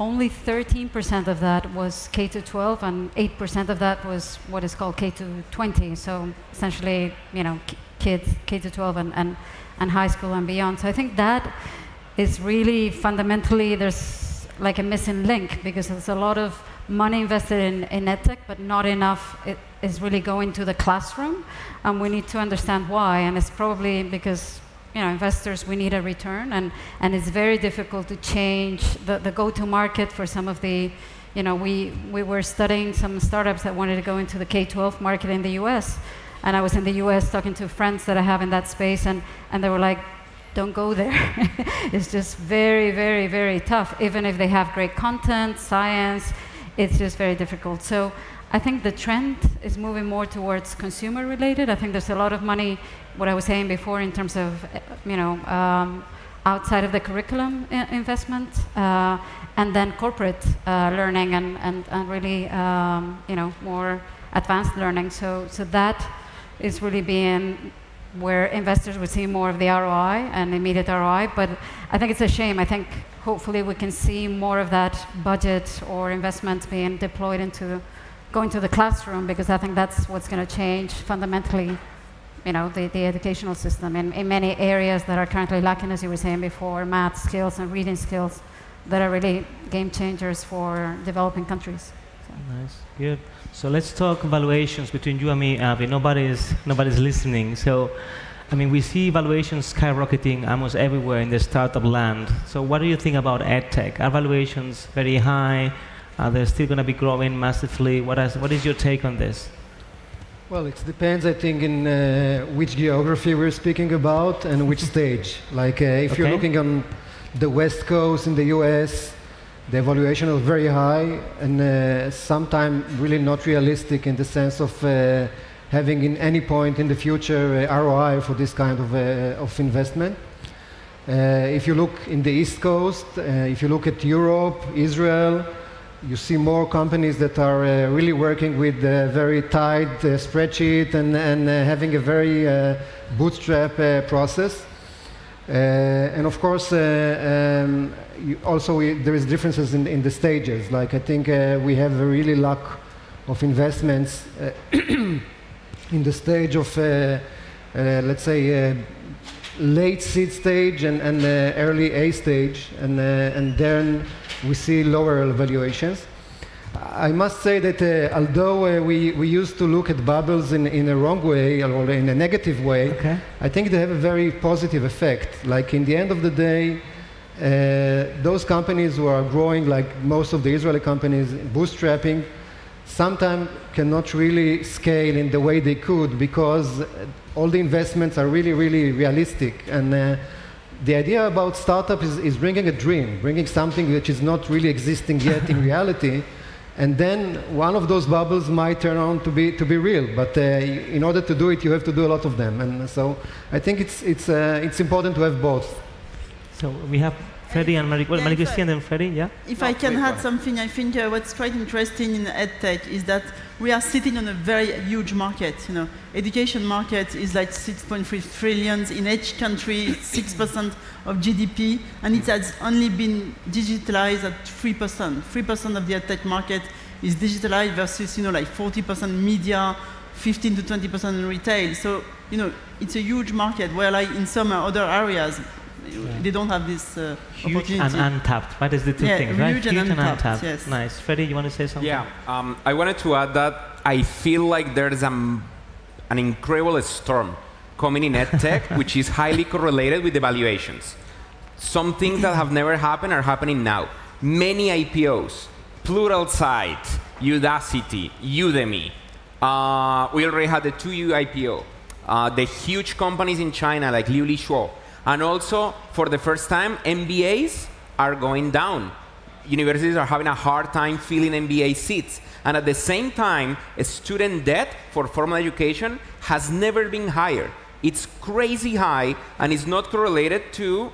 only 13% of that was K-12, and 8% of that was what is called K-20. So essentially, kids, K-12 and high school and beyond. So I think that is really fundamentally, there's like a missing link, because there's a lot of money invested in edtech, but not enough is really going to the classroom, and we need to understand why. And it's probably because, you know, investors, we need a return, and it's very difficult to change the go-to-market for some of the, you know, we were studying some startups that wanted to go into the K-12 market in the US, and I was in the US talking to friends that I have in that space, and they were like, don't go there. It's just very, very, very tough. Even if they have great content, science, it's just very difficult. So I think the trend is moving more towards consumer related. I think there's a lot of money, what I was saying before, in terms of, you know, outside of the curriculum investment, and then corporate learning and really, you know, more advanced learning. So that is really being where investors would see more of the ROI and immediate ROI, but I think it's a shame. I think hopefully we can see more of that budget or investment being deployed into going to the classroom, because I think that's what's going to change fundamentally, you know, the educational system in many areas that are currently lacking, as you were saying before, math skills and reading skills that are really game changers for developing countries. So. Nice, good. So let's talk valuations between you and me, Avi. Nobody's listening. So, I mean, we see valuations skyrocketing almost everywhere in the startup land. So what do you think about edtech? Are valuations very high? Are they still going to be growing massively? What is your take on this? Well, it depends, I think, in which geography we're speaking about and which stage. Like, if you're looking on the West Coast in the US, the valuation is very high and sometimes really not realistic in the sense of having in any point in the future ROI for this kind of investment. If you look in the East Coast, if you look at Europe, Israel, you see more companies that are really working with very tight spreadsheet and having a very bootstrap process. And of course, also there is differences in the stages. Like, I think we have a really lack of investments in the stage of, let's say, late seed stage and early A stage, and then we see lower valuations. I must say that although we used to look at bubbles in a wrong way or in a negative way, I think they have a very positive effect. Like, in the end of the day, those companies who are growing, like most of the Israeli companies, bootstrapping, sometimes cannot really scale in the way they could, because all the investments are really, really realistic. And the idea about startup is bringing a dream, bringing something which is not really existing yet in reality, and then one of those bubbles might turn out to be real. But in order to do it, you have to do a lot of them. And so I think it's important to have both. So we have Freddy and Marie-Christine and Freddy, yeah? If I can add something, I think what's quite interesting in EdTech is that we are sitting on a very huge market. You know, education market is like 6.3 trillion in each country, 6% of GDP, and it has only been digitalized at 3%. 3% of the EdTech market is digitalized versus, you know, like 40% media, 15 to 20% in retail. So, you know, it's a huge market where, like in some other areas, they don't have this opportunity. Huge and untapped. That is the two things, right? Huge and untapped. Yes. Nice. Freddy, you want to say something? Yeah. I wanted to add that I feel like there's an incredible storm coming in edtech, which is highly correlated with the valuations. Some things that have never happened are happening now. Many IPOs, Pluralsight, Udacity, Udemy. We already had the 2U IPO. The huge companies in China, like Liuli Shuo. And also, for the first time, MBAs are going down. Universities are having a hard time filling MBA seats. And at the same time, student debt for formal education has never been higher. It's crazy high, and it's not correlated to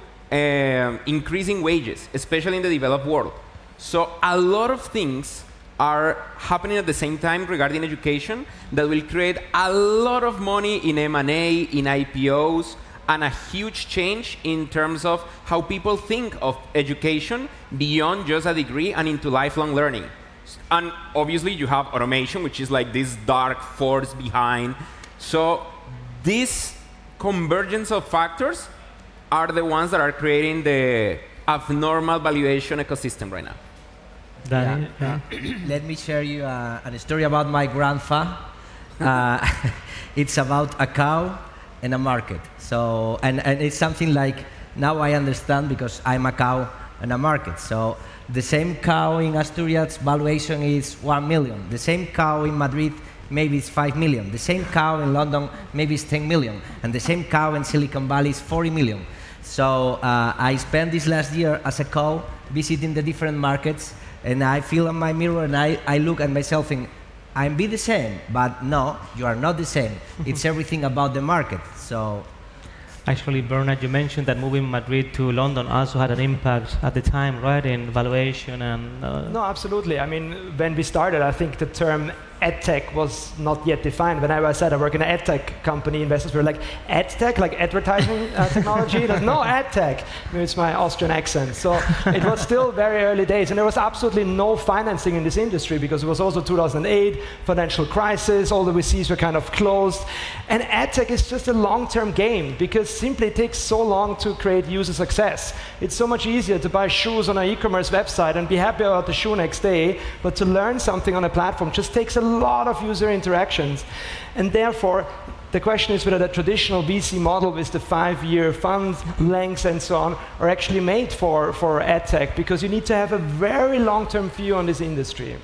increasing wages, especially in the developed world. So a lot of things are happening at the same time regarding education that will create a lot of money in M&A, in IPOs, and a huge change in terms of how people think of education beyond just a degree and into lifelong learning. And obviously, you have automation, which is like this dark force behind. So this convergence of factors are the ones that are creating the abnormal valuation ecosystem right now. Danny, Let me share you a story about my grandpa. It's about a cow and a market. So, and it's something like, now I understand because I'm a cow and a market. So the same cow in Asturias valuation is 1 million. The same cow in Madrid maybe it's 5 million. The same cow in London maybe it's 10 million. And the same cow in Silicon Valley is 40 million. So I spent this last year as a cow visiting the different markets, and I feel in my mirror and I look at myself and I'm be the same, but no, you are not the same. It's everything about the market. So actually, Bernard, you mentioned that moving Madrid to London also had an impact at the time, right, in valuation and... No, absolutely. I mean, when we started, I think the term EdTech was not yet defined. Whenever I said I work in an EdTech company, investors were like, EdTech? Like advertising technology? Like, no, EdTech. I mean, it's my Austrian accent. So it was still very early days. And there was absolutely no financing in this industry because it was also 2008, financial crisis, all the VCs were kind of closed. And EdTech is just a long-term game because simply it takes so long to create user success. It's so much easier to buy shoes on an e-commerce website and be happy about the shoe next day, but to learn something on a platform just takes a lot of user interactions. And therefore, the question is whether the traditional VC model with the 5-year fund lengths and so on are actually made for EdTech, because you need to have a very long-term view on this industry.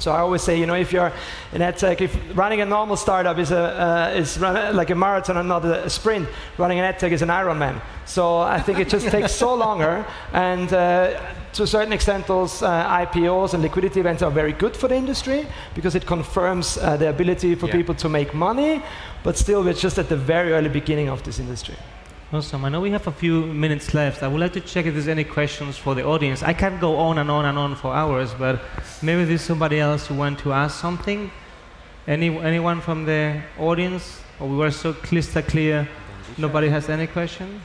So I always say, you know, if you're in EdTech, if running a normal startup is, like a marathon and not a sprint, running an EdTech is an Ironman. So I think it just takes so longer. And to a certain extent, those IPOs and liquidity events are very good for the industry because it confirms the ability for people to make money. But still, we're just at the very early beginning of this industry. Awesome. I know we have a few minutes left. I would like to check if there's any questions for the audience. I can go on and on and on for hours, but maybe there's somebody else who wants to ask something. Anyone from the audience? Or we were so crystal clear, nobody has any question?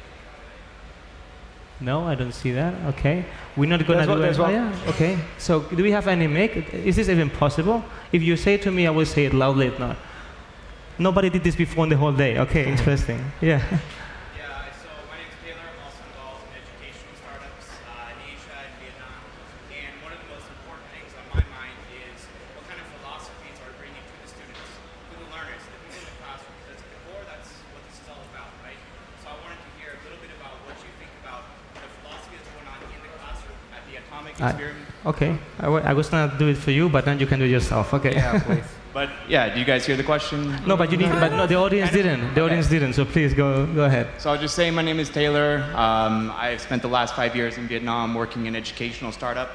No, I don't see that. OK. We're not going to do it. Yeah. OK. So do we have any mic? Is this even possible? If you say it to me, I will say it loudly, if not. Nobody did this before in the whole day. OK, interesting. Yeah. Okay, I was going to do it for you, but then you can do it yourself. Okay. Yeah, please. But yeah, do you guys hear the question? No, but you need. But no, the audience didn't. The audience didn't. So please go ahead. So I'll just say my name is Taylor. I've spent the last 5 years in Vietnam working in an educational startup,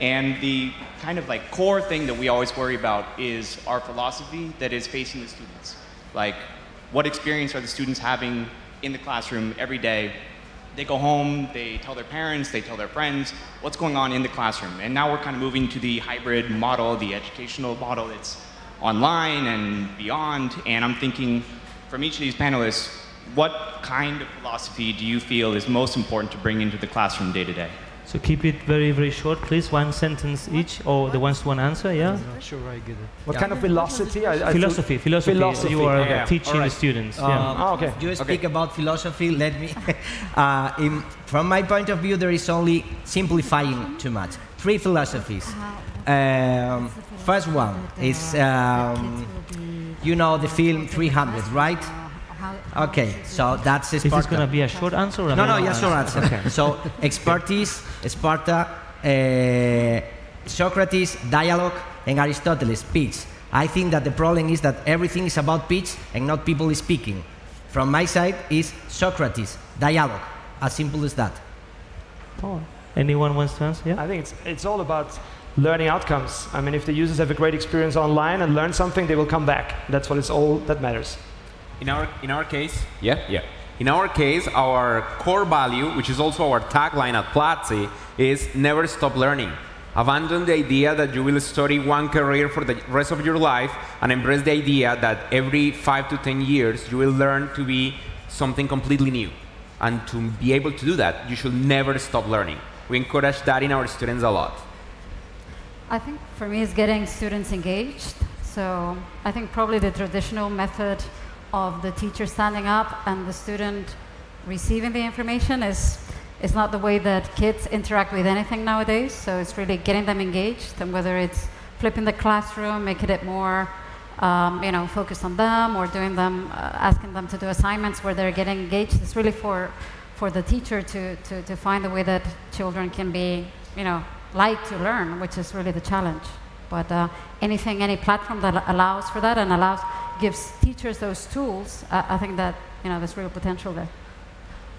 and the kind of like core thing that we always worry about is our philosophy that is facing the students. Like, what experience are the students having in the classroom every day? They go home, they tell their parents, they tell their friends what's going on in the classroom. And now we're kind of moving to the hybrid model, the educational model that's online and beyond. And I'm thinking, from each of these panelists, what kind of philosophy do you feel is most important to bring into the classroom day to day? So keep it very, very short, please. One sentence each, or the one-to-one answer, yeah? I'm not sure I get it. What kind of philosophy? Philosophy. You are teaching the students. Okay. You speak about philosophy, let me... from my point of view, there is only simplifying too much. 3 philosophies. First one is, you know the film 300, right? Okay, so that's Sparta. Is this going to be a short answer? Or no, yes, short answer. Okay. So expertise, Sparta, Socrates, dialogue, and Aristotle, speech. I think that the problem is that everything is about pitch and not people speaking. From my side is Socrates, dialogue, as simple as that. Oh. Anyone wants to answer? Yeah? I think it's all about learning outcomes. I mean, if the users have a great experience online and learn something, they will come back. That's what it's all that matters. In our case, in our case, our core value, which is also our tagline at Platzi, is never stop learning. Abandon the idea that you will study one career for the rest of your life and embrace the idea that every 5 to 10 years you will learn to be something completely new. And to be able to do that, you should never stop learning. We encourage that in our students a lot. I think for me, it's getting students engaged. So I think probably the traditional method of the teacher standing up and the student receiving the information is not the way that kids interact with anything nowadays. So it's really getting them engaged, and whether it's flipping the classroom, making it more focused on them, or doing them, asking them to do assignments where they're getting engaged. It's really for the teacher to find a way that children can be, like to learn, which is really the challenge. But any platform that allows for that and gives teachers those tools, I think that, there's real potential there.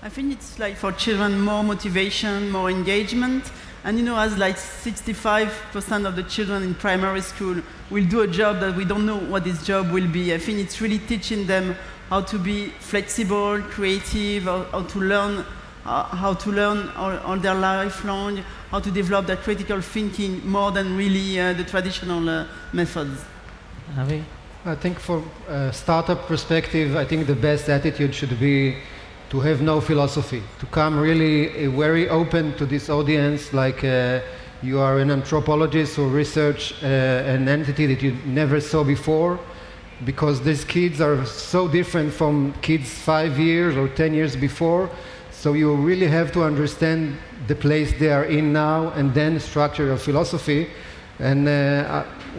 I think it's like for children, more motivation, more engagement. And as like 65% of the children in primary school will do a job that we don't know what this job will be. I think it's really teaching them how to be flexible, creative, how to learn all their lifelong, how to develop their critical thinking more than really the traditional methods. Avi? I think from a startup perspective, I think the best attitude should be to have no philosophy, to come really very open to this audience, like you are an anthropologist who research an entity that you never saw before, because these kids are so different from kids 5 years or 10 years before. So you really have to understand the place they are in now and then structure your philosophy. And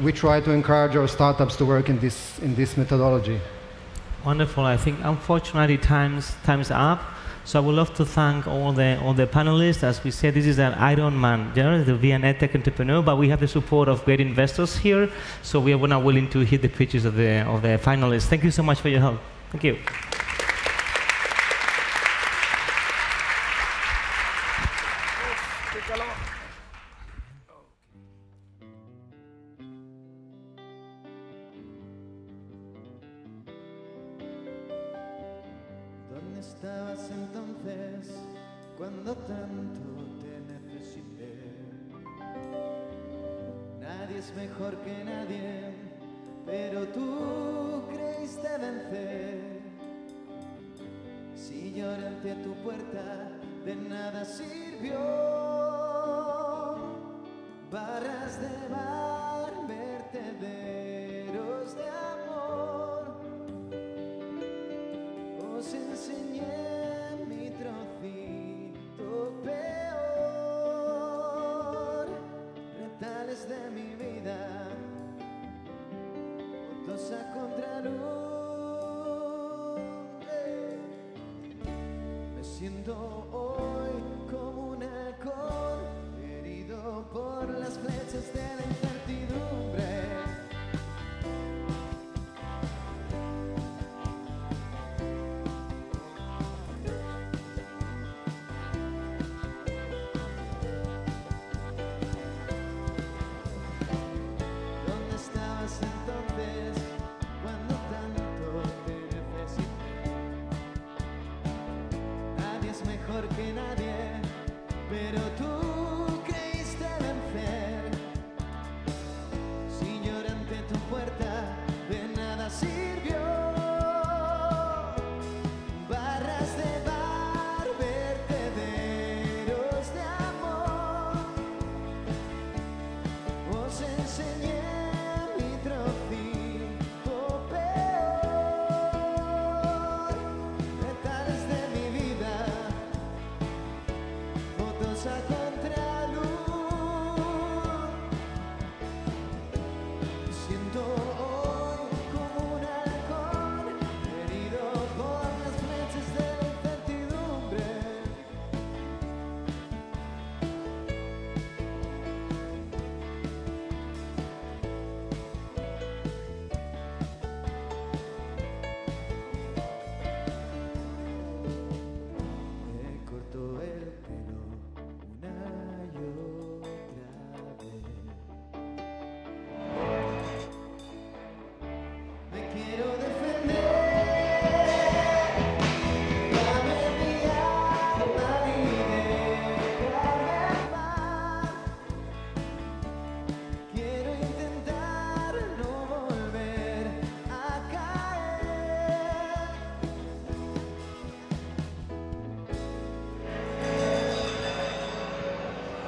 we try to encourage our startups to work in this methodology. Wonderful. I think unfortunately time's up. So I would love to thank all the panelists. As we said, this is an Ironman, the Vienna tech entrepreneur, but we have the support of great investors here. So we are now willing to hit the pitches of the finalists. Thank you so much for your help. Thank you.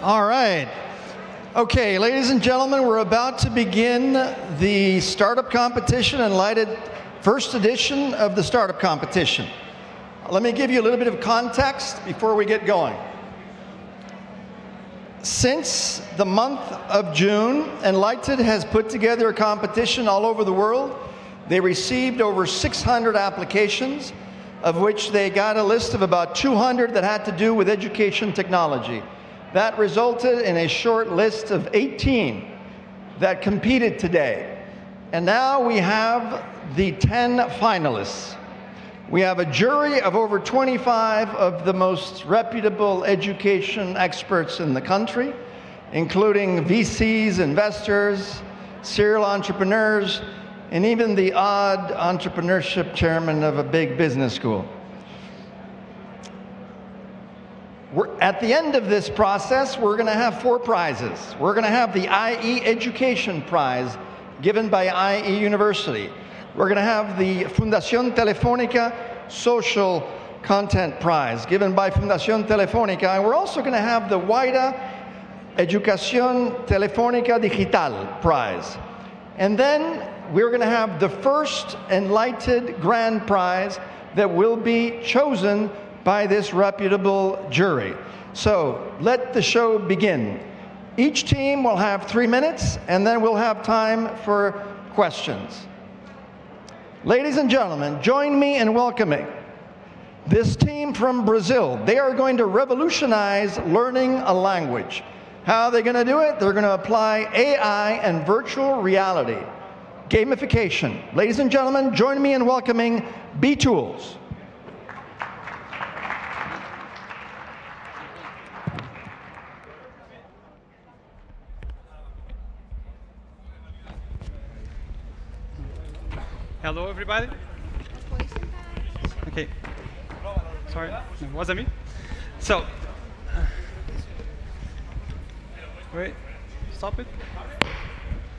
All right. Okay, ladies and gentlemen, we're about to begin the startup competition and lighted first edition of the startup competition. Let me give you a little bit of context before we get going. Since the month of June, Enlighted has put together a competition all over the world. They received over 600 applications, of which they got a list of about 200 that had to do with education technology. That resulted in a short list of 18 that competed today. And now we have the 10 finalists. We have a jury of over 25 of the most reputable education experts in the country, including VCs, investors, serial entrepreneurs, and even the odd entrepreneurship chairman of a big business school. At the end of this process, we're going to have 4 prizes. We're going to have the IE Education Prize given by IE University. We're going to have the Fundación Telefónica Social Content Prize given by Fundación Telefónica. And we're also going to have the Wayra Educación Telefónica Digital Prize. And then we're going to have the first Enlighted Grand Prize that will be chosen by this reputable jury. So let the show begin. Each team will have 3 minutes, and then we'll have time for questions. Ladies and gentlemen, join me in welcoming this team from Brazil. They are going to revolutionize learning a language. How are they going to do it? They're going to apply AI and virtual reality. Gamification. Ladies and gentlemen, join me in welcoming B-Tools. Hello, everybody. Okay. Sorry, it wasn't me. So, wait, stop it.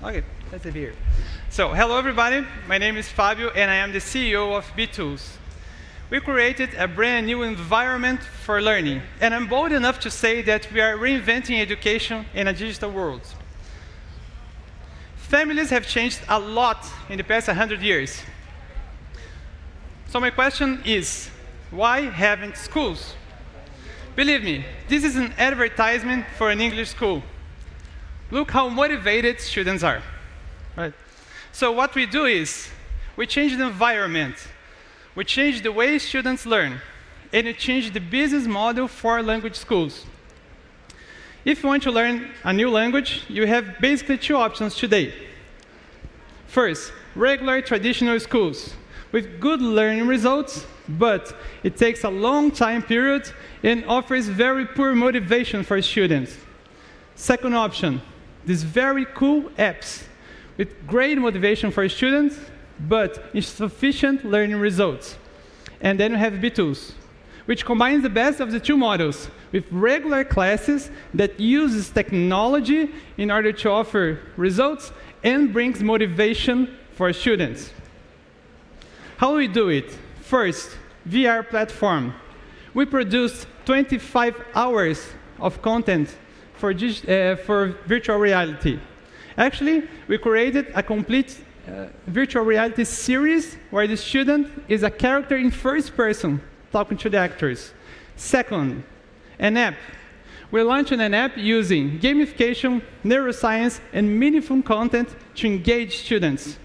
Okay, that's it here. So, hello everybody, my name is Fabio and I am the CEO of B-Tools. We created a brand new environment for learning, and I'm bold enough to say that we are reinventing education in a digital world. Families have changed a lot in the past 100 years. So my question is, why haven't schools? Believe me, this is an advertisement for an English school. Look how motivated students are. Right? So what we do is, we change the environment, we change the way students learn, and we change the business model for language schools. If you want to learn a new language, you have basically 2 options today. First, regular traditional schools with good learning results, but it takes a long time period and offers very poor motivation for students. Second option, these very cool apps with great motivation for students, but insufficient learning results. And then we have B-Tools, which combines the best of the 2 models with regular classes that uses technology in order to offer results and brings motivation for students. How do we do it? First, VR platform. We produced 25 hours of content for virtual reality. Actually, we created a complete virtual reality series where the student is a character in first person talking to the actors. Second, an app. We're launching an app using gamification, neuroscience, and meaningful content to engage students.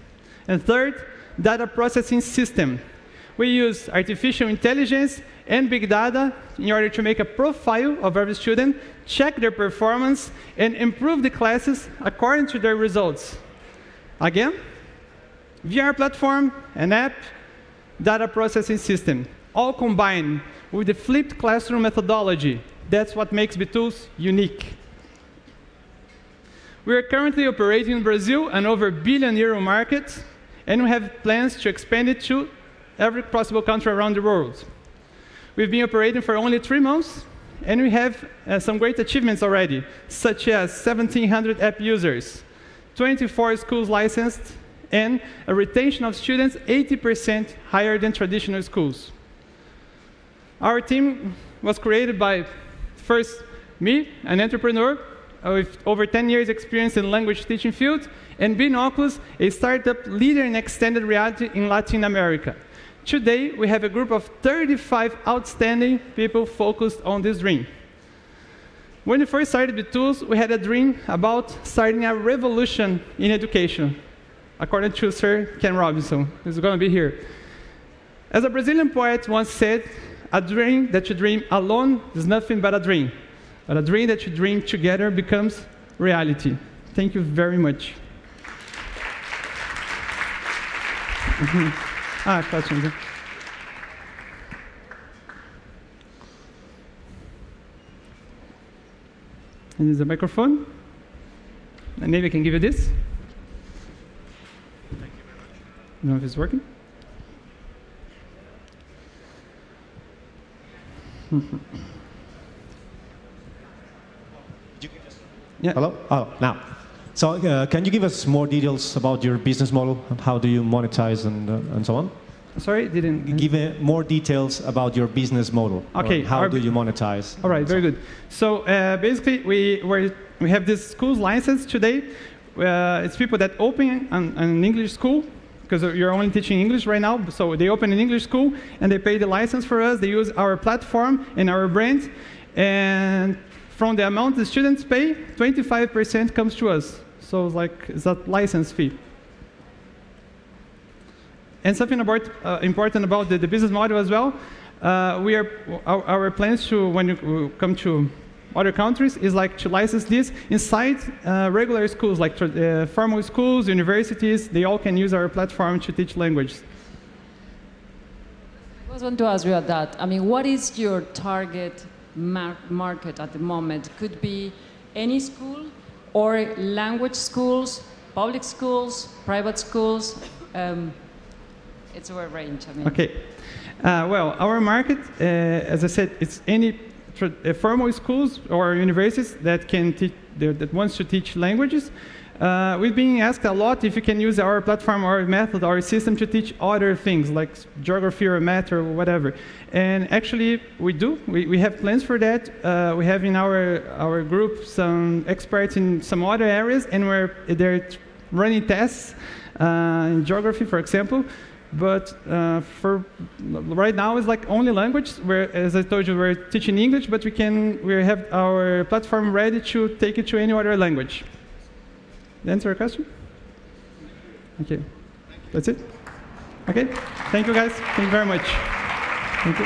And third, data processing system. We use artificial intelligence and big data in order to make a profile of every student, check their performance, and improve the classes according to their results. Again, VR platform, an app, data processing system, all combined with the flipped classroom methodology. That's what makes B-Tools unique. We are currently operating in Brazil, an over €1 billion market, and we have plans to expand it to every possible country around the world. We've been operating for only 3 months, and we have some great achievements already, such as 1,700 app users, 24 schools licensed, and a retention of students 80% higher than traditional schools. Our team was created by, first, me, an entrepreneur, with over 10 years experience in language teaching field, and Binoclus, a startup leader in extended reality in Latin America. Today, we have a group of 35 outstanding people focused on this dream. When we first started with tools, we had a dream about starting a revolution in education, according to Sir Ken Robinson, who's going to be here. As a Brazilian poet once said, a dream that you dream alone is nothing but a dream. But a dream that you dream together becomes reality. Thank you very much. Questions. And there's a microphone. And maybe I can give you this. Thank you very much. I don't know if it's working. Yeah. Hello? Oh, now. So can you give us more details about your business model? And how do you monetize and so on? Sorry, didn't... Give more details about your business model. Okay. How do you monetize? All right, very good. So basically, we have this school's license today. It's people that open an English school, because you're only teaching English right now. So they open an English school, and they pay the license for us. They use our platform and our brand. And from the amount the students pay, 25% comes to us. So it's like it's that license fee. And something about, important about the business model as well, our plans to, when you come to other countries, is like to license this inside regular schools, like formal schools, universities. They all can use our platform to teach languages. I was going to ask you about that. I mean, what is your target market at the moment? Could be any school or language schools, public schools, private schools. It's our range, I mean. OK. Well, our market, as I said, it's any formal schools or universities that can that wants to teach languages. We've been asked a lot if you can use our platform or method or system to teach other things, like geography or math or whatever. And actually, we do. We have plans for that. We have in our group some experts in some other areas, and they're running tests in geography, for example. But for right now, it's like only language. As I told you, we're teaching English, but we have our platform ready to take it to any other language. Answer your question? Okay, that's it. Okay, thank you guys. Thank you very much. Thank you.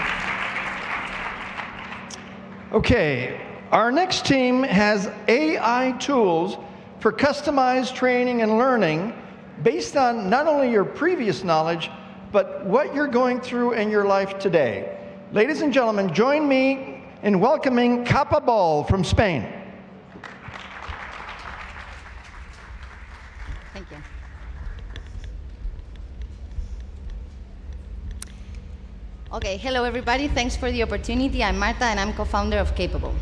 Okay, our next team has AI tools for customized training and learning, based on not only your previous knowledge, but what you're going through in your life today. Ladies and gentlemen, join me in welcoming Capa Ball from Spain. Thank you. OK, hello, everybody. Thanks for the opportunity. I'm Marta, and I'm co-founder of Capable.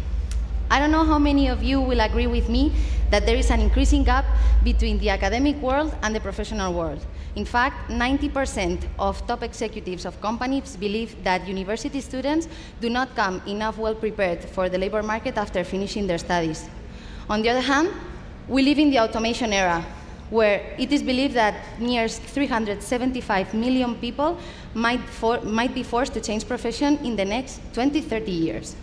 I don't know how many of you will agree with me that there is an increasing gap between the academic world and the professional world. In fact, 90% of top executives of companies believe that university students do not come enough well prepared for the labor market after finishing their studies. On the other hand, we live in the automation era, where it is believed that near 375 million people might be forced to change profession in the next 20-30 years.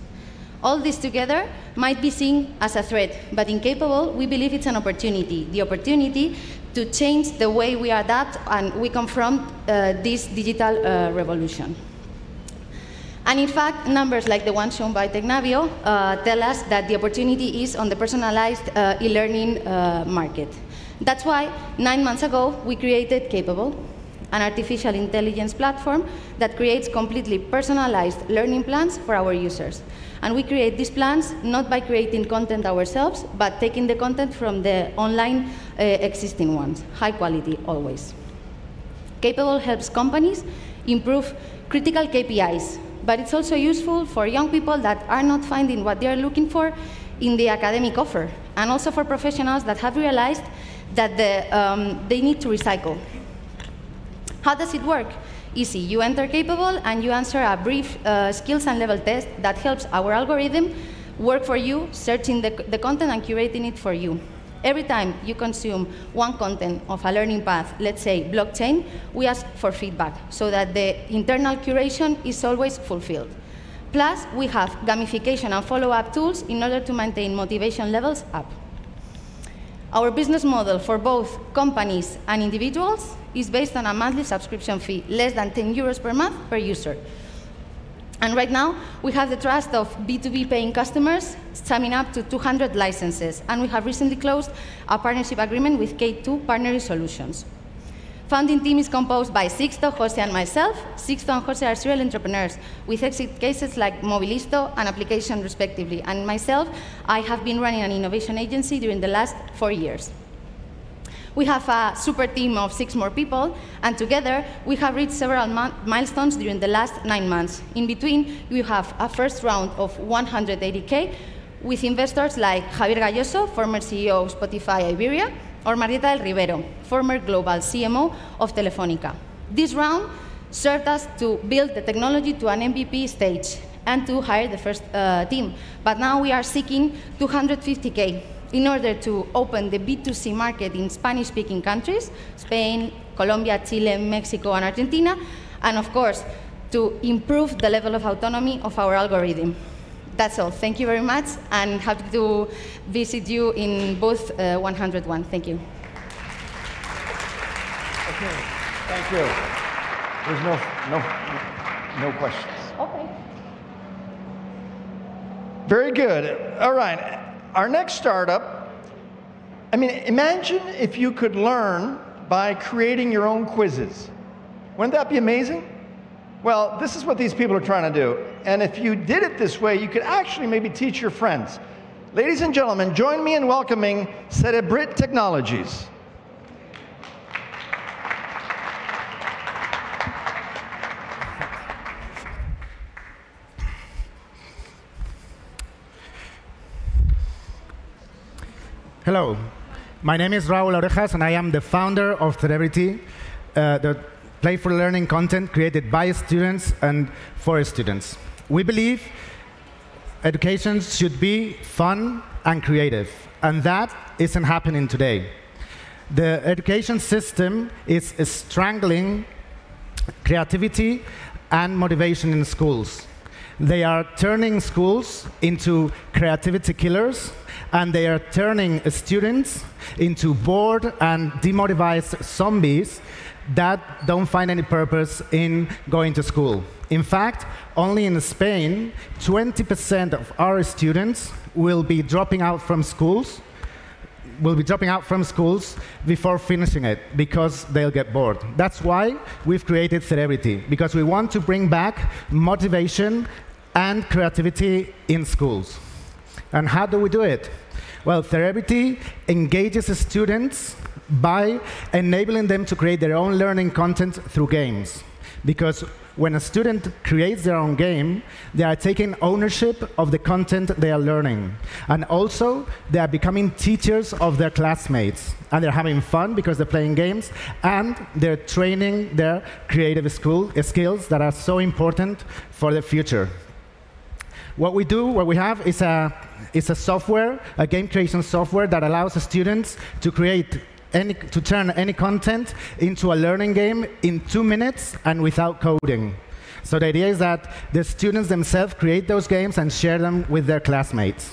All this together might be seen as a threat, but in Capable, we believe it's an opportunity, the opportunity to change the way we adapt and we confront this digital revolution. And in fact, numbers like the one shown by Tecnavio tell us that the opportunity is on the personalized e-learning market. That's why 9 months ago, we created Capable, an artificial intelligence platform that creates completely personalized learning plans for our users. And we create these plans not by creating content ourselves, but taking the content from the online existing ones, high quality always. Capable helps companies improve critical KPIs, but it's also useful for young people that are not finding what they are looking for in the academic offer, and also for professionals that have realized that they need to recycle. How does it work? Easy. You enter Capable, and you answer a brief skills and level test that helps our algorithm work for you, searching the content and curating it for you. Every time you consume one content of a learning path, let's say blockchain, we ask for feedback so that the internal curation is always fulfilled. Plus, we have gamification and follow-up tools in order to maintain motivation levels up. Our business model for both companies and individuals is based on a monthly subscription fee, less than 10 euros per month per user. And right now, we have the trust of B2B paying customers, summing up to 200 licenses. And we have recently closed a partnership agreement with K2 Partnering Solutions. Founding team is composed by Sixto, Jose, and myself. Sixto and Jose are serial entrepreneurs with exit cases like Mobilisto and Application, respectively. And myself, I have been running an innovation agency during the last 4 years. We have a super team of 6 more people, and together we have reached several milestones during the last 9 months. In between, we have a first round of 180K with investors like Javier Galloso, former CEO of Spotify Iberia, or Marieta del Rivero, former global CMO of Telefónica. This round served us to build the technology to an MVP stage and to hire the first team. But now we are seeking 250K. in order to open the B2C market in Spanish-speaking countries, Spain, Colombia, Chile, Mexico, and Argentina, and of course, to improve the level of autonomy of our algorithm. That's all. Thank you very much, and happy to visit you in booth 101. Thank you. Okay, thank you. There's no questions. Okay. Very good. All right. Our next startup, I mean, imagine if you could learn by creating your own quizzes. Wouldn't that be amazing? Well, this is what these people are trying to do. And if you did it this way, you could actually maybe teach your friends. Ladies and gentlemen, join me in welcoming Cerebrit Technologies. Hello, my name is Raúl Orejas, and I am the founder of Cerebrity, the playful learning content created by students and for students. We believe education should be fun and creative, and that isn't happening today. The education system is strangling creativity and motivation in schools. They are turning schools into creativity killers, and they are turning students into bored and demotivated zombies that don't find any purpose in going to school. In fact, only in Spain, 20% of our students will be dropping out from schools before finishing it, because they'll get bored. That's why we've created Cerebrity, because we want to bring back motivation and creativity in schools. And how do we do it? Well, Cerebrity engages students by enabling them to create their own learning content through games. Because when a student creates their own game, they are taking ownership of the content they are learning. And also, they are becoming teachers of their classmates. And they're having fun because they're playing games, and they're training their creative skills that are so important for the future. What we have is a software, a game creation software that allows students to create to turn any content into a learning game in 2 minutes and without coding. So the idea is that the students themselves create those games and share them with their classmates.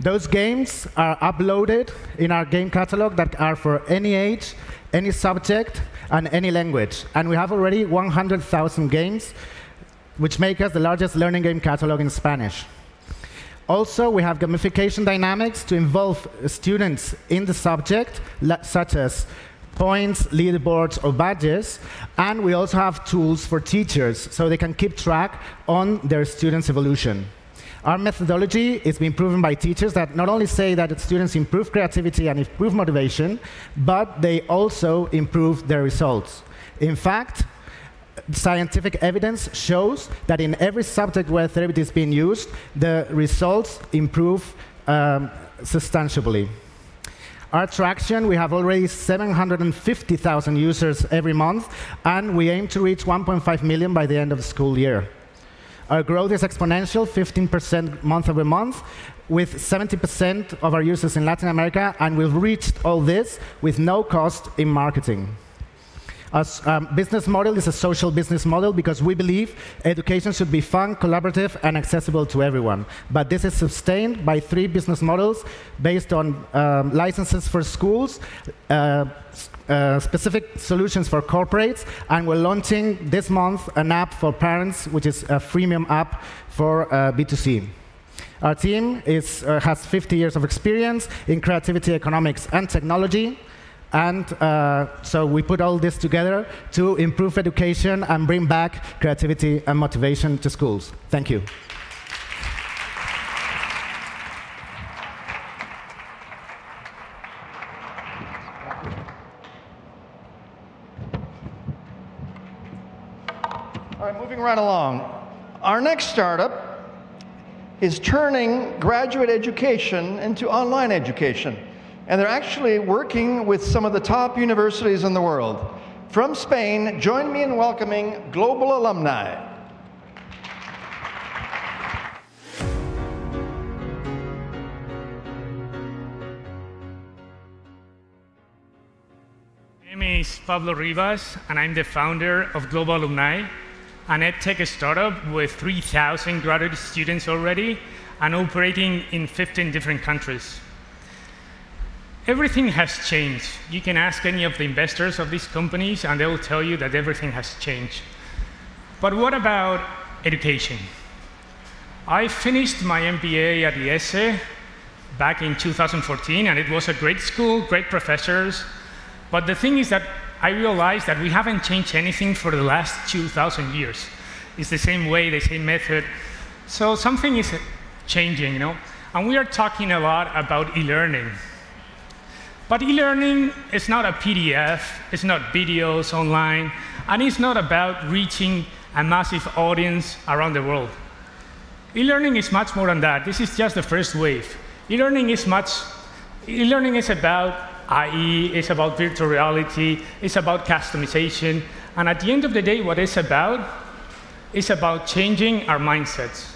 Those games are uploaded in our game catalog that are for any age, any subject, and any language. And we have already 100,000 games, which make us the largest learning game catalog in Spanish. Also, we have gamification dynamics to involve students in the subject, such as points, leaderboards, or badges. And we also have tools for teachers, so they can keep track on their students' evolution. Our methodology is being proven by teachers that not only say that students improve creativity and improve motivation, but they also improve their results. In fact, scientific evidence shows that in every subject where therapy is being used, the results improve substantially. Our traction, we have already 750,000 users every month, and we aim to reach 1.5 million by the end of the school year. Our growth is exponential, 15% month over month, with 70% of our users in Latin America, and we've reached all this with no cost in marketing. Our business model is a social business model because we believe education should be fun, collaborative, and accessible to everyone. But this is sustained by three business models based on licenses for schools, specific solutions for corporates, and we're launching this month an app for parents, which is a freemium app for B2C. Our team has 50 years of experience in creativity, economics, and technology. And so we put all this together to improve education and bring back creativity and motivation to schools. Thank you. All right, moving right along. Our next startup is turning graduate education into online education. And they're actually working with some of the top universities in the world. From Spain, join me in welcoming Global Alumni. My name is Pablo Rivas, and I'm the founder of Global Alumni, an edtech startup with 3,000 graduate students already and operating in 15 different countries. Everything has changed. You can ask any of the investors of these companies, and they will tell you that everything has changed. But what about education? I finished my MBA at IESE back in 2014, and it was a great school, great professors. But the thing is that I realized that we haven't changed anything for the last 2,000 years. It's the same way, the same method. So something is changing, you know? And we are talking a lot about e-learning. But e-learning is not a PDF, it's not videos online, and it's not about reaching a massive audience around the world. E-learning is much more than that. This is just the first wave. E-learning is about IE, it's about virtual reality, it's about customization, and at the end of the day, what it's about is about changing our mindsets.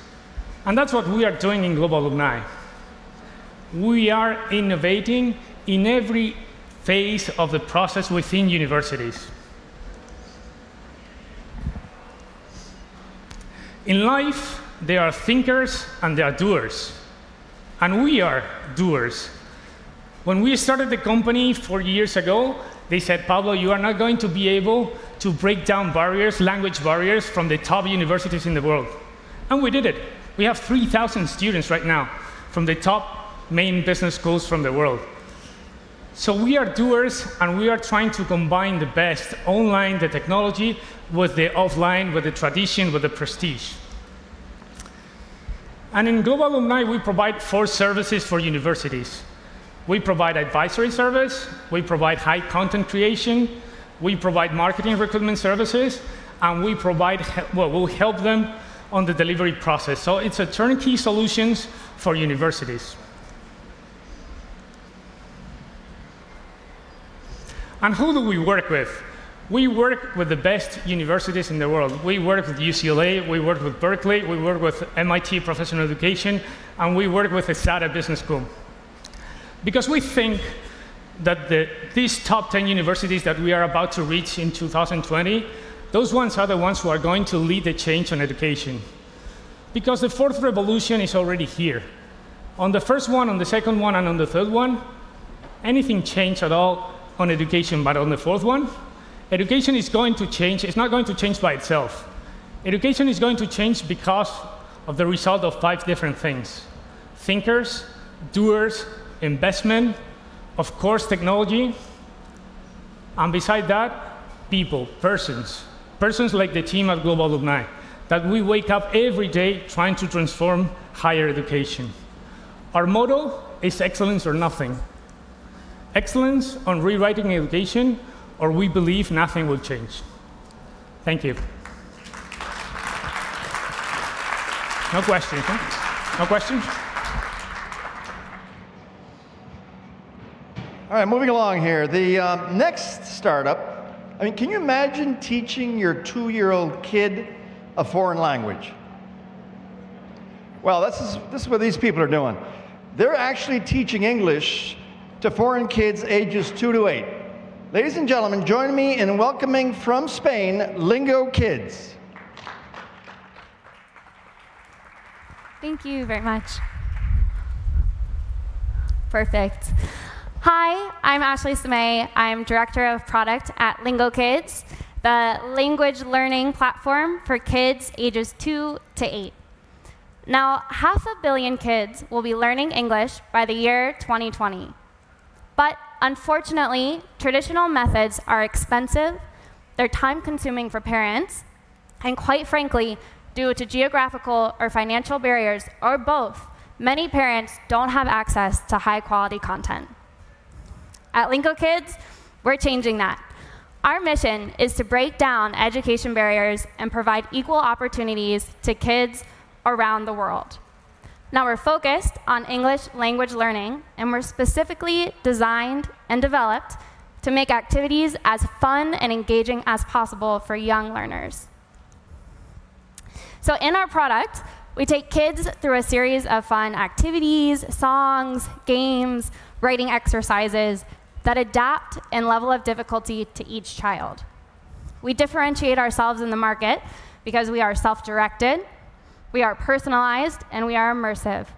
And that's what we are doing in Global Alumni. We are innovating in every phase of the process within universities. In life, there are thinkers and there are doers. And we are doers. When we started the company 4 years ago, they said, Pablo, you are not going to be able to break down barriers, language barriers, from the top universities in the world. And we did it. We have 3,000 students right now from the top main business schools from the world. So we are doers, and we are trying to combine the best online, the technology, with the offline, with the tradition, with the prestige. And in Global Alumni, we provide 4 services for universities. We provide advisory service, we provide high content creation, we provide marketing recruitment services, and we provide, well, we'll help them on the delivery process. So it's a turnkey solutions for universities. And who do we work with? We work with the best universities in the world. We work with UCLA, we work with Berkeley, we work with MIT Professional Education, and we work with ESADA Business School. Because we think that these top 10 universities that we are about to reach in 2020, those ones are the ones who are going to lead the change on education. Because the fourth revolution is already here. On the first one, on the second one, and on the third one, anything changed at all on education, but on the fourth one, education is going to change. It's not going to change by itself. Education is going to change because of the result of 5 different things. Thinkers, doers, investment, of course, technology, and beside that, people, persons. Persons like the team at Global Alumni, that we wake up every day trying to transform higher education. Our motto is excellence or nothing. Excellence on rewriting education, or we believe nothing will change. Thank you. No questions, huh? No questions? All right, moving along here. The next startup, I mean, can you imagine teaching your 2-year-old kid a foreign language? Well, this is what these people are doing. They're actually teaching English to foreign kids ages 2 to 8. Ladies and gentlemen, join me in welcoming from Spain, Lingo Kids. Thank you very much. Perfect. Hi, I'm Ashley Samay. I'm Director of Product at Lingo Kids, the language learning platform for kids ages 2 to 8. Now, 500 million kids will be learning English by the year 2020. But unfortunately, traditional methods are expensive, they're time-consuming for parents, and quite frankly, due to geographical or financial barriers, or both, many parents don't have access to high-quality content. At Lingo Kids, we're changing that. Our mission is to break down education barriers and provide equal opportunities to kids around the world. Now, we're focused on English language learning, and we're specifically designed and developed to make activities as fun and engaging as possible for young learners. So in our product, we take kids through a series of fun activities, songs, games, writing exercises that adapt in level of difficulty to each child. We differentiate ourselves in the market because we are self-directed, we are personalized, and we are immersive.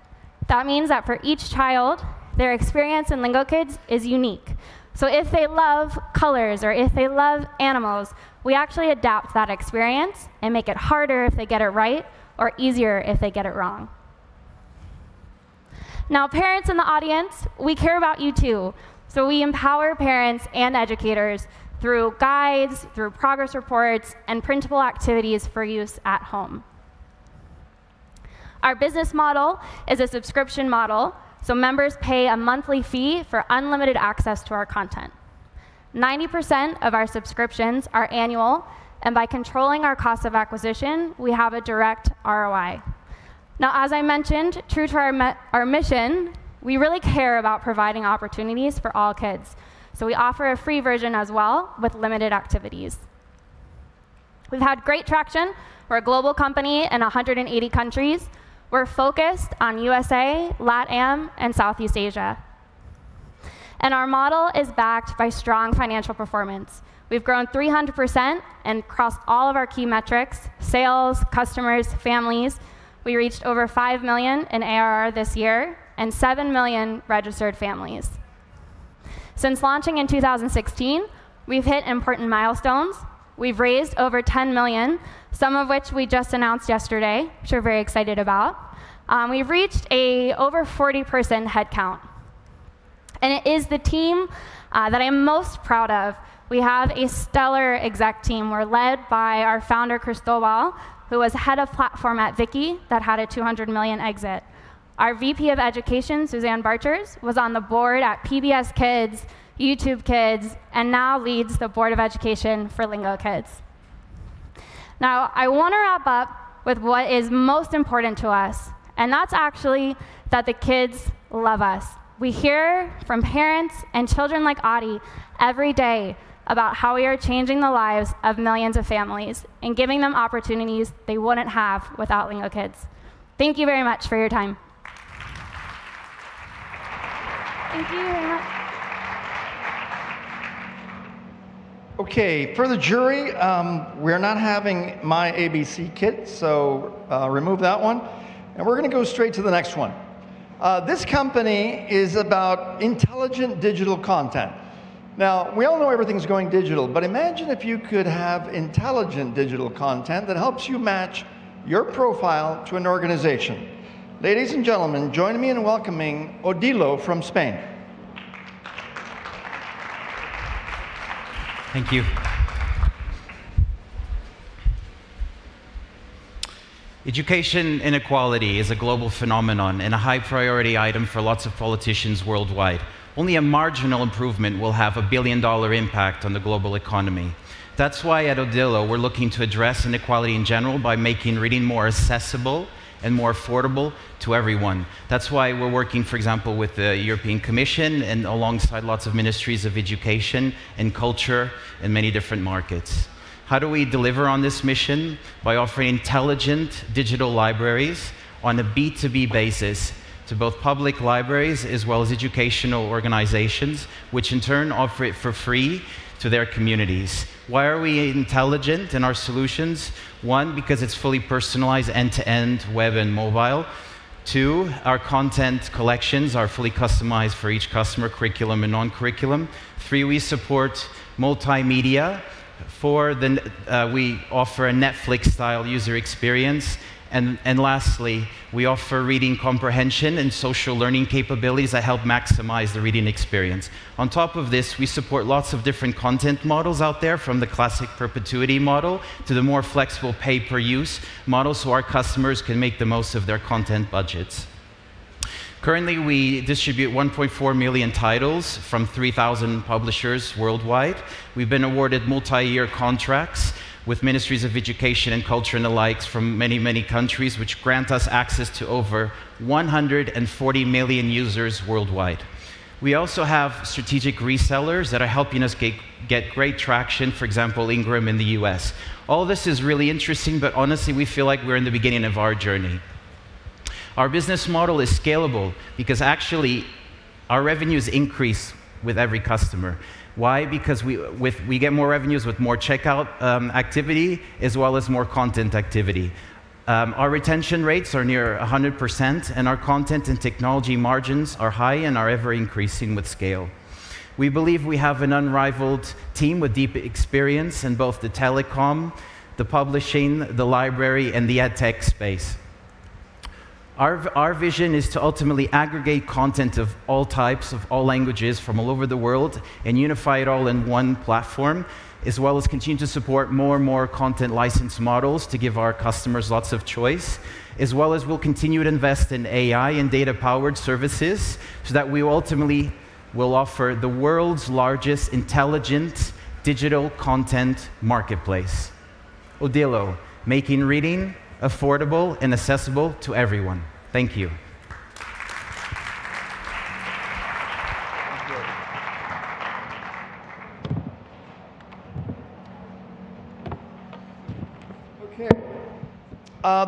That means that for each child, their experience in Lingo Kids is unique. So if they love colors or if they love animals, we actually adapt that experience and make it harder if they get it right or easier if they get it wrong. Now, parents in the audience, we care about you too. So we empower parents and educators through guides, through progress reports, and printable activities for use at home. Our business model is a subscription model, so members pay a monthly fee for unlimited access to our content. 90% of our subscriptions are annual, and by controlling our cost of acquisition, we have a direct ROI. Now, as I mentioned, true to our mission, we really care about providing opportunities for all kids. So we offer a free version as well with limited activities. We've had great traction. We're a global company in 180 countries. We're focused on USA, LATAM, and Southeast Asia. And our model is backed by strong financial performance. We've grown 300% and across all of our key metrics, sales, customers, families. We reached over 5 million in ARR this year and 7 million registered families. Since launching in 2016, we've hit important milestones. We've raised over 10 million, some of which we just announced yesterday, which we're very excited about. We've reached over 40-person headcount. And it is the team that I'm most proud of. We have a stellar exec team. We're led by our founder, Cristobal, who was head of platform at Vicky that had a 200 million exit. Our VP of Education, Suzanne Barchers, was on the board at PBS Kids, YouTube Kids, and now leads the Board of Education for Lingo Kids. Now, I want to wrap up with what is most important to us, and that's actually that the kids love us. We hear from parents and children like Adi every day about how we are changing the lives of millions of families and giving them opportunities they wouldn't have without Lingo Kids. Thank you very much for your time. Thank you very much. Okay, for the jury, we're not having my ABC kit, so remove that one. And we're going to go straight to the next one. This company is about intelligent digital content. Now, we all know everything's going digital, but imagine if you could have intelligent digital content that helps you match your profile to an organization. Ladies and gentlemen, join me in welcoming Odilo from Spain. Thank you. Education inequality is a global phenomenon and a high priority item for lots of politicians worldwide. Only a marginal improvement will have a billion-dollar impact on the global economy. That's why at Odilo we're looking to address inequality in general by making reading more accessible and more affordable to everyone. That's why we're working, for example, with the European Commission and alongside lots of ministries of education and culture in many different markets. How do we deliver on this mission? By offering intelligent digital libraries on a B2B basis to both public libraries as well as educational organizations, which in turn offer it for free to their communities. Why are we intelligent in our solutions? One, because it's fully personalized end-to-end, web and mobile. Two, our content collections are fully customized for each customer, curriculum and non-curriculum. Three, we support multimedia. Four, then, we offer a Netflix-style user experience. And lastly, we offer reading comprehension and social learning capabilities that help maximize the reading experience. On top of this, we support lots of different content models out there, from the classic perpetuity model to the more flexible pay-per-use model, so our customers can make the most of their content budgets. Currently, we distribute 1.4 million titles from 3,000 publishers worldwide. We've been awarded multi-year contracts with ministries of education and culture and the likes from many, many countries, which grant us access to over 140 million users worldwide. We also have strategic resellers that are helping us get great traction, for example, Ingram in the US. All this is really interesting, but honestly, we feel like we're in the beginning of our journey. Our business model is scalable because actually our revenues increase with every customer. Why? Because we get more revenues with more checkout activity, as well as more content activity. Our retention rates are near 100%, and our content and technology margins are high and are ever increasing with scale. We believe we have an unrivaled team with deep experience in both the telecom, the publishing, the library, and the edtech space. Our vision is to ultimately aggregate content of all types, of all languages from all over the world, and unify it all in one platform, as well as continue to support more and more content license models to give our customers lots of choice, as well as we'll continue to invest in AI and data-powered services so that we ultimately will offer the world's largest intelligent digital content marketplace. Odilo, making reading affordable and accessible to everyone. Thank you. Okay.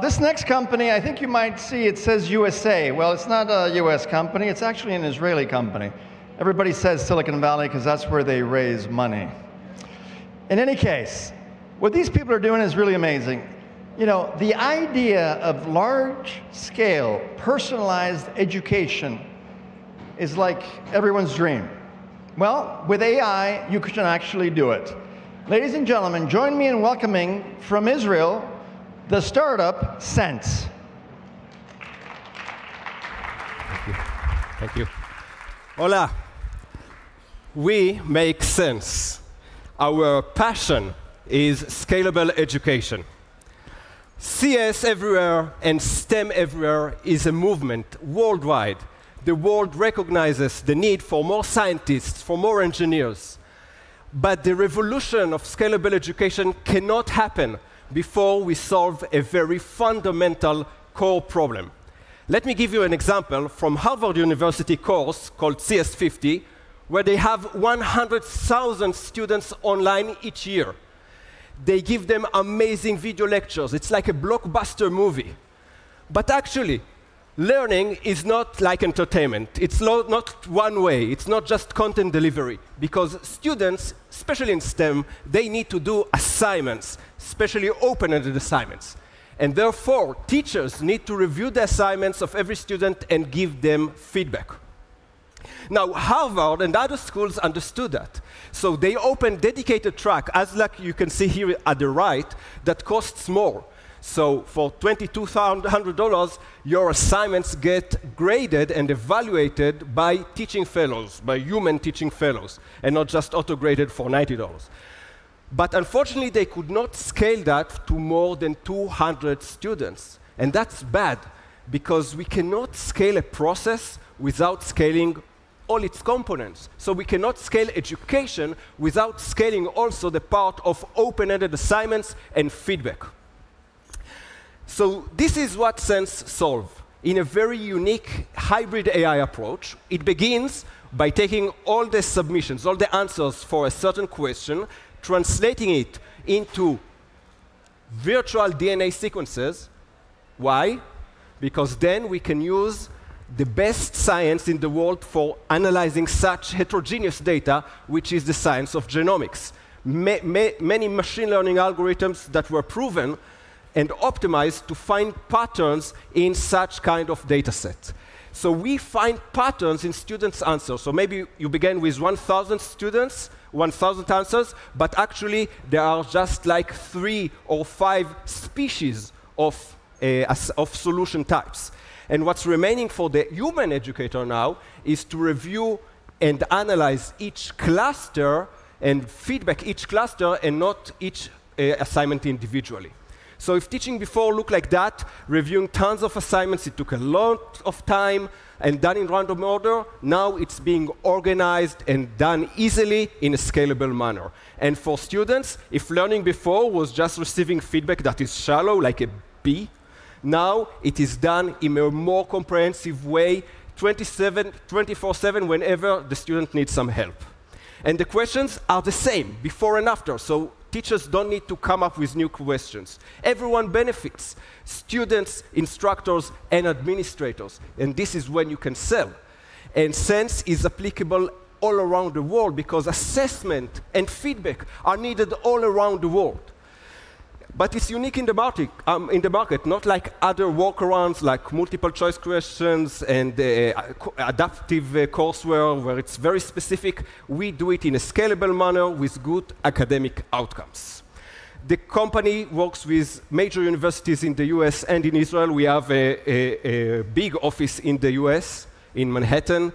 This next company, I think you might see it says USA. Well, it's not a US company. It's actually an Israeli company. Everybody says Silicon Valley because that's where they raise money. In any case, what these people are doing is really amazing. You know, the idea of large-scale, personalized education is like everyone's dream. Well, with AI, you can actually do it. Ladies and gentlemen, join me in welcoming, from Israel, the startup Sense. Thank you. Thank you. Hola. We make sense. Our passion is scalable education. CS everywhere and STEM everywhere is a movement worldwide. The world recognizes the need for more scientists, for more engineers. But the revolution of scalable education cannot happen before we solve a very fundamental core problem. Let me give you an example from Harvard University course called CS50, where they have 100,000 students online each year. They give them amazing video lectures. It's like a blockbuster movie. But actually, learning is not like entertainment. It's not one way. It's not just content delivery. Because students, especially in STEM, they need to do assignments, especially open-ended assignments. And therefore, teachers need to review the assignments of every student and give them feedback. Now, Harvard and other schools understood that. So they opened dedicated track, as like you can see here at the right, that costs more. So for $2,200, your assignments get graded and evaluated by teaching fellows, by human teaching fellows, and not just auto-graded for $90. But unfortunately, they could not scale that to more than 200 students. And that's bad, because we cannot scale a process without scaling all its components. So we cannot scale education without scaling also the part of open-ended assignments and feedback. So this is what Sense solves in a very unique hybrid AI approach. It begins by taking all the submissions, all the answers for a certain question, translating it into virtual DNA sequences. Why? because then we can use the best science in the world for analyzing such heterogeneous data, which is the science of genomics. Many machine learning algorithms that were proven and optimized to find patterns in such kind of data set. So we find patterns in students' answers. So maybe you begin with 1,000 students, 1,000 answers, but actually there are just like 3 or 5 species of solution types. And what's remaining for the human educator now is to review and analyze each cluster and feedback each cluster and not each assignment individually. So if teaching before looked like that, reviewing tons of assignments, it took a lot of time and done in random order, now it's being organized and done easily in a scalable manner. And for students, if learning before was just receiving feedback that is shallow, like a B, now it is done in a more comprehensive way, 24/7, whenever the student needs some help. And the questions are the same, before and after. So teachers don't need to come up with new questions. Everyone benefits, students, instructors, and administrators. And this is when you can sell. And SENSE is applicable all around the world because assessment and feedback are needed all around the world. But it's unique in the market, not like other workarounds like multiple choice questions and adaptive courseware where it's very specific. We do it in a scalable manner with good academic outcomes. The company works with major universities in the US and in Israel. We have a big office in the US, in Manhattan.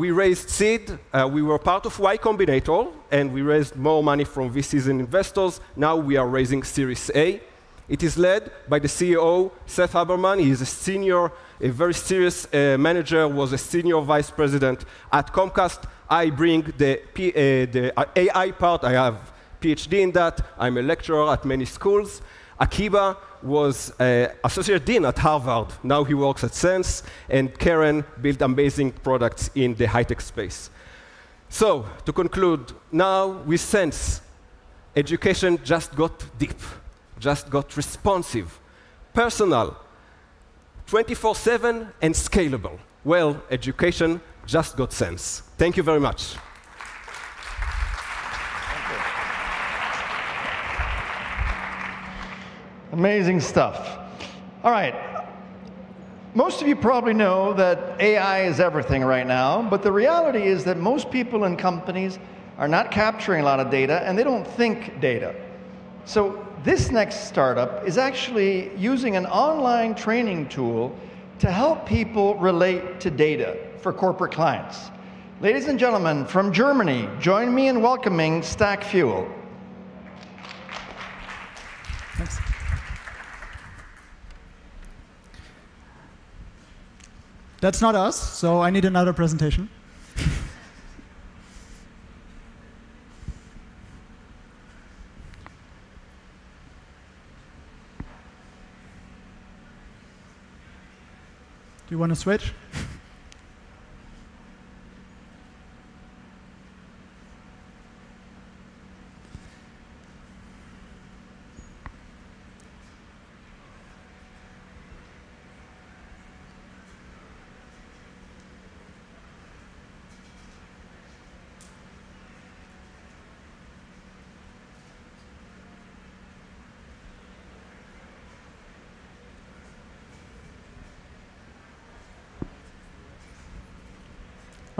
We raised seed, we were part of Y Combinator, and we raised more money from VCs and investors. Now we are raising Series A. It is led by the CEO, Seth Haberman. He is a senior, a very serious manager, was a senior vice president at Comcast. I bring the AI part. I have a PhD in that. I'm a lecturer at many schools. Akiba was associate dean at Harvard. Now he works at SENSE, and Karen built amazing products in the high-tech space. So, to conclude, now with SENSE, education just got deep, just got responsive, personal, 24/7, and scalable. Well, education just got SENSE. Thank you very much. Amazing stuff. All right. Most of you probably know that AI is everything right now, but the reality is that most people and companies are not capturing a lot of data, and they don't think data. So this next startup is actually using an online training tool to help people relate to data for corporate clients. Ladies and gentlemen, from Germany, join me in welcoming Stack Fuel. Thanks. That's not us, so I need another presentation. Do you want to switch?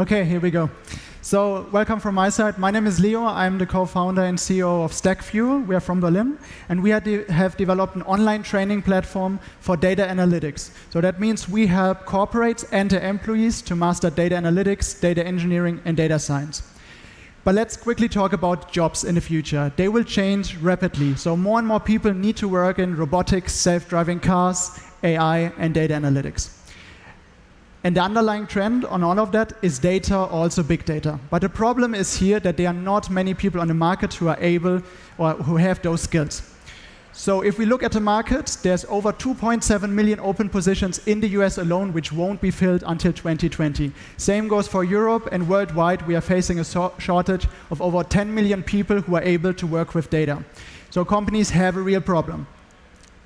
Okay, here we go. So welcome from my side. My name is Leo. I'm the co-founder and CEO of StackView. We are from Berlin. And we have developed an online training platform for data analytics. So that means we help corporates and their employees to master data analytics, data engineering, and data science. But let's quickly talk about jobs in the future. They will change rapidly. So more and more people need to work in robotics, self-driving cars, AI, and data analytics. And the underlying trend on all of that is data, also big data. But the problem is here that there are not many people on the market who are able or who have those skills. So if we look at the market, there's over 2.7 million open positions in the US alone, which won't be filled until 2020. Same goes for Europe, and worldwide we are facing a shortage of over 10 million people who are able to work with data. So companies have a real problem.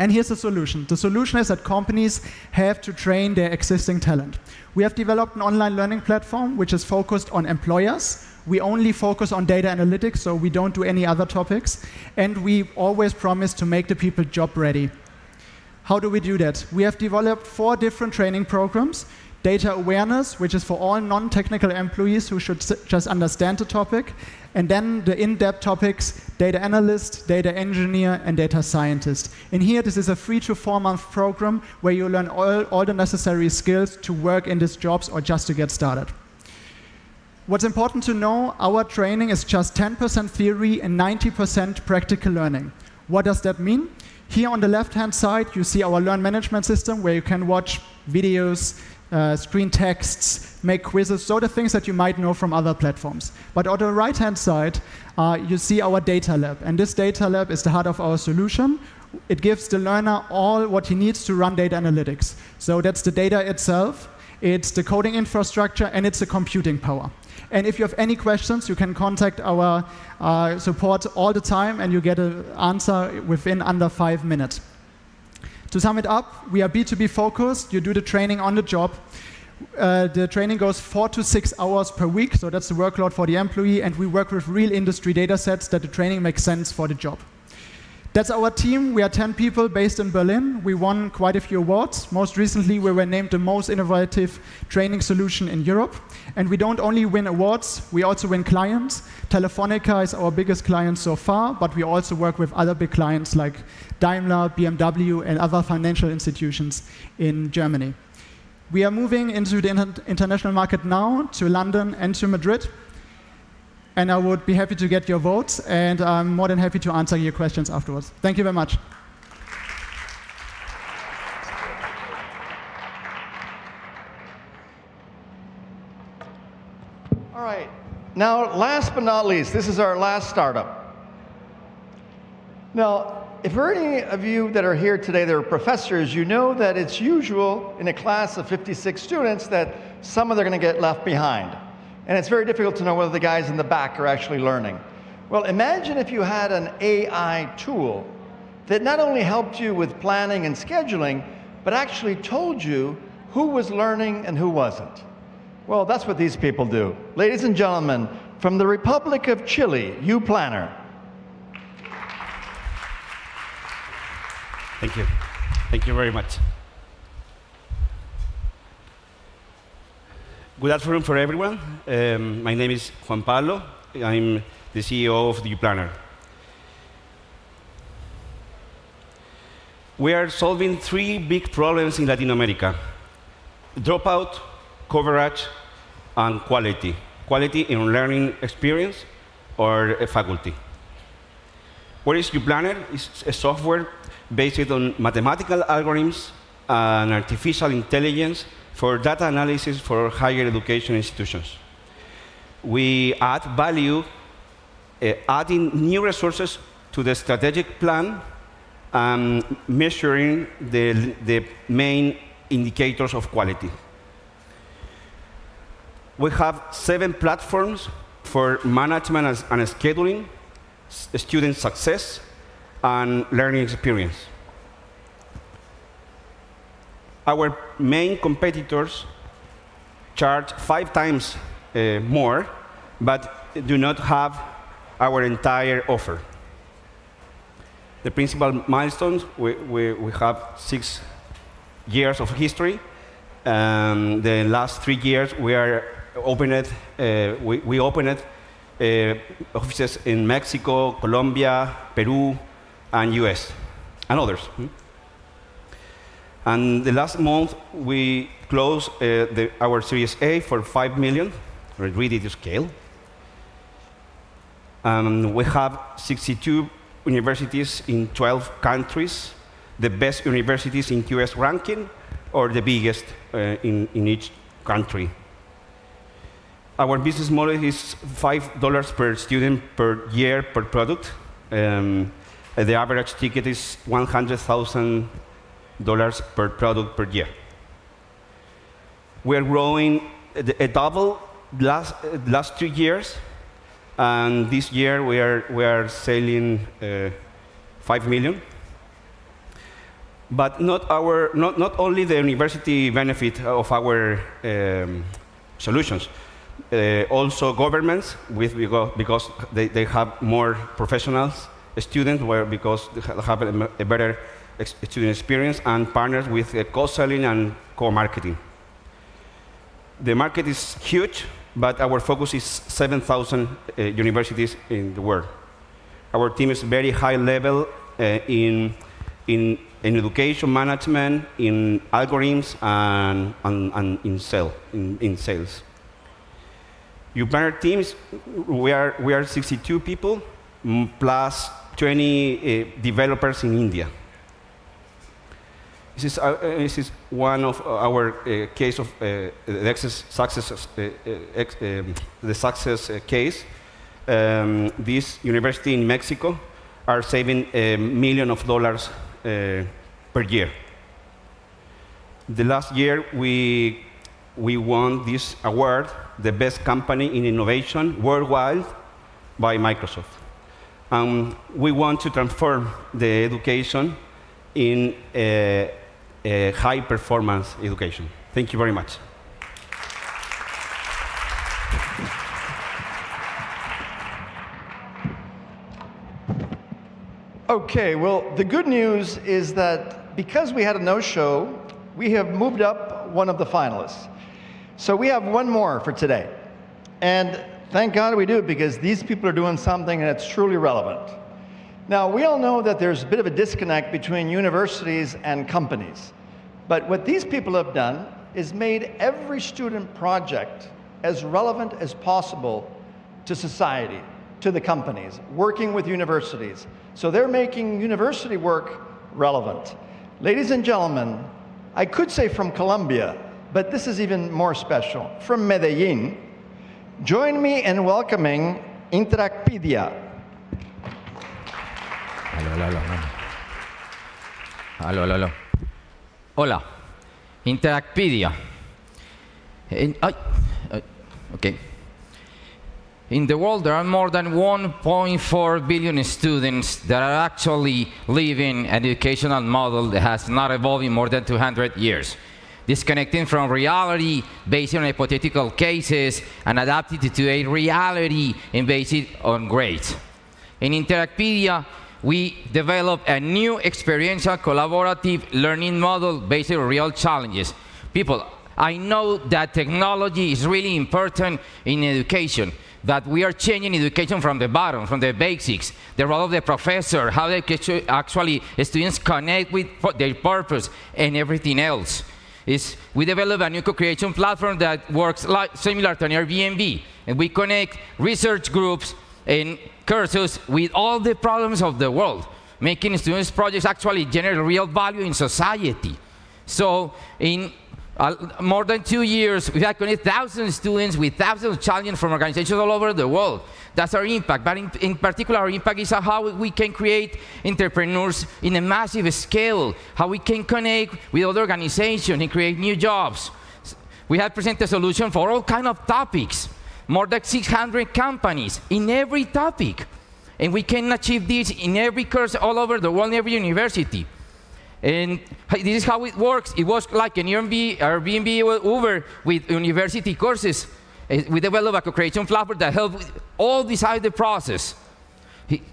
And here's the solution. The solution is that companies have to train their existing talent. We have developed an online learning platform which is focused on employers. We only focus on data analytics, so we don't do any other topics. And we always promise to make the people job ready. How do we do that? We have developed 4 different training programs. Data awareness, which is for all non-technical employees who should just understand the topic. And then the in-depth topics, data analyst, data engineer, and data scientist. And here, this is a 3 to 4 month program where you learn all the necessary skills to work in these jobs or just to get started. What's important to know, our training is just 10% theory and 90% practical learning. What does that mean? Here on the left-hand side, you see our learn management system where you can watch videos, screen texts, make quizzes, so the things that you might know from other platforms. But on the right-hand side, you see our data lab. And this data lab is the heart of our solution. It gives the learner all what he needs to run data analytics. So that's the data itself, it's the coding infrastructure, and it's the computing power. And if you have any questions, you can contact our support all the time, and you get an answer within under 5 minutes. To sum it up, we are B2B focused. You do the training on the job. The training goes 4 to 6 hours per week, so that's the workload for the employee, and we work with real industry data sets that the training makes sense for the job. That's our team. We are 10 people based in Berlin. We won quite a few awards. Most recently, we were named the most innovative training solution in Europe. And we don't only win awards, we also win clients. Telefonica is our biggest client so far, but we also work with other big clients like Daimler, BMW, and other financial institutions in Germany. We are moving into the international market now, to London and to Madrid. And I would be happy to get your votes, and I'm more than happy to answer your questions afterwards. Thank you very much. All right. Now, last but not least, this is our last startup. Now, if there are any of you that are here today that are professors, you know that it's usual in a class of 56 students that some of them are going to get left behind. And it's very difficult to know whether the guys in the back are actually learning. Well, imagine if you had an AI tool that not only helped you with planning and scheduling, but actually told you who was learning and who wasn't. Well, that's what these people do. Ladies and gentlemen, from the Republic of Chile, UPlanner. Thank you. Thank you very much. Good afternoon for everyone. My name is Juan Pablo. I'm the CEO of the UPlanner. We are solving 3 big problems in Latin America: dropout, coverage, and quality. Quality in learning experience or faculty. What is UPlanner? It's a software based on mathematical algorithms and artificial intelligence for data analysis for higher education institutions. We add value, adding new resources to the strategic plan and measuring the main indicators of quality. We have 7 platforms for management and scheduling, student success, and learning experience. Our main competitors charge 5 times more, but do not have our entire offer. The principal milestones, we have 6 years of history. The last 3 years, we opened offices in Mexico, Colombia, Peru, and US, and others. And the last month, we closed our Series A for $5 million, really to scale. We have 62 universities in 12 countries, the best universities in QS ranking, or the biggest in each country. Our business model is $5 per student per year per product. The average ticket is $100,000 per product per year. We are growing a double last 2 years, and this year we are selling $5 million. but not only the university benefit of our solutions, also governments, because they have more professionals, students, because they have a better student experience, and partners with co-selling and co-marketing. The market is huge, but our focus is 7,000 universities in the world. Our team is very high level in education management, in algorithms, and in sales. UPanner teams, we are 62 people, plus 20 developers in India. This is one of our case of the success case. This university in Mexico are saving $1 million per year. The last year we won this award, the best company in innovation worldwide, by Microsoft. We want to transform the education in high-performance education. Thank you very much. Okay, well, the good news is that because we had a no-show, we have moved up one of the finalists. So we have one more for today. And thank God we do, because these people are doing something that's truly relevant. Now, we all know that there's a bit of a disconnect between universities and companies. But what these people have done is made every student project as relevant as possible to society, to the companies, working with universities. So they're making university work relevant. Ladies and gentlemen, I could say from Colombia, but this is even more special. From Medellin, join me in welcoming Interacpedia. Aló. Hola, Interacpedia. Okay. In the world, there are more than 1.4 billion students that are actually living an educational model that has not evolved in more than 200 years, disconnecting from reality based on hypothetical cases and adapted to a reality based on grades. In Interacpedia, we developed a new experiential collaborative learning model based on real challenges. People, I know that technology is really important in education, that we are changing education from the bottom, from the basics, the role of the professor, how they actually students connect with their purpose and everything else. We developed a new co-creation platform that works similar to an Airbnb, and we connect research groups and courses with all the problems of the world, making students' projects actually generate real value in society. So in more than 2 years, we've connected thousands of students with thousands of challenges from organizations all over the world. That's our impact. But in particular, our impact is how we can create entrepreneurs in a massive scale, how we can connect with other organizations and create new jobs. We have presented a solution for all kinds of topics. More than 600 companies in every topic. And we can achieve this in every course all over the world, in every university. And this is how it works. It was like an Airbnb Uber with university courses. We developed a co-creation platform that helped all decide the process.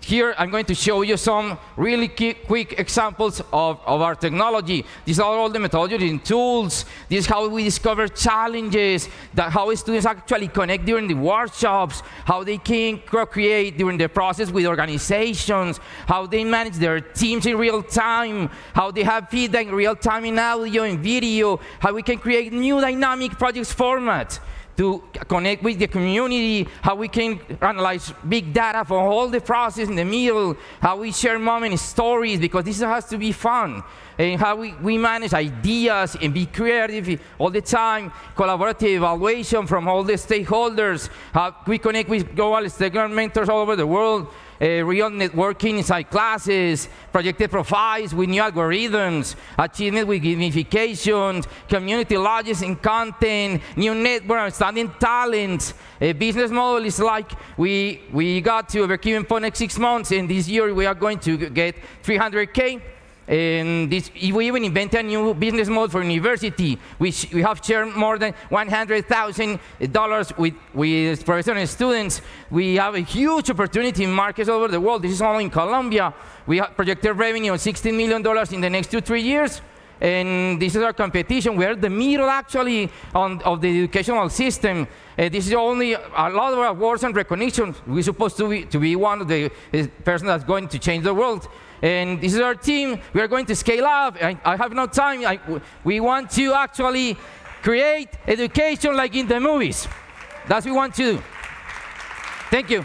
Here, I'm going to show you some really quick examples of our technology. These are all the methodologies and tools. This is how we discover challenges, how students actually connect during the workshops, how they can co-create during the process with organizations, how they manage their teams in real time, how they have feedback in real time in audio and video, how we can create new dynamic projects formats to connect with the community, how we can analyze big data for all the process in the middle, how we share moments, stories, because this has to be fun, and how we manage ideas and be creative all the time, collaborative evaluation from all the stakeholders, how we connect with global stakeholder mentors all over the world, real networking inside classes, projected profiles with new algorithms, achievement with gamification, community lodges in content, new network, outstanding talent. A business model is like we got to a break-even point in 6 months, and this year we are going to get 300K. And this, we even invented a new business model for university. We have shared more than $100,000 with professors and students. We have a huge opportunity in markets all over the world. This is only in Colombia. We have projected revenue of $16 million in the next 2 to 3 years. And this is our competition. We are the middle, actually, of the educational system. This is only a lot of awards and recognition. We're supposed to be one of the person that's going to change the world. And this is our team. We are going to scale up. I have no time. We want to actually create education like in the movies. That's what we want to do. Thank you.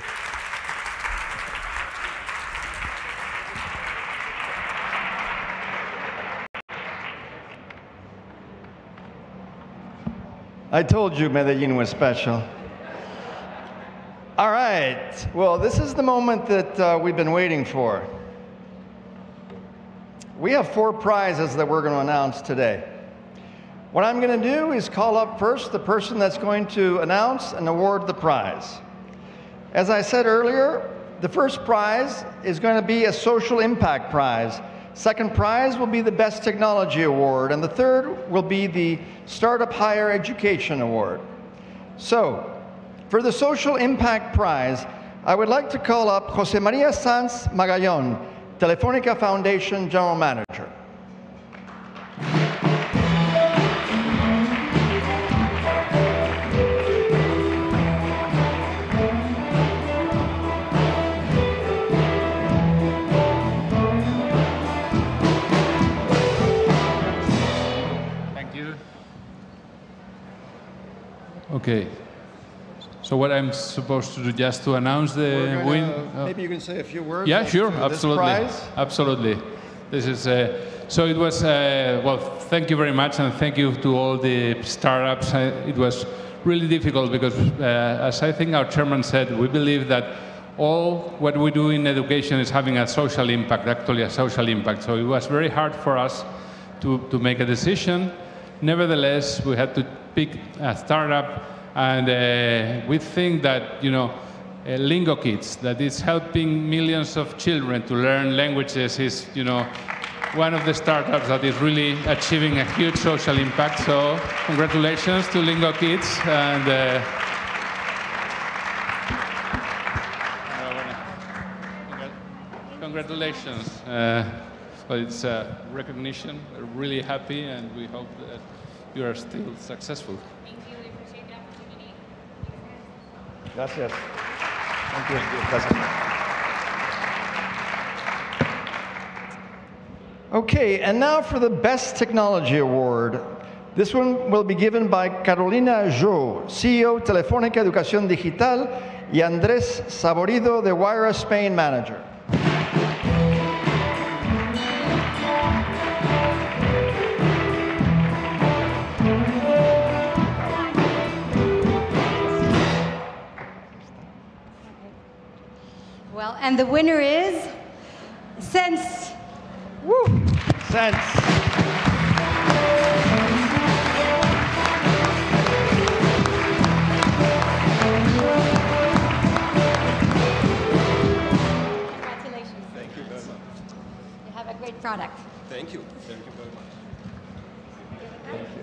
I told you Medellin was special. All right. Well, this is the moment that we've been waiting for. We have 4 prizes that we're going to announce today. What I'm going to do is call up first the person that's going to announce and award the prize. As I said earlier, the first prize is going to be a social impact prize. Second prize will be the Best Technology Award, and the third will be the Startup Higher Education Award. So, for the Social Impact Prize, I would like to call up José María Sanz Magallón, Telefónica Foundation General Manager. Okay, so what I'm supposed to do, just to announce the win? Maybe you can say a few words. Yeah, sure, absolutely, absolutely. This is so it was well. Thank you very much, and thank you to all the startups. It was really difficult because, as I think our chairman said, we believe that all what we do in education is having a social impact. Actually, a social impact. So it was very hard for us to make a decision. Nevertheless, we had to pick a startup, and we think that, you know, Lingo Kids, that is helping millions of children to learn languages, is, you know, one of the startups that is really achieving a huge social impact. So congratulations to Lingo Kids. And congratulations. But it's a recognition. We're really happy, and we hope that you are still successful. Thank you, we appreciate the opportunity. Gracias. Thank you. Gracias. Okay, and now for the Best Technology Award. This one will be given by Carolina Jo, CEO, Telefónica Educación Digital, y Andrés Saborido, the Wayra Spain Manager. And the winner is Sense. Woo. Sense. Congratulations. Thank you very much. You have a great product. Thank you. Thank you very much. Thank you.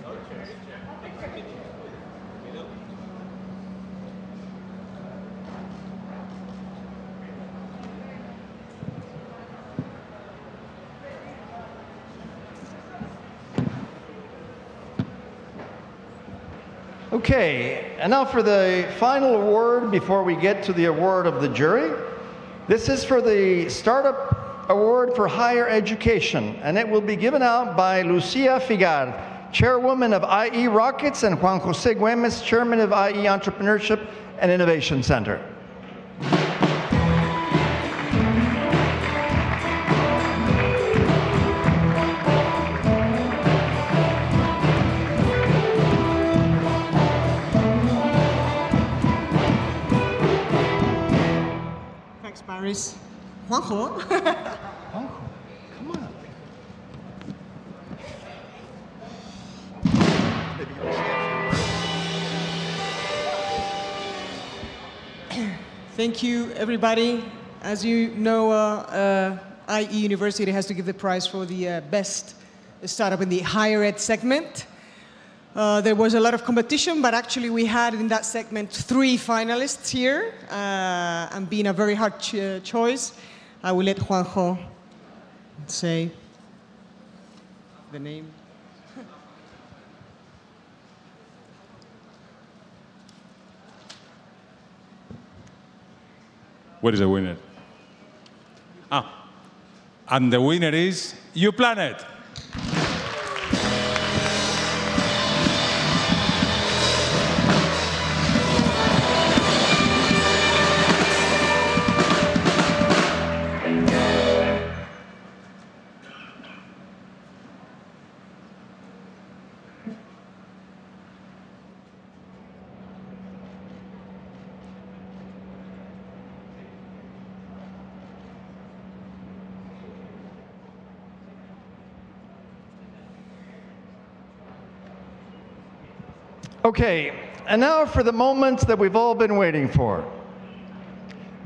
Okay, and now for the final award before we get to the award of the jury. This is for the Startup Award for Higher Education, and it will be given out by Lucia Figar, Chairwoman of IE Rockets, and Juan José Güemes, Chairman of IE Entrepreneurship and Innovation Center. Juanjo. Juanjo, come on. Thank you, everybody. As you know, IE University has to give the prize for the best startup in the higher ed segment. There was a lot of competition, but actually we had in that segment 3 finalists here, and being a very hard choice, I will let Juanjo say the name. What is the winner? Ah, and the winner is YouPlanet. Okay, and now for the moment that we've all been waiting for.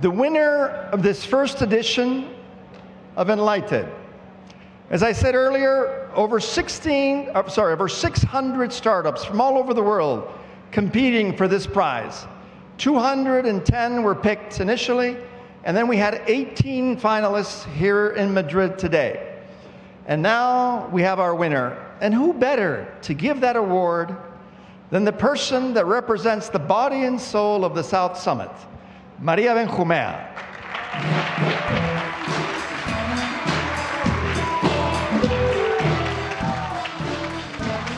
The winner of this first edition of Enlighted. As I said earlier, over 600 startups from all over the world competing for this prize. 210 were picked initially, and then we had 18 finalists here in Madrid today. And now we have our winner. And who better to give that award than the person that represents the body and soul of the South Summit, Maria Benjumea.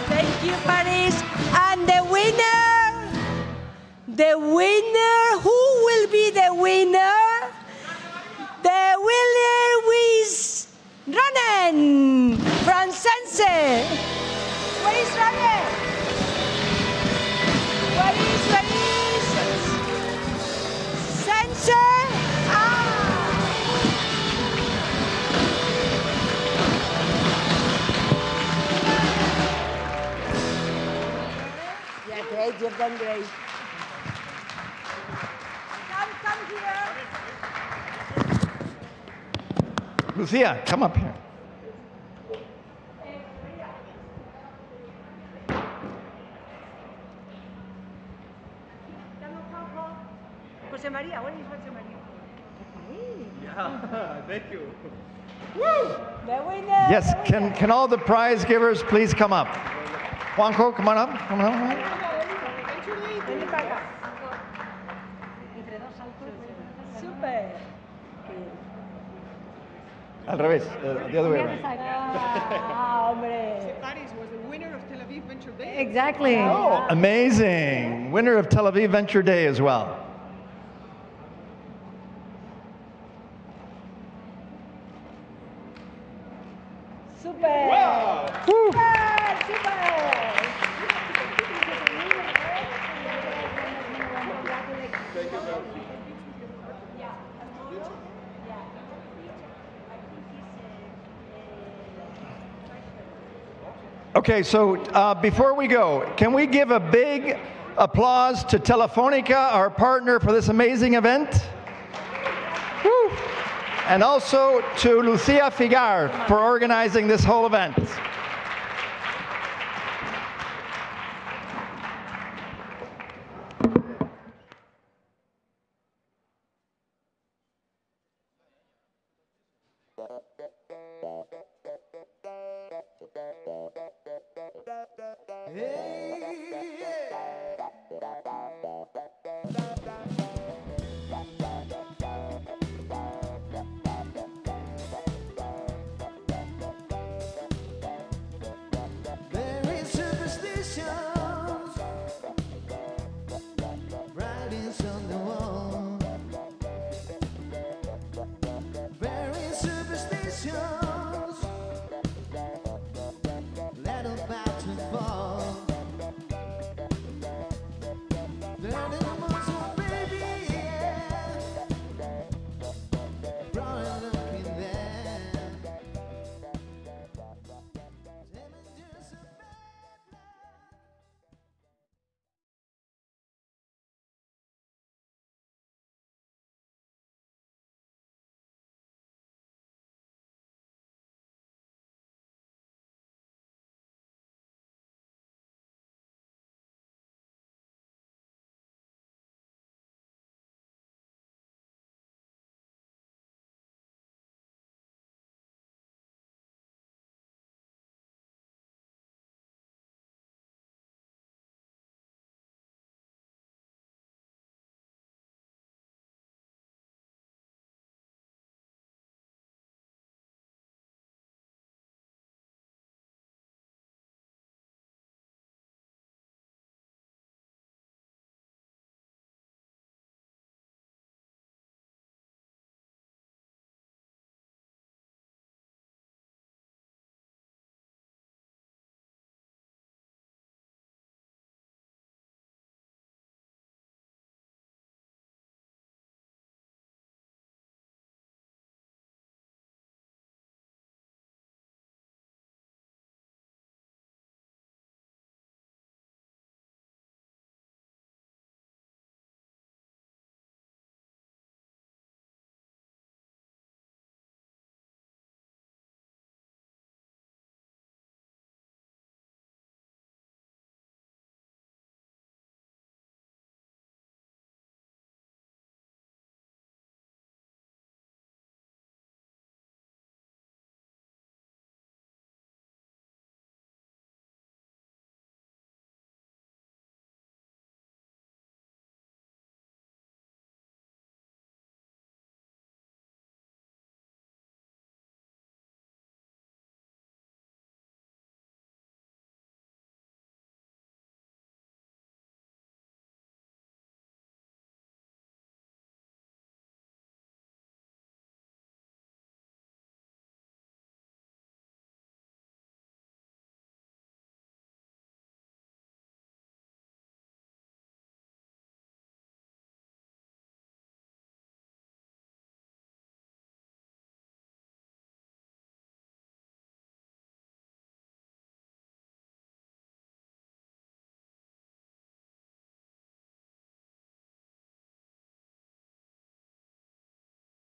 Thank you, Paris. And the winner, who will be the winner? The winner is Ronen from Sense. Where is Ronen? Yeah, great, you've done great. Come here. Lucia, come up here. Jose Maria, what is Jose Maria? Yeah, thank you. Woo! The winner, yes, the winner. Can all the prize givers please come up? Juanjo, come on up. Come on up. Super. Al revés, the other way around. Ah, hombre. Paris was the winner of Tel Aviv Venture Day. Exactly. Oh, amazing. Winner of Tel Aviv Venture Day as well. Okay, so before we go, can we give a big applause to Telefónica, our partner for this amazing event? Woo. And also to Lucia Figar for organizing this whole event. Hey, yeah.